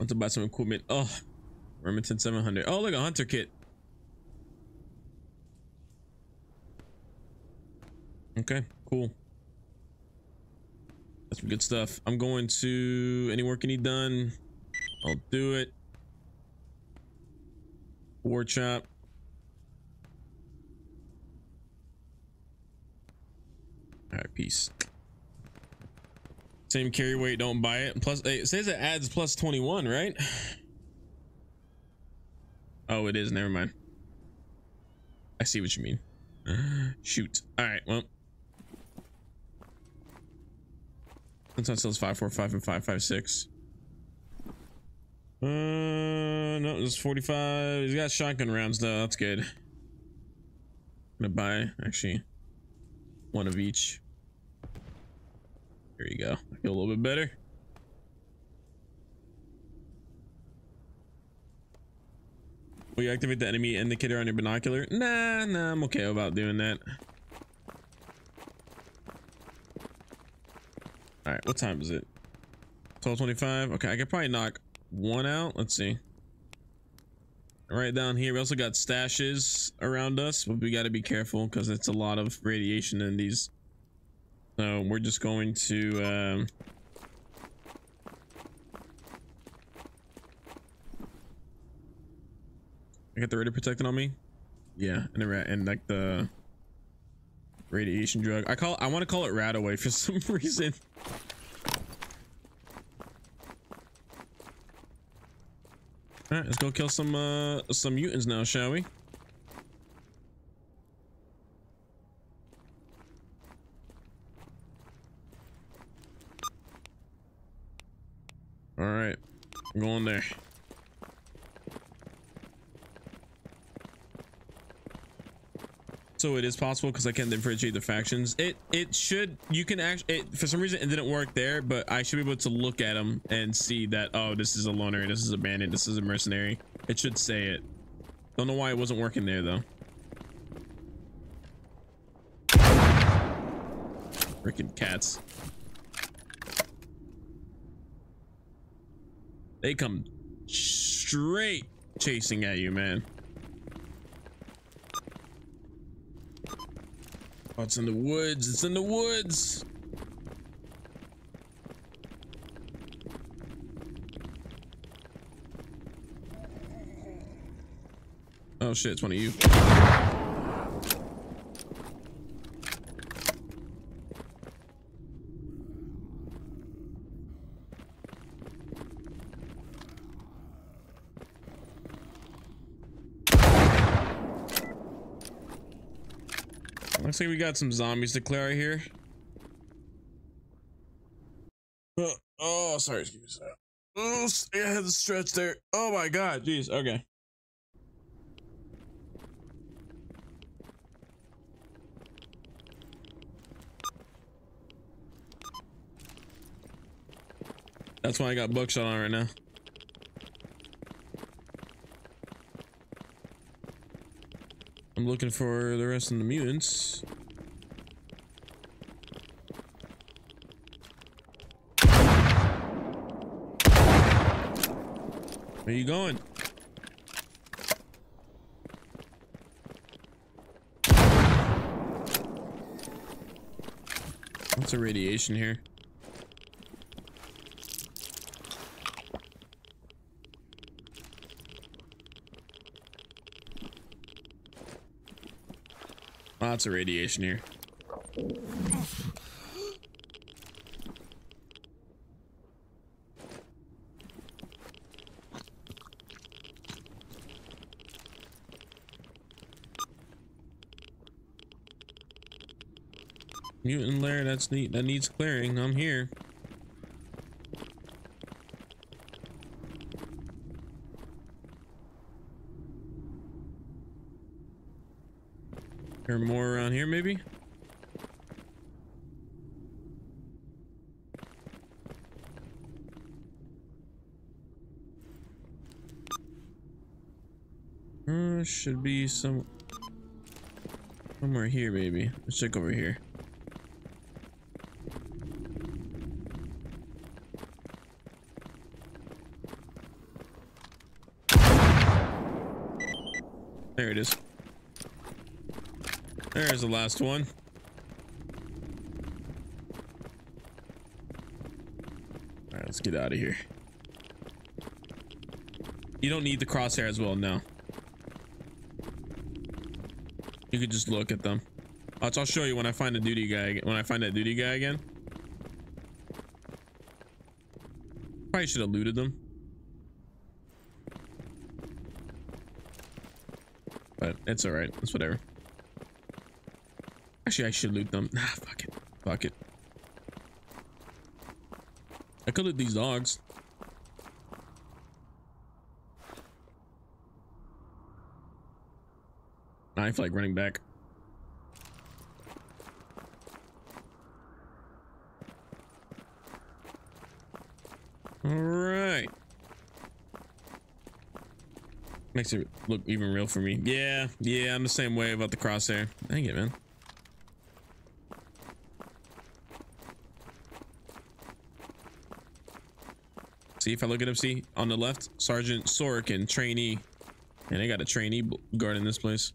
Want to buy some equipment? Oh, Remington 700. Oh, look, a hunter kit. Okay, cool. That's some good stuff. I'm going to, any work any done? I'll do it. War chop. All right, peace. Same carry weight, don't buy it. Plus, it says it adds plus 21, right? Oh, it is. Never mind. I see what you mean. Shoot. All right, well. Sometimes it sells 545 and 556. No, it's 45. He's got shotgun rounds though. That's good. I'm gonna buy actually one of each. There you go. I feel a little bit better. Will you activate the enemy indicator on your binocular? Nah, I'm okay about doing that. All right, what time is it? 12:25. Okay, I could probably knock one out. Let's see. Right down here we also got stashes around us, but we got to be careful because it's a lot of radiation in these, so we're just going to I got the radar protected on me. Yeah, and like the radiation drug, I want to call it rat away for some reason. All right, let's go kill some mutants now, shall we? All right, I'm going there. So it is possible because I can't differentiate the factions. It should, you can actually, for some reason it didn't work there, but I should be able to look at them and see that, oh, this is a loner, this is a bandit, this is a mercenary. It should say it. Don't know why it wasn't working there though. Freaking cats. They come straight chasing at you, man. Oh, it's in the woods. It's in the woods. Oh shit, it's one of you. Looks like we got some zombies to clear out here. Oh, sorry, excuse me. Oh, I had to stretch there. Oh my god, jeez, okay. That's why I got buckshot on right now. I'm looking for the rest of the mutants. Where you going? What's a radiation here? Lots of radiation here. Mutant lair, that's neat. That needs clearing. I'm here. Or more around here, maybe? Should be somewhere here, maybe. Let's check over here. There it is. There's the last one. All right, let's get out of here. You don't need the crosshair as well, no. You could just look at them. I'll show you when I find the duty guy. When I find that duty guy again. Probably should have looted them. But it's all right. It's whatever. Actually, I should loot them. Nah, fuck it. Fuck it. I could loot these dogs. I feel like running back. All right. Makes it look even real for me. Yeah, yeah, I'm the same way about the crosshair. Dang it, man. See if I look at him, see on the left, Sergeant Sorokin, trainee, and I got a trainee guarding this place.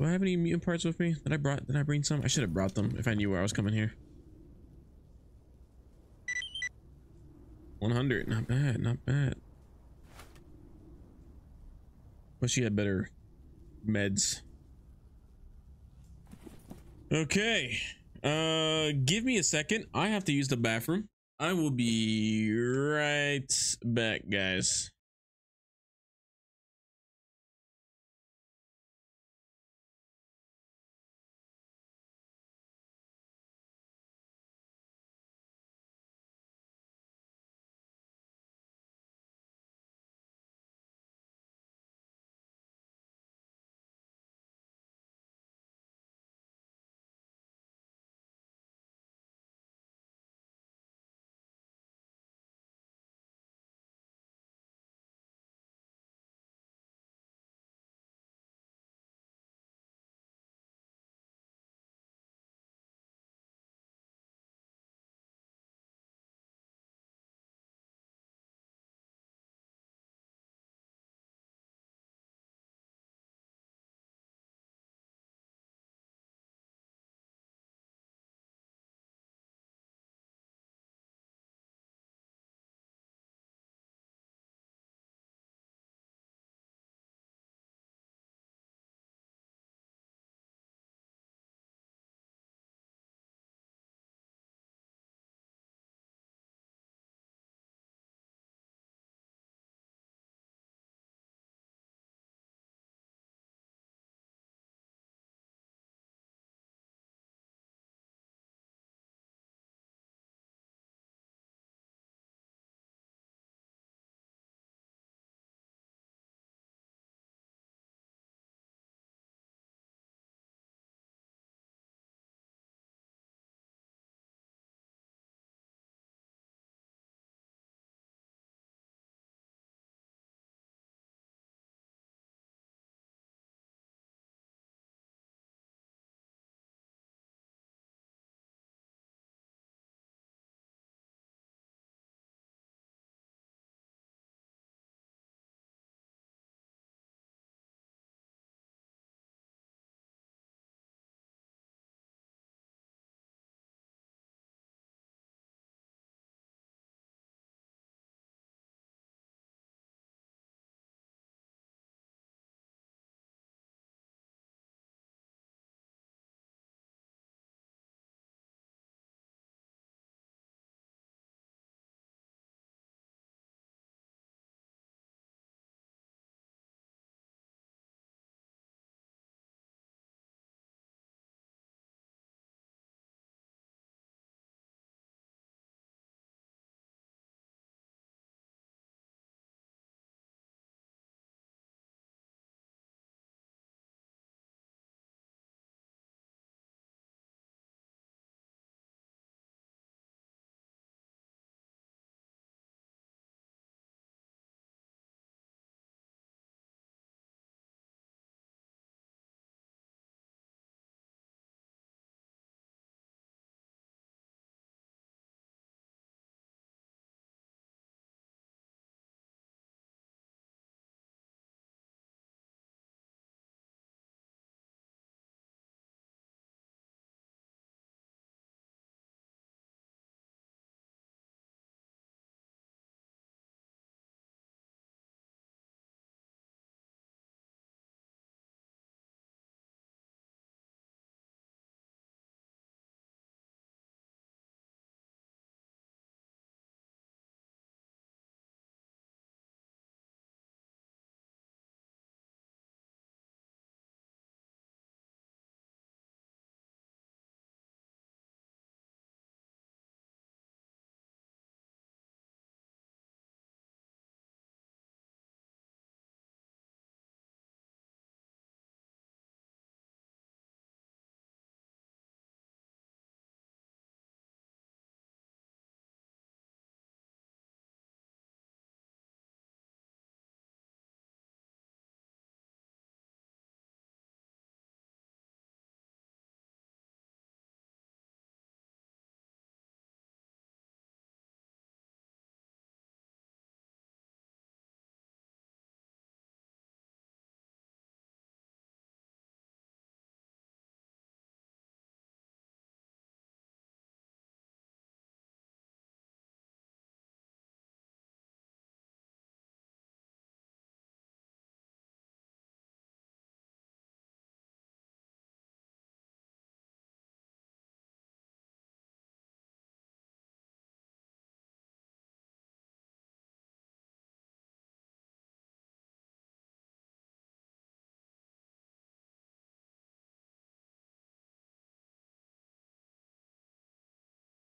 Do I have any mutant parts with me? Did I bring some? I should have brought them if I knew where I was coming here. 100, not bad, not bad. Wish you had better meds. Okay, give me a second. I have to use the bathroom. I will be right back, guys.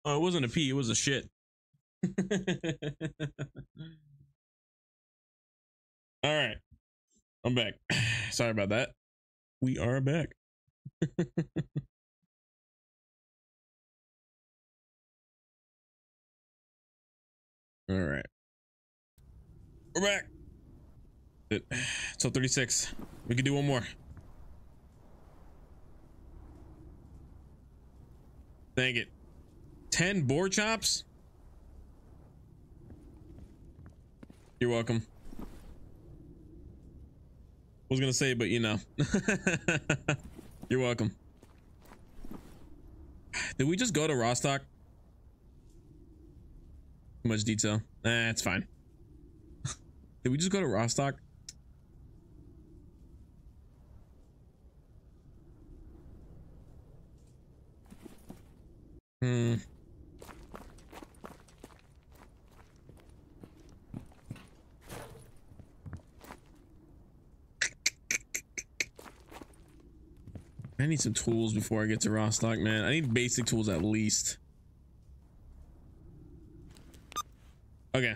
Oh, it wasn't a pee, it was a shit. Alright. I'm back. Sorry about that. We are back. Alright. We're back. So 36. We can do one more. Dang it. 10 boar chops? You're welcome. I was gonna say, but you know. You're welcome. Did we just go to Rostock? Too much detail. Nah, it's fine. Did we just go to Rostock? Hmm. I need some tools before I get to Rostock, man. I need basic tools at least. Okay.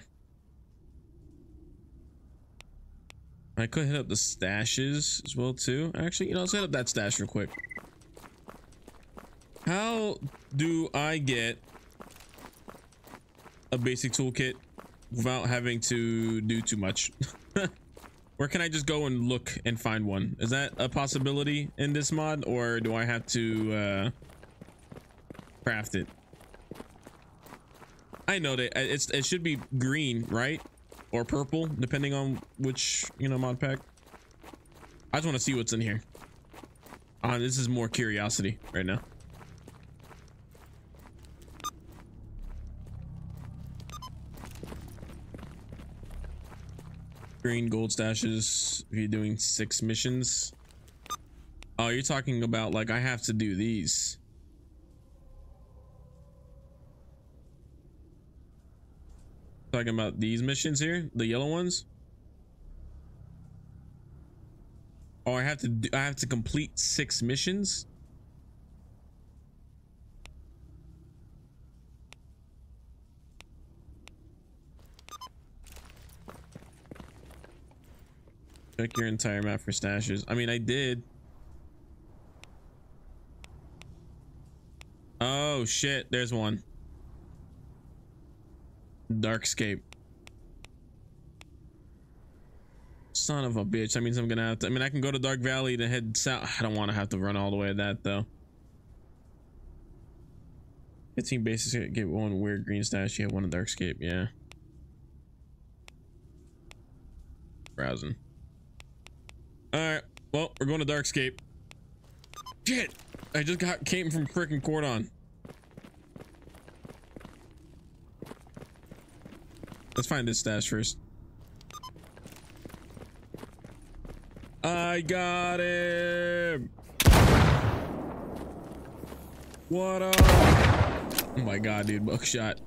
I could hit up the stashes as well too. Actually, you know, let's hit up that stash real quick. How do I get a basic toolkit without having to do too much? Where can I just go and look and find one? Is that a possibility in this mod, or do I have to craft it? I know that it should be green, right? Or purple, depending on which, you know, mod pack. I just want to see what's in here. This is more curiosity right now. Green gold stashes if you're doing 6 missions. Oh, you're talking about like I have to do these. Talking about these missions here, the yellow ones. Oh, I have to complete 6 missions. Check your entire map for stashes. I mean, I did. Oh shit, there's one. Darkscape. Son of a bitch. That means I'm gonna have to. I mean, I can go to Dark Valley to head south. I don't want to have to run all the way to that though. 15 bases. Get one weird green stash. You have one in Darkscape. Yeah. Browsing. All right, well, we're going to Darkscape. Shit, I just came from freaking Cordon. Let's find this stash first. I got him. What up? Oh my god, dude, buckshot.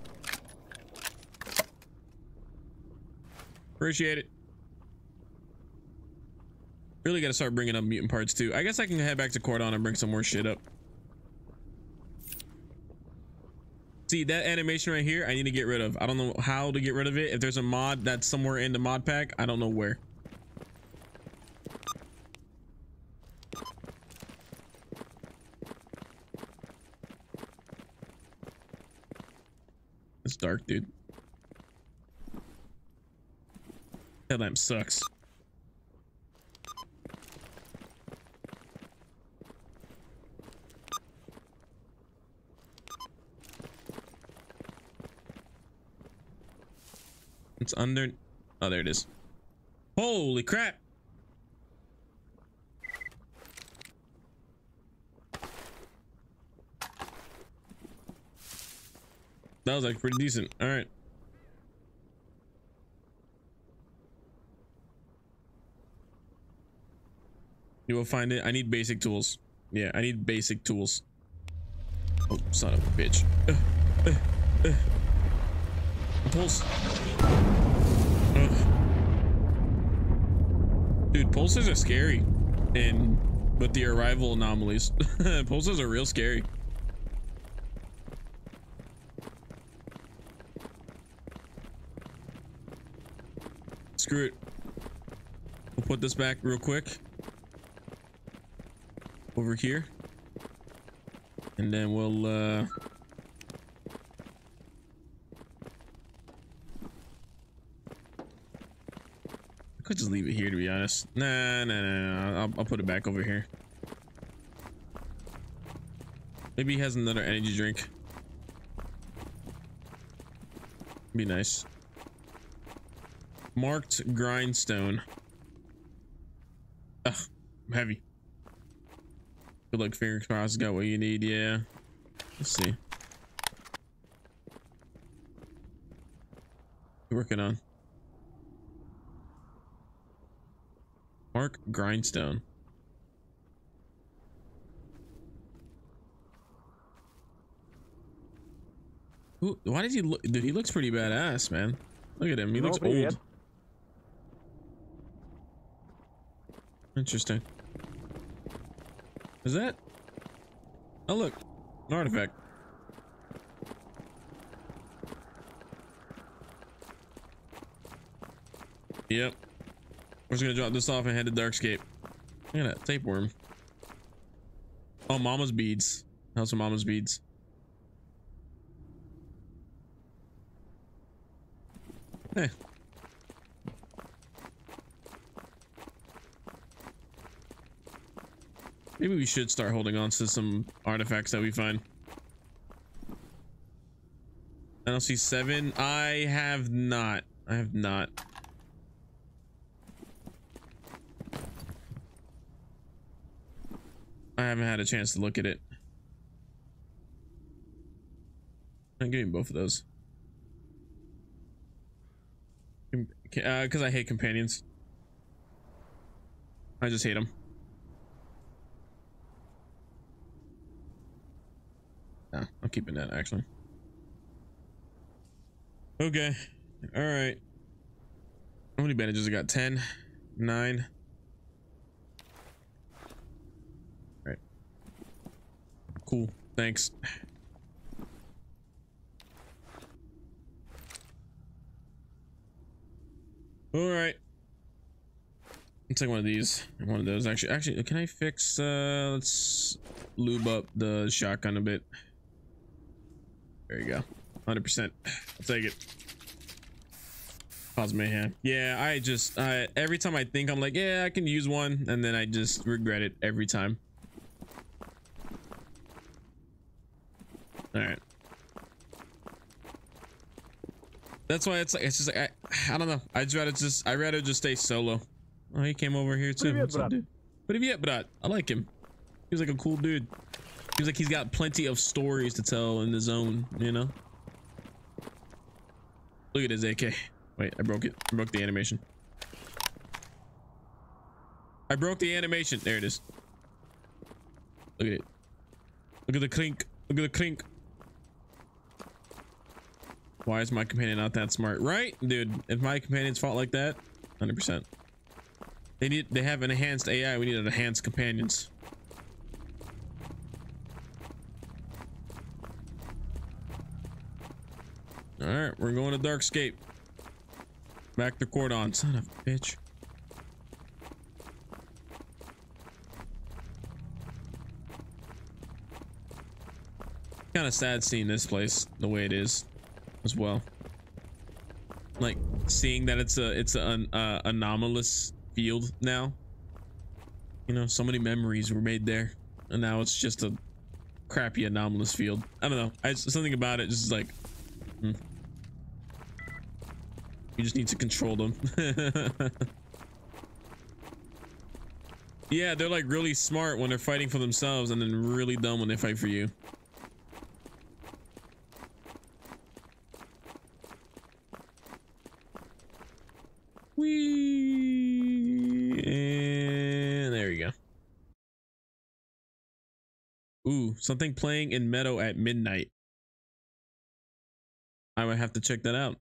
Appreciate it. Really gotta start bringing up mutant parts too. I guess I can head back to Cordon and bring some more shit up. See, that animation right here, I need to get rid of. I don't know how to get rid of it. If there's a mod that's somewhere in the mod pack, I don't know where. It's dark, dude. Headlamp sucks. It's under. Oh, there it is. Holy crap. That was like pretty decent. All right. You will find it. I need basic tools. Yeah, I need basic tools. Oh, son of a bitch. Pulse. Dude, pulses are scary, and with the arrival anomalies, pulses are real scary. Screw it. We'll put this back real quick. Over here. And then we'll, I could just leave it here, to be honest. Nah. I'll put it back over here. Maybe he has another energy drink. Be nice. Marked grindstone. Ugh, I'm heavy. Good luck, fingers crossed, got what you need, yeah. Let's see. What are you working on? Mark grindstone. Who, why did he look? Dude, he looks pretty badass, man. Look at him. He looks old. Yet. Interesting. Is that? Oh, look. An artifact. Yep. We're just going to drop this off and head to Darkscape. Look at that tapeworm. Oh, mama's beads. How's mama's beads? Hey. Maybe we should start holding on to some artifacts that we find. I don't see seven. I have not. I have not. I haven't had a chance to look at it. I'm giving both of those. Because I hate companions. I just hate them. Nah, I'm keeping that actually. Okay. All right. How many bandages I got? 10, 9. All right. Cool. Thanks. All right, let's take one of these and one of those. Actually, can I fix, let's lube up the shotgun a bit. There you go. 100%. I'll take it. Pause mayhem. Yeah, I just, every time I think I'm like, yeah, I can use one. And then I just regret it every time. All right. That's why it's like, it's just like, I don't know. I'd rather just stay solo. Oh, he came over here too. But if you had Brad, I like him. He was like a cool dude. He was like, he's got plenty of stories to tell in the zone, you know? Look at his AK. Wait, I broke it. I broke the animation. I broke the animation. There it is. Look at it. Look at the clink. Look at the clink. Why is my companion not that smart? Right? Dude, if my companions fought like that, 100%. They have an enhanced AI. We need an enhanced companions. All right, we're going to Darkscape. Back to Cordon, son of a bitch. Kind of sad seeing this place the way it is. As well, like seeing that it's an anomalous field now, you know, so many memories were made there and now it's just a crappy anomalous field. I don't know, something about it just like you just need to control them. Yeah, they're like really smart when they're fighting for themselves and then really dumb when they fight for you. And there we go. Ooh, something playing in Meadow at midnight. I would have to check that out.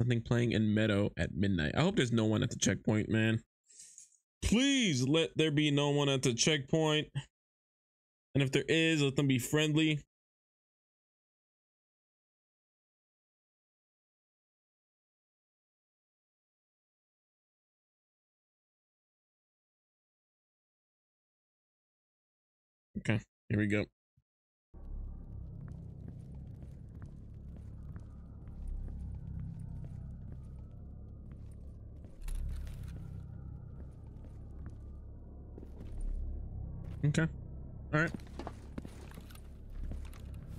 Something playing in Meadow at midnight. I hope there's no one at the checkpoint, man. Please let there be no one at the checkpoint. And if there is, let them be friendly. Okay, here we go. Okay. All right.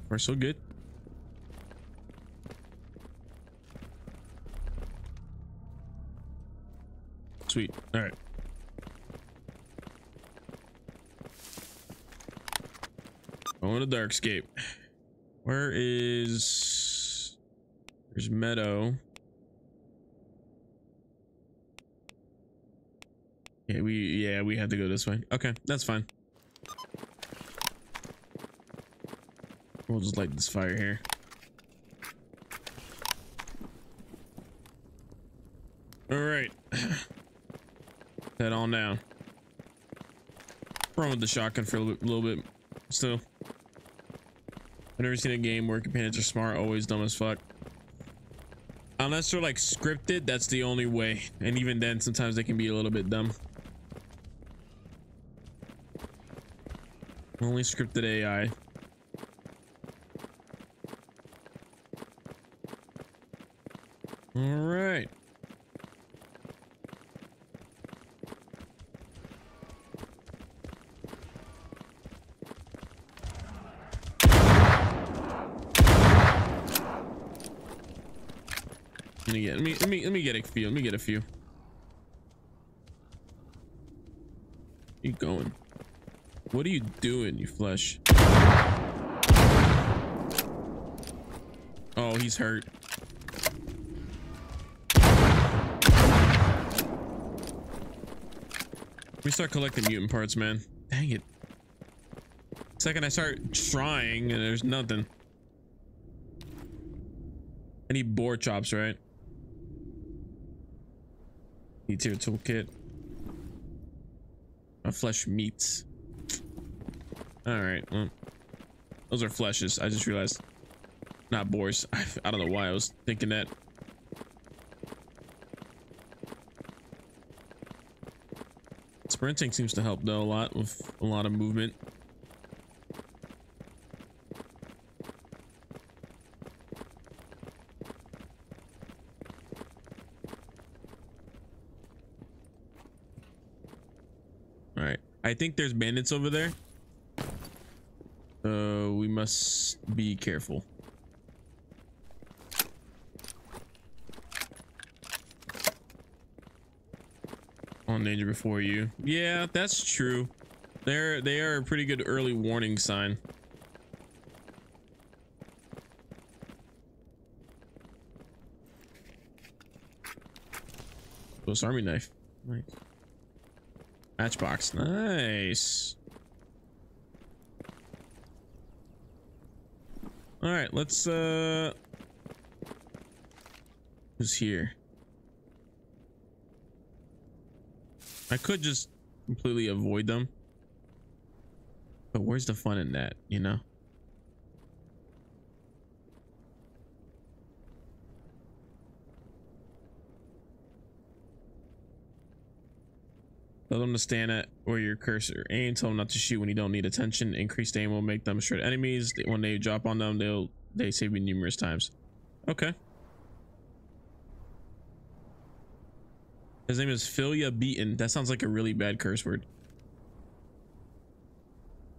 We're so good. Sweet. All right. Going to Darkscape. Where is... There's Meadow. Okay, we had to go this way. Okay, that's fine. We'll just light this fire here. All right. Head on down. Run with the shotgun for a little bit. Still. I've never seen a game where companions are smart, always dumb as fuck. Unless they're like scripted, that's the only way. And even then, sometimes they can be a little bit dumb. Only scripted AI. Alright. Let me get a few. Keep going. What are you doing, you flesh? Oh, he's hurt. We start collecting mutant parts, man. Dang it. Second I start trying and there's nothing. I need boar chops, right? Need tier toolkit. My flesh meats. Alright, well. Those are fleshes. I just realized. Not boars. I don't know why I was thinking that. Sprinting seems to help though a lot with a lot of movement. All right, I think there's bandits over there. We must be careful. Danger before you. Yeah, that's true. They are a pretty good early warning sign. Swiss Army knife. Nice. Matchbox. Nice. All right, let's who's here? I could just completely avoid them, but where's the fun in that, you know? Tell them to stand at where your cursor aims. Tell them not to shoot when you don't need attention. Increased aim will make them straight enemies. When they drop on them, they save me numerous times. Okay. His name is Philia Beaton. That sounds like a really bad curse word.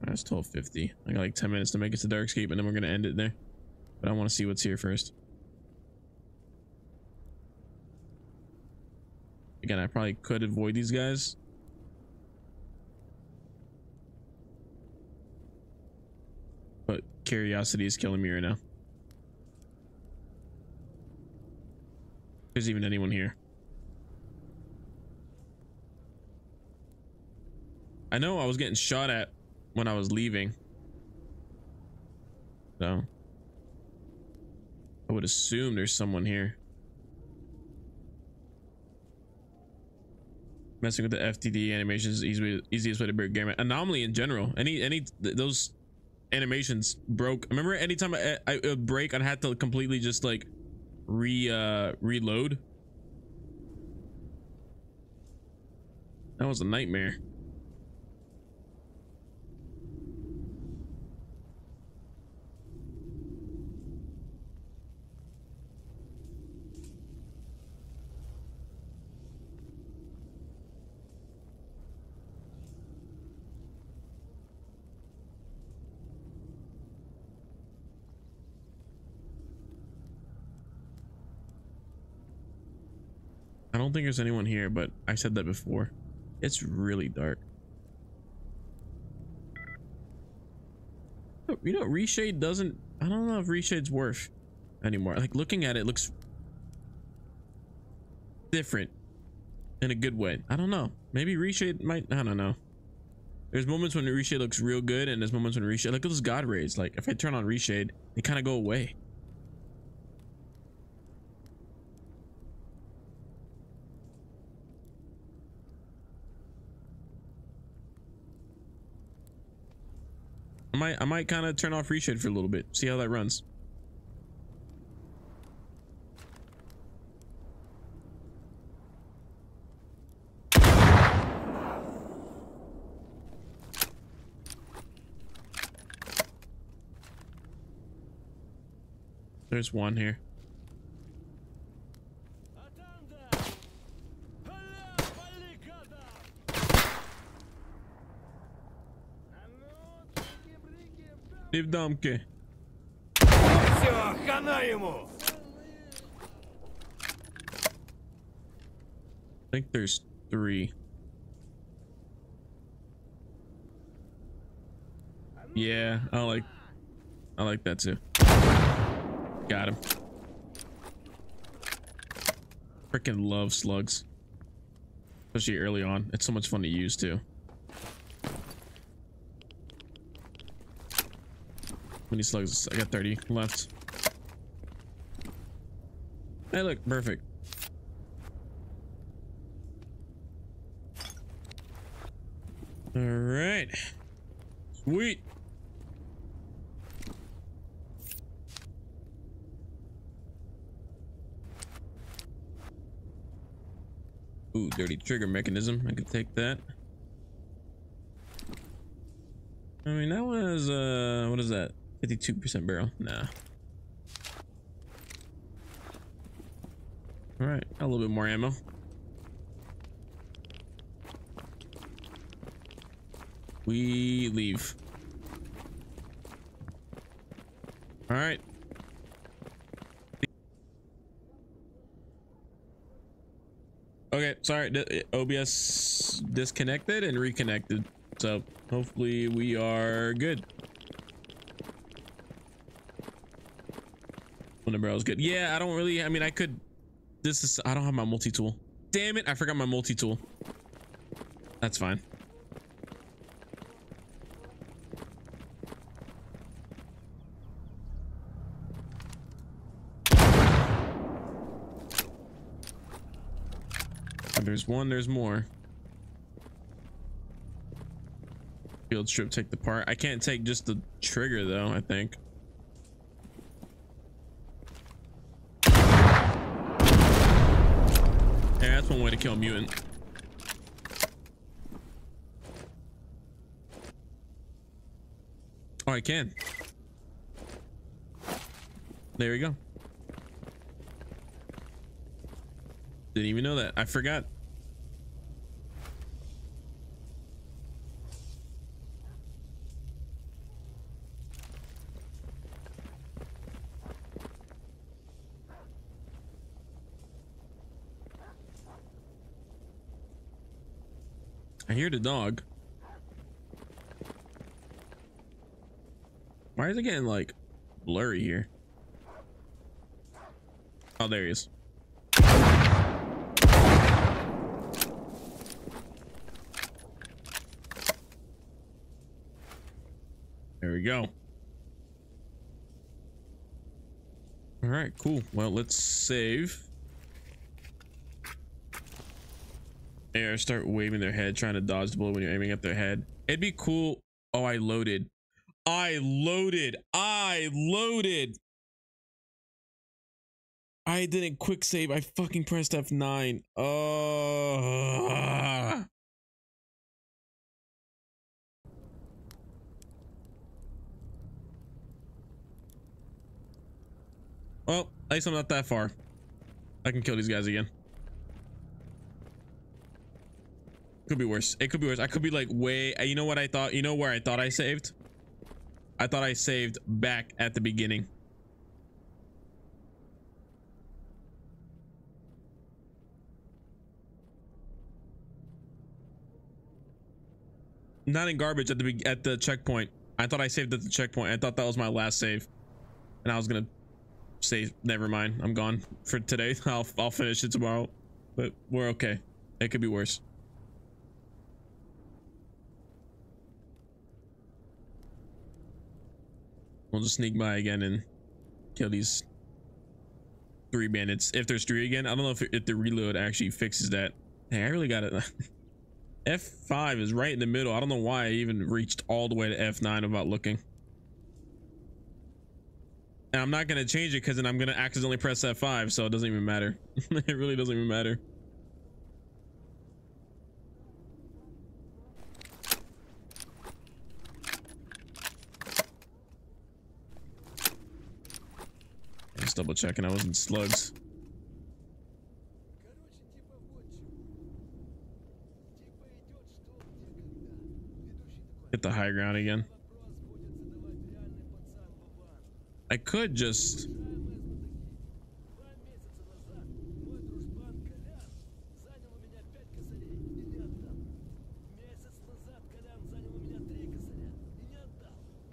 That's 12:50. I got like 10 minutes to make it to Darkscape, and then we're gonna end it there. But I want to see what's here first. Again, I probably could avoid these guys. But curiosity is killing me right now. There's even anyone here. I know I was getting shot at when I was leaving, so I would assume there's someone here. Messing with the FTD animations is easiest way to break Gamma. Anomaly in general. Those animations broke. Remember, anytime I break, I'd have to completely just like reload. That was a nightmare. don't think there's anyone here, but I said that before. It's really dark. You know, reshade doesn't... I don't know if reshade's worth anymore. Like, looking at it looks different in a good way. I don't know. Maybe reshade might... I don't know. There's moments when the reshade looks real good, and there's moments when reshade... Like, those god rays. Like, if I turn on reshade, they kind of go away. I might kind of turn off reshade for a little bit. See how that runs. There's one here. Не в дамке. Все, хана ему. I think there's three. Yeah, I like that too. Got him. Freaking love slugs, especially early on. It's so much fun to use too. Many slugs. I got 30 left. Hey, look, perfect. All right, sweet. Ooh, dirty trigger mechanism. I could take that. I mean, that one is what is that? 52% barrel. Nah. All right, a little bit more ammo. We leave. All right. Okay, sorry. OBS disconnected and reconnected. So hopefully we are good. The barrel is good. Yeah, I don't really, I mean, I could, this is, I don't have my multi-tool. Damn it, I forgot my multi-tool. That's fine. There's one, there's more. Field strip, take the part. I can't take just the trigger though, I think. That's one way to kill a mutant. Oh, I can. There we go. Didn't even know that. I forgot. I hear the dog. Why is it getting like blurry here? Oh, there he is. There we go. All right, cool. Well, let's save. Air start waving their head, trying to dodge the bullet when you're aiming at their head. It'd be cool. Oh, I loaded. I loaded. I didn't quick save. I fucking pressed F9. Oh. Well, at least I'm not that far. I can kill these guys again. Could be worse. It could be worse. I could be like way, you know what I thought? You know where I thought I saved? I thought I saved back at the beginning. Not in garbage at the checkpoint. I thought I saved at the checkpoint. I thought that was my last save, and I was gonna say never mind. I'm gone for today. I'll finish it tomorrow, but we're okay. It could be worse. We'll just sneak by again and kill these 3 bandits if there's 3 again. I don't know if the reload actually fixes that. Hey, I really got it. F5 is right in the middle. I don't know why I even reached all the way to F9 without looking. And I'm not going to change it because then I'm going to accidentally press F5, so it doesn't even matter. It really doesn't even matter. Just double checking I was in slugs. Hit the high ground again. I could just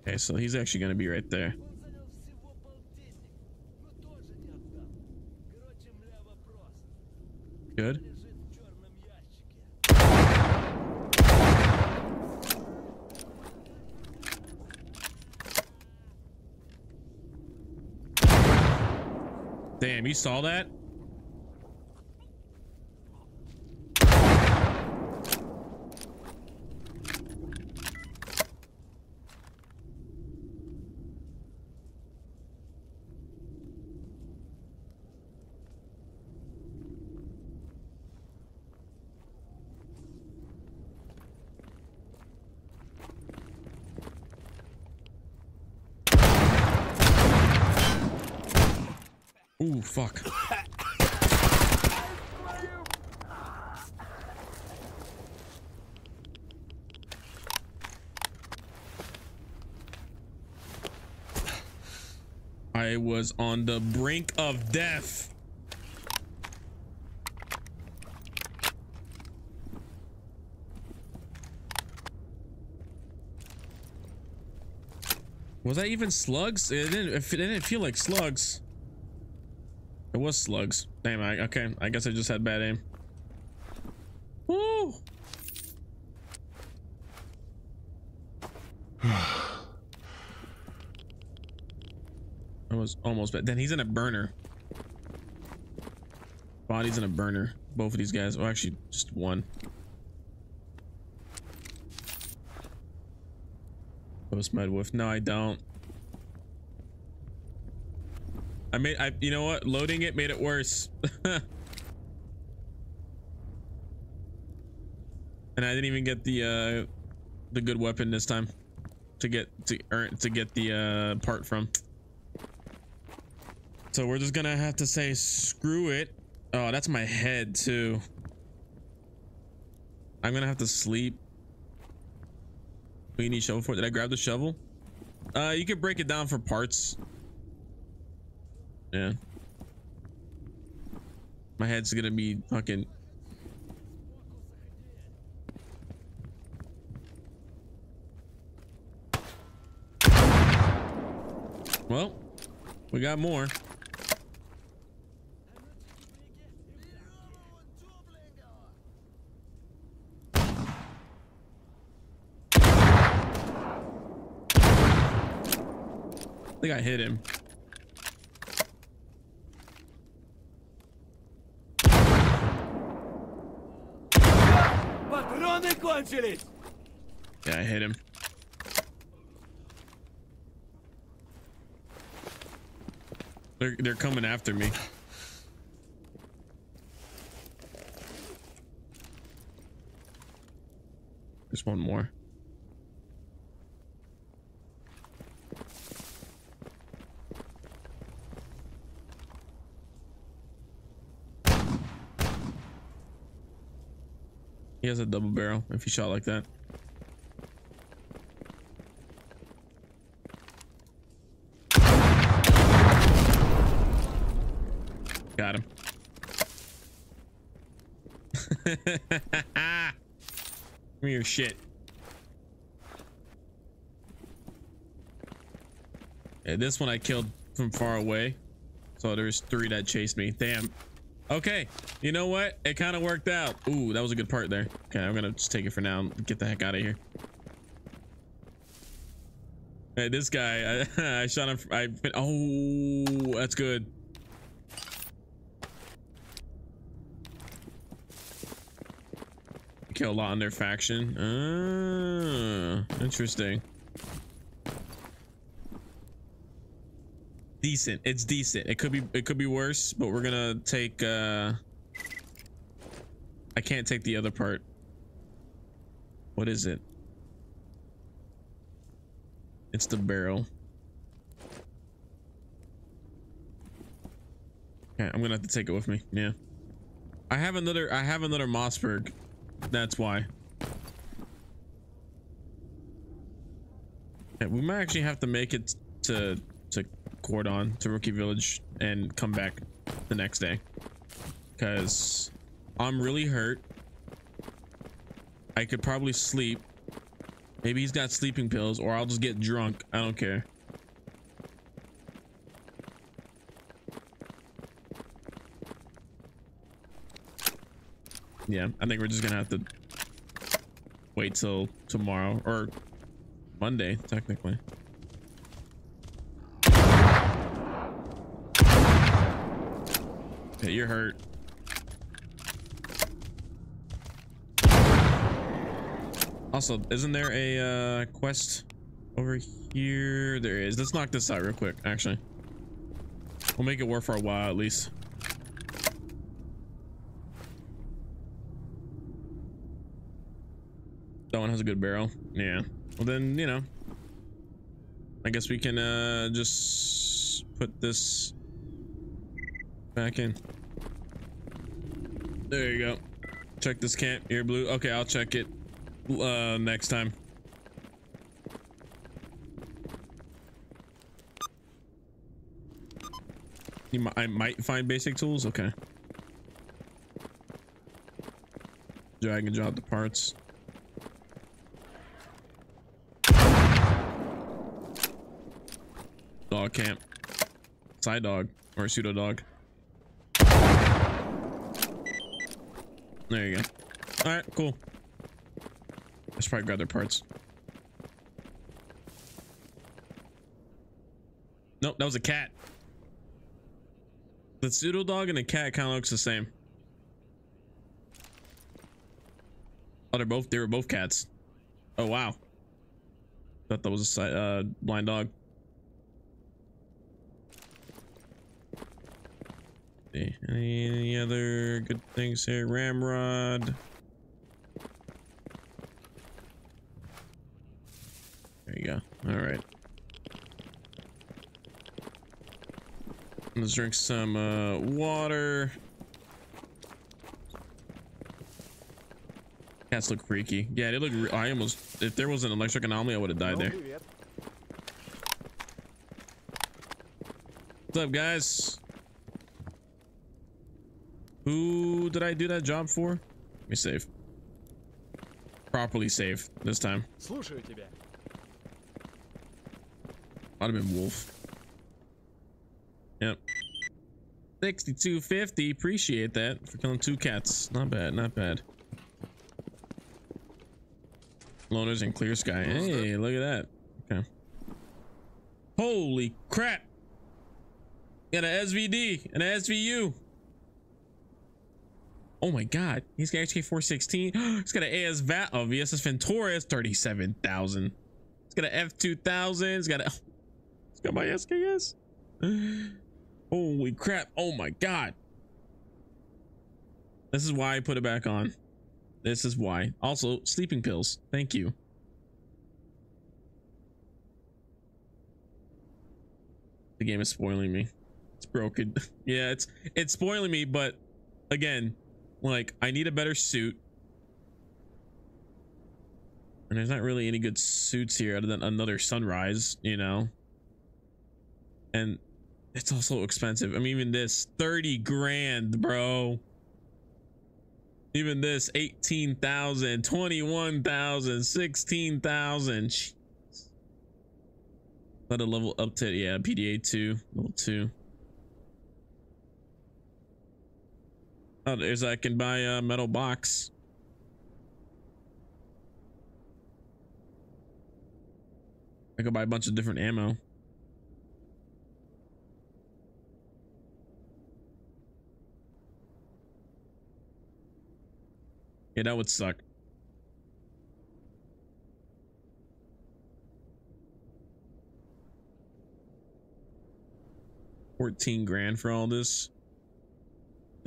okay, so he's actually going to be right there. Good. Damn, you saw that? Ooh, fuck. I was on the brink of death. Was that even slugs? It didn't feel like slugs. It was slugs. Damn, okay. I guess I just had bad aim. Woo! I was almost bad. Then he's in a burner. Body's in a burner. Both of these guys. Oh, actually, just one. Post med whiff. No, I don't. I you know what? Loading it made it worse. And I didn't even get the good weapon this time to get the part from. So we're just gonna have to say screw it. Oh, that's my head too. I'm gonna have to sleep. We need shovel for it. Did I grab the shovel? You could break it down for parts. Yeah, my head's gonna be fucking. Well, we got more. I think I hit him. Yeah, I hit him. They're coming after me. Just one more. He has a double barrel if he shot like that. Got him. Give me your shit. Yeah, this one I killed from far away. So there's three that chased me. Damn. Okay, you know what? It kind of worked out. Ooh, that was a good part there. Okay, I'm gonna just take it for now and get the heck out of here. Hey, this guy, I shot him. Oh, that's good. Kill a lot on their faction. Interesting. Decent. It's decent. It could be worse, but we're gonna take I can't take the other part. What is it? It's the barrel. Okay, I'm gonna have to take it with me. Yeah. I have another Mossberg. That's why. Okay, we might actually have to make it to Cordon, to Rookie Village, and come back the next day, because I'm really hurt. I could probably sleep. Maybe he's got sleeping pills, or I'll just get drunk. I don't care. Yeah, I think we're just gonna have to wait till tomorrow or Monday, technically. Okay, you're hurt. Also, isn't there a quest over here? There is. Let's knock this out real quick, actually. We'll make it worth our while, at least. That one has a good barrel. Yeah. Well, then, you know, I guess we can just put this back in. There you go. Check this camp. Ear blue. Okay, I'll check it next time. I might find basic tools. Okay. Drag and drop the parts. Dog camp. Side dog or pseudo dog. There you go. All right, cool. I should probably grab their parts. Nope, that was a cat. The pseudo dog and the cat kind of looks the same. Oh, they were both cats. Oh wow. Thought that was a side, blind dog. Any other good things here? Ramrod. There you go. All right. Let's drink some water. Cats look freaky. Yeah, they look. I almost. If there was an electric anomaly, I would have died there. What's up, guys? Who did I do that job for? Let me save. Properly save this time. Might have been Wolf. Yep. 62.50. Appreciate that for killing two cats. Not bad. Not bad. Loners in Clear Sky. Hey, look at that. Okay. Holy crap! Got an SVD and an SVU. Oh my God, he's got HK416. He's got an ASVAT. Oh, VSS Ventoris, 37,000. He's got an F2000. He's got my SKS. Holy crap! Oh my God. This is why I put it back on. This is why. Also, sleeping pills. Thank you. The game is spoiling me. It's broken. Yeah, it's spoiling me. But again. Like, I need a better suit. And there's not really any good suits here other than another sunrise, you know. And it's also expensive. I mean, even this 30 grand, bro. Even this 18,000, 21,000, 16,000. Let a level up to, yeah, PDA 2, level 2. Oh, there's, I can buy a metal box. I can buy a bunch of different ammo. Yeah, that would suck. $14,000 for all this.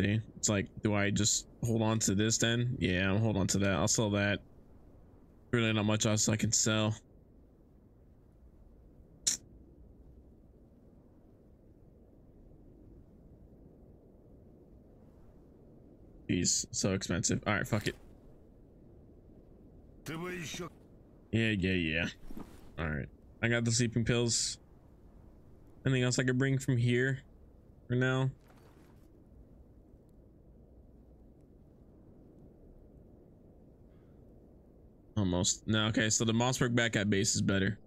See, it's like, do I just hold on to this then? Yeah, I'll hold on to that. I'll sell that. Really not much else I can sell. Jeez, so expensive. All right, fuck it. Yeah, yeah, yeah. All right, I got the sleeping pills. Anything else I could bring from here for now? Almost. No, okay, so the Mossberg back at base is better.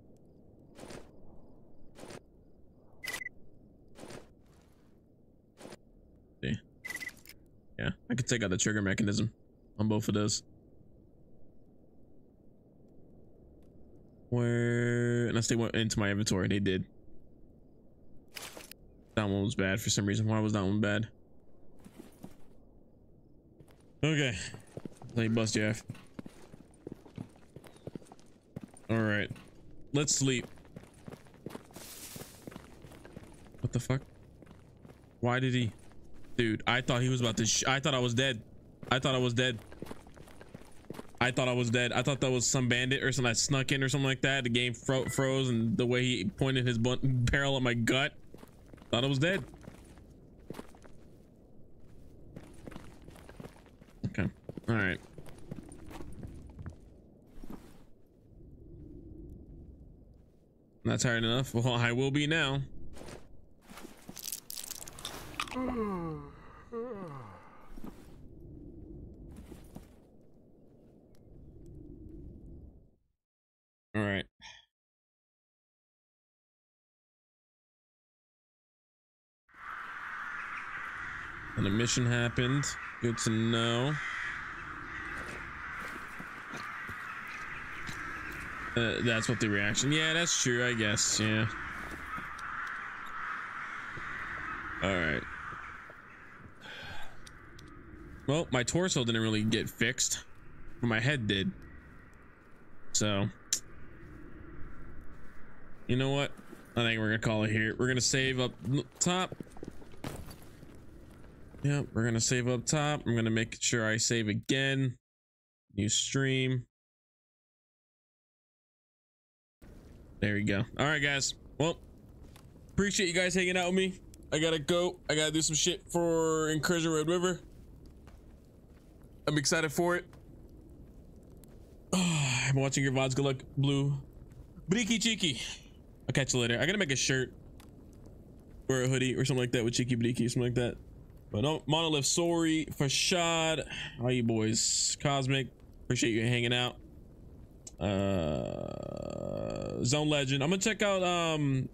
See. Yeah, I could take out the trigger mechanism on both of those. Where, unless they went into my inventory, they did. That one was bad for some reason. Why was that one bad? Okay. Play bust, Jeff. All right, let's sleep. What the fuck? Why did he? Dude, I thought he was about to I thought I was dead. I thought I was dead. I thought I was dead. I thought that was some bandit or something that snuck in or something like that. The game froze, and the way he pointed his barrel at my gut. Thought I was dead. Okay. All right. Not tired enough. Well, I will be now. All right. And a mission happened. Good to know. That's what the reaction. Yeah, that's true, I guess. Yeah. All right. Well, my torso didn't really get fixed, but my head did. So, you know what? I think we're gonna call it here. We're gonna save up top. Yeah, we're gonna save up top. I'm gonna make sure I save again. New stream. There we go. All right, guys. Well, appreciate you guys hanging out with me. I gotta go. I gotta do some shit for Incursion Red River. I'm excited for it. Oh, I've been watching your VODs. Good luck, Blue. Briki Cheeky. I'll catch you later. I gotta make a shirt or a hoodie or something like that with Cheeky Briki, something like that. But no, Monolith, sorry, Fashad, all you boys, Cosmic, appreciate you hanging out. Zone Legend, I'm gonna check out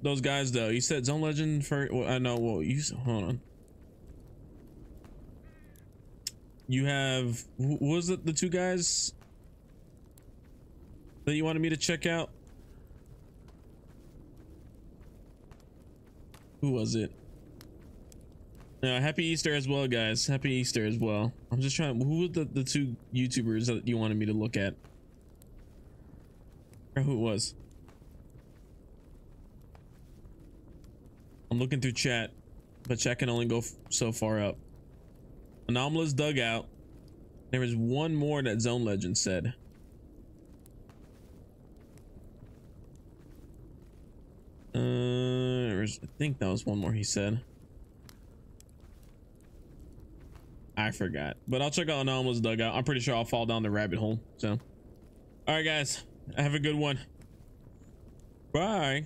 those guys though. You said Zone Legend for, well, I know, well, you, hold on, you have, what was it, the two guys that you wanted me to check out? Who was it? No, happy Easter as well, guys. Happy Easter as well. I'm just trying to, who were the two YouTubers that you wanted me to look at? I forgot who it was. I'm looking through chat, but chat can only go so far up. Anomalous Dugout. There was one more that Zone Legend said. I think that was one more he said. I forgot, but I'll check out Anomalous Dugout. I'm pretty sure I'll fall down the rabbit hole. So, all right, guys. Have a good one. Bye.